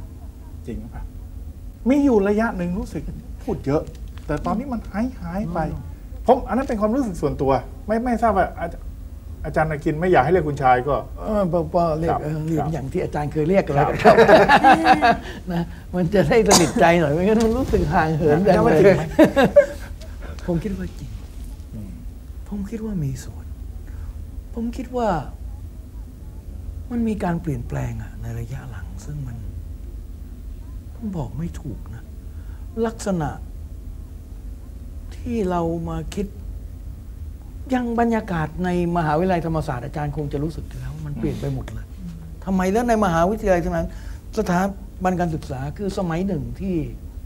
จริงป่ะมีอยู่ระยะหนึ่งรู้สึกพูดเยอะแต่ตอนนี้มันหายไปผมอันนั้นเป็นความรู้สึกส่วนตัวไม่ทราบว่าอาจารย์กินไม่อยากให้เรียกคุณชายก็เรียกอย่างที่อาจารย์เคยเรียกกันแล้วนะมันจะได้สนิทใจหน่อยไม่งั้นมันรู้สึกห่างเหินกันเลยผมคิดว่าจริงผมคิดว่ามีส่วนผมคิดว่ามันมีการเปลี่ยนแปลงอะในระยะหลังซึ่งมันผมบอกไม่ถูกนะลักษณะที่เรามาคิดยังบรรยากาศในมหาวิทยาลัยธรรมศาสตร์อาจารย์คงจะรู้สึกแล้วมันเปลี่ยนไปหมดเลยทำไมแล้วในมหาวิทยาลัยทั้งนั้นสถาบันการศึกษาคือสมัยหนึ่งที่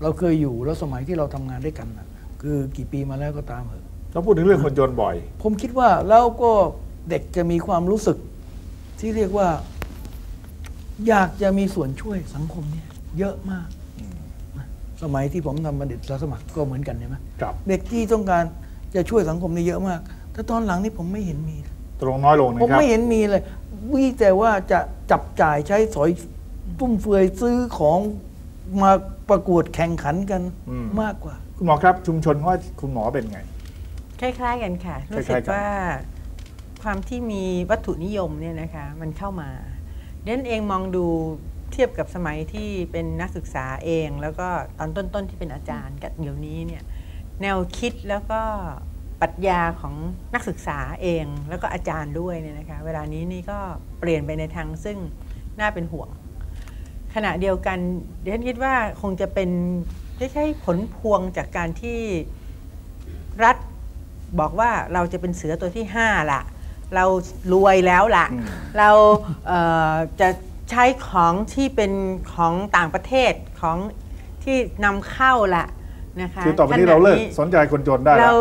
เราเคยอยู่แล้วสมัยที่เราทำงานด้วยกันนะคือกี่ปีมาแล้วก็ตามเราพูดถึงเรื่องคนจนบ่อยผมคิดว่าแล้วก็เด็กจะมีความรู้สึกที่เรียกว่าอยากจะมีส่วนช่วยสังคมเนี่ยเยอะมากสมัยที่ผมทำบัณฑิตสมัครก็เหมือนกันใช่ไหมเด็กที่ต้องการจะช่วยสังคมนี่เยอะมากแต่ตอนหลังนี่ผมไม่เห็นมีตรงน้อยลงนะครับผมไม่เห็นมีเลยวิแต่ว่าจะจับจ่ายใช้สอยฟุ่มเฟือยซื้อของมาประกวดแข่งขันกันมากกว่าคุณหมอครับชุมชนว่าคุณหมอเป็นไงคล้ายๆกันค่ะรู้สึกว่าความที่มีวัตถุนิยมเนี่ยนะคะมันเข้ามาดังนั้นเองมองดูเทียบกับสมัยที่เป็นนักศึกษาเองแล้วก็ตอนต้นๆที่เป็นอาจารย์กับเดี๋ยวนี้เนี่ยแนวคิดแล้วก็ปรัชญาของนักศึกษาเองแล้วก็อาจารย์ด้วยเนี่ยนะคะเวลานี้นี่ก็เปลี่ยนไปในทางซึ่งน่าเป็นห่วงขณะเดียวกันดิฉันคิดว่าคงจะเป็นไม่ใช่ผลพวงจากการที่รัฐบอกว่าเราจะเป็นเสือตัวที่5ละเรารวยแล้วละเราจะใช้ของที่เป็นของต่างประเทศของที่นำเข้าละนะคะคือต่อไปนี้เราเลิกสนใจคนจนได้เรา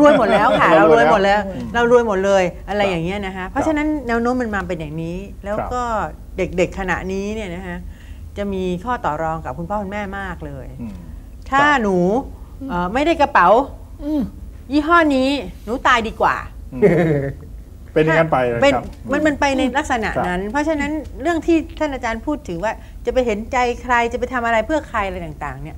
รวยหมดแล้วค่ะเรารวยหมดแล้วเรารวยหมดเลยอะไรอย่างเงี้ยนะคะเพราะฉะนั้นแนวโน้มมันมาเป็นอย่างนี้แล้วก็เด็กๆขณะนี้เนี่ยนะคะจะมีข้อต่อรองกับคุณพ่อคุณแม่มากเลยถ้าหนูไม่ได้กระเป๋ายี่ห้อนี้หนูตายดีกว่าเป็นอย่างนั้นไปนะครับมันไปในลักษณะนั้นเพราะฉะนั้นเรื่องที่ท่านอาจารย์พูดถึงว่าจะไปเห็นใจใครจะไปทำอะไรเพื่อใครอะไรต่างๆเนี่ย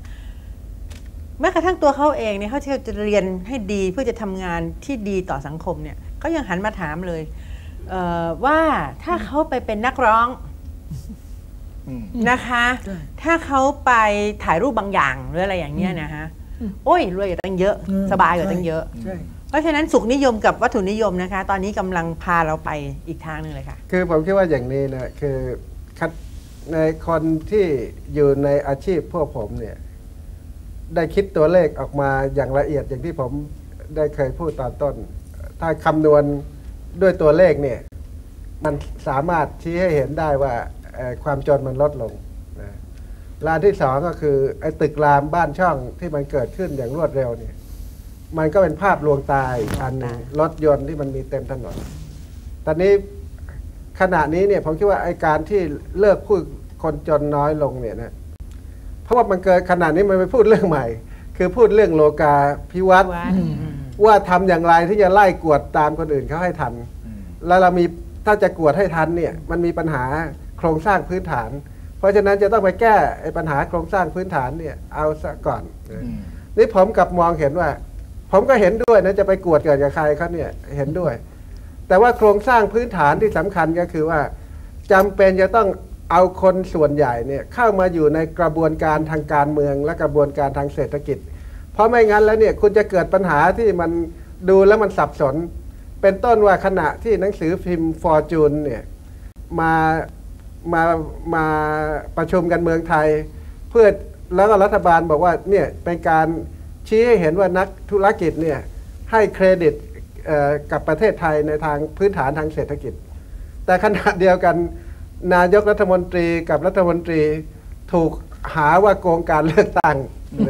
แม้กระทั่งตัวเขาเองเนี่ยเขาจะเรียนให้ดีเพื่อจะทำงานที่ดีต่อสังคมเนี่ยก็ยังหันมาถามเลยว่าถ้าเขาไปเป็นนักร้องนะคะถ้าเขาไปถ่ายรูปบางอย่างหรืออะไรอย่างเงี้ยนะฮะโอ้ยรวยกว่าตั้งเยอะสบายกว่าตั้งเยอะเพราะฉะนั้นสุขนิยมกับวัตถุนิยมนะคะตอนนี้กำลังพาเราไปอีกทางหนึ่งเลยค่ะคือผมคิดว่าอย่างนี้นะคือในคนที่อยู่ในอาชีพพวกผมเนี่ยได้คิดตัวเลขออกมาอย่างละเอียดอย่างที่ผมได้เคยพูดตอนต้นถ้าคำนวณด้วยตัวเลขเนี่ยมันสามารถชี้ให้เห็นได้ว่าความจนมันลดลงนะรายที่สองก็คือไอ้ตึกรามบ้านช่องที่มันเกิดขึ้นอย่างรวดเร็วเนี่ยมันก็เป็นภาพลวงตาอีกอันหนึ่งรถยนต์ที่มันมีเต็มถนนตอนนี้ขณะนี้เนี่ยผมคิดว่าไอ้การที่เลิกพูดคนจนน้อยลงเนี่ยนะเพราะว่ามันเกิดขนาดนี้มันไปพูดเรื่องใหม่คือพูดเรื่องโลกาภิวัตน์ว่าทำอย่างไรที่จะไล่กวดตามคนอื่นเขาให้ทันแล้วเรามีถ้าจะกวดให้ทันเนี่ยมันมีปัญหาโครงสร้างพื้นฐานเพราะฉะนั้นจะต้องไปแก้ปัญหาโครงสร้างพื้นฐานเนี่ยเอาซะก่อนนี่ผมกับมองเห็นว่าผมก็เห็นด้วยนะจะไปกวดเกิดกับใครเขาเนี่ยเห็นด้วยแต่ว่าโครงสร้างพื้นฐานที่สำคัญก็คือว่าจำเป็นจะต้อง เอาคนส่วนใหญ่เนี่ยเข้ามาอยู่ในกระบวนการทางการเมืองและกระบวนการทางเศรษฐกิจเพราะไม่งั้นแล้วเนี่ยคุณจะเกิดปัญหาที่มันดูแล้วมันสับสนเป็นต้นว่าขณะที่หนังสือพิมพ์ฟอร์จูนเนี่ยมาประชุมกันเมืองไทยเพื่อแล้วก็รัฐบาลบอกว่าเนี่ยเป็นการชี้ให้เห็นว่านักธุรกิจเนี่ยให้เครดิตกับประเทศไทยในทางพื้นฐานทางเศรษฐกิจแต่ขณะเดียวกันนายกรัฐมนตรีกับรัฐมนตรีถูกหาว่าโกงการเลือกตั้ง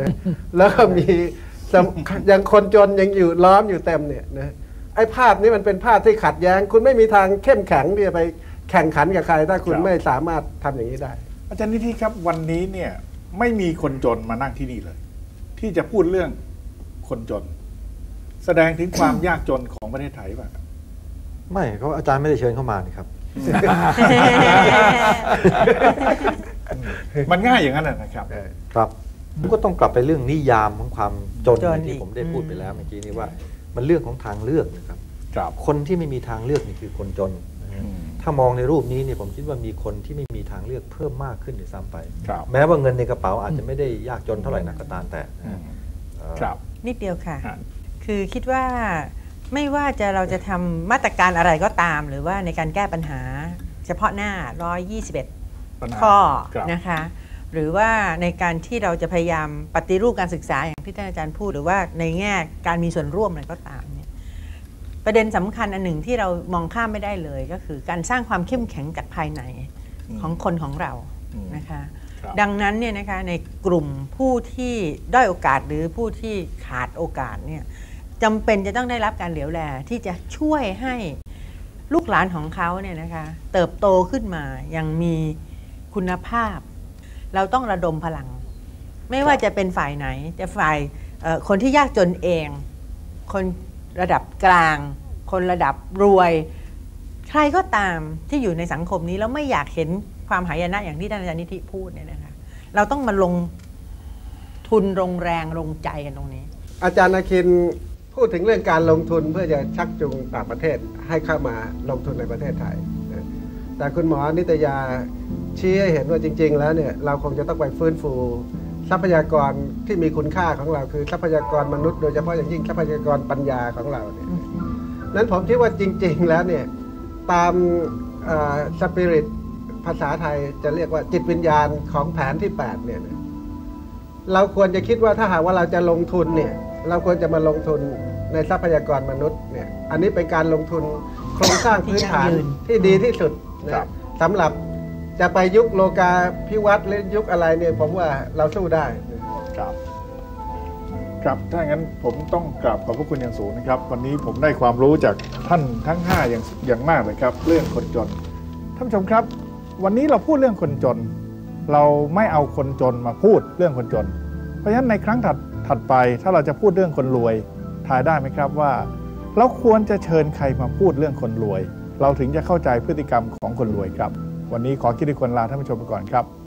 นะแล้วก็มียังคนจนยังอยู่ล้อมอยู่เต็มเนี่ยนะไอ้ภาพนี้มันเป็นภาพที่ขัดแย้งคุณไม่มีทางเข้มแข็งที่จะไปแข่งขันกับใครถ้าคุณไม่สามารถทำอย่างนี้ได้อาจารย์นิธิครับวันนี้เนี่ยไม่มีคนจนมานั่งที่นี่เลยที่จะพูดเรื่องคนจนแสดงถึงความยากจนของประเทศไทยป่ะไม่เขาอาจารย์ไม่ได้เชิญเข้ามานี่ครับมันง่ายอย่างนั้นนะครับครับผมก็ต้องกลับไปเรื่องนิยามของความจนที่ผมได้พูดไปแล้วเมื่อกี้นี้ว่ามันเรื่องของทางเลือกนะครับคนที่ไม่มีทางเลือกนี่คือคนจนถ้ามองในรูปนี้เนี่ยผมคิดว่ามีคนที่ไม่มีทางเลือกเพิ่มมากขึ้นด้วยซ้ำไปแม้ว่าเงินในกระเป๋าอาจจะไม่ได้ยากจนเท่าไหร่นักก็ตามแต่นิดเดียวค่ะคือคิดว่าไม่ว่าจะเราจะทำมาตรการอะไรก็ตามหรือว่าในการแก้ปัญหาเฉพาะหน้า121ข้อนะคะหรือว่าในการที่เราจะพยายามปฏิรูปการศึกษาอย่างที่ท่านอาจารย์พูดหรือว่าในแง่การมีส่วนร่วมอะไรก็ตามเนี่ยประเด็นสำคัญอันหนึ่งที่เรามองข้ามไม่ได้เลยก็คือการสร้างความเข้มแข็งจากภายในของคนของเรานะคะดังนั้นเนี่ยนะคะในกลุ่มผู้ที่ด้อยโอกาสหรือผู้ที่ขาดโอกาสเนี่ยจำเป็นจะต้องได้รับการเหลียวแลที่จะช่วยให้ลูกหลานของเขาเนี่ยนะคะเติบโตขึ้นมาอย่างมีคุณภาพเราต้องระดมพลังไม่ว่าจะเป็นฝ่ายไหนจะฝ่ายคนที่ยากจนเองคนระดับกลางคนระดับรวยใครก็ตามที่อยู่ในสังคมนี้แล้วไม่อยากเห็นความหายนะอย่างที่ท่านอาจารย์นิธิพูดเนี่ยนะคะเราต้องมาลงทุนลงแรงลงใจกันตรงนี้อาจารย์อาคินพูดถึงเรื่องการลงทุนเพื่อจะชักจูงต่างประเทศให้เข้ามาลงทุนในประเทศไทยแต่คุณหมอนิตยาชี้ให้เห็นว่าจริงๆแล้วเนี่ยเราคงจะต้องไปฟื้นฟูทรัพยากรที่มีคุณค่าของเราคือทรัพยากรมนุษย์โดยเฉพาะอย่างยิ่งทรัพยากรปัญญาของเราเนี่ยนั้นผมคิดว่าจริงๆแล้วเนี่ยตามสปิริตภาษาไทยจะเรียกว่าจิตวิญญาณของแผนที่8เนี่ยเราควรจะคิดว่าถ้าหากว่าเราจะลงทุนเนี่ยเราควรจะมาลงทุนในทรัพยากรมนุษย์เนี่ยอันนี้เป็นการลงทุนโครงสร้างพื้นฐานที่ดีที่สุดนะสำหรับจะไปยุคโลกาภิวัตน์หรือยุคอะไรเนี่ยผมว่าเราสู้ได้ครับครับถ้าอย่างนั้นผมต้องกราบขอบพระคุณอย่างสูงนะครับวันนี้ผมได้ความรู้จากท่านทั้ง5อย่างมากเลยครับเรื่องคนจนท่านผู้ชมครับวันนี้เราพูดเรื่องคนจนเราไม่เอาคนจนมาพูดเรื่องคนจนเพราะฉะนั้นในครั้งถัดไปถ้าเราจะพูดเรื่องคนรวยทายได้ไหมครับว่าเราควรจะเชิญใครมาพูดเรื่องคนรวยเราถึงจะเข้าใจพฤติกรรมของคนรวยครับวันนี้ขอคิดทุกคนลาท่านผู้ชมไปก่อนครับ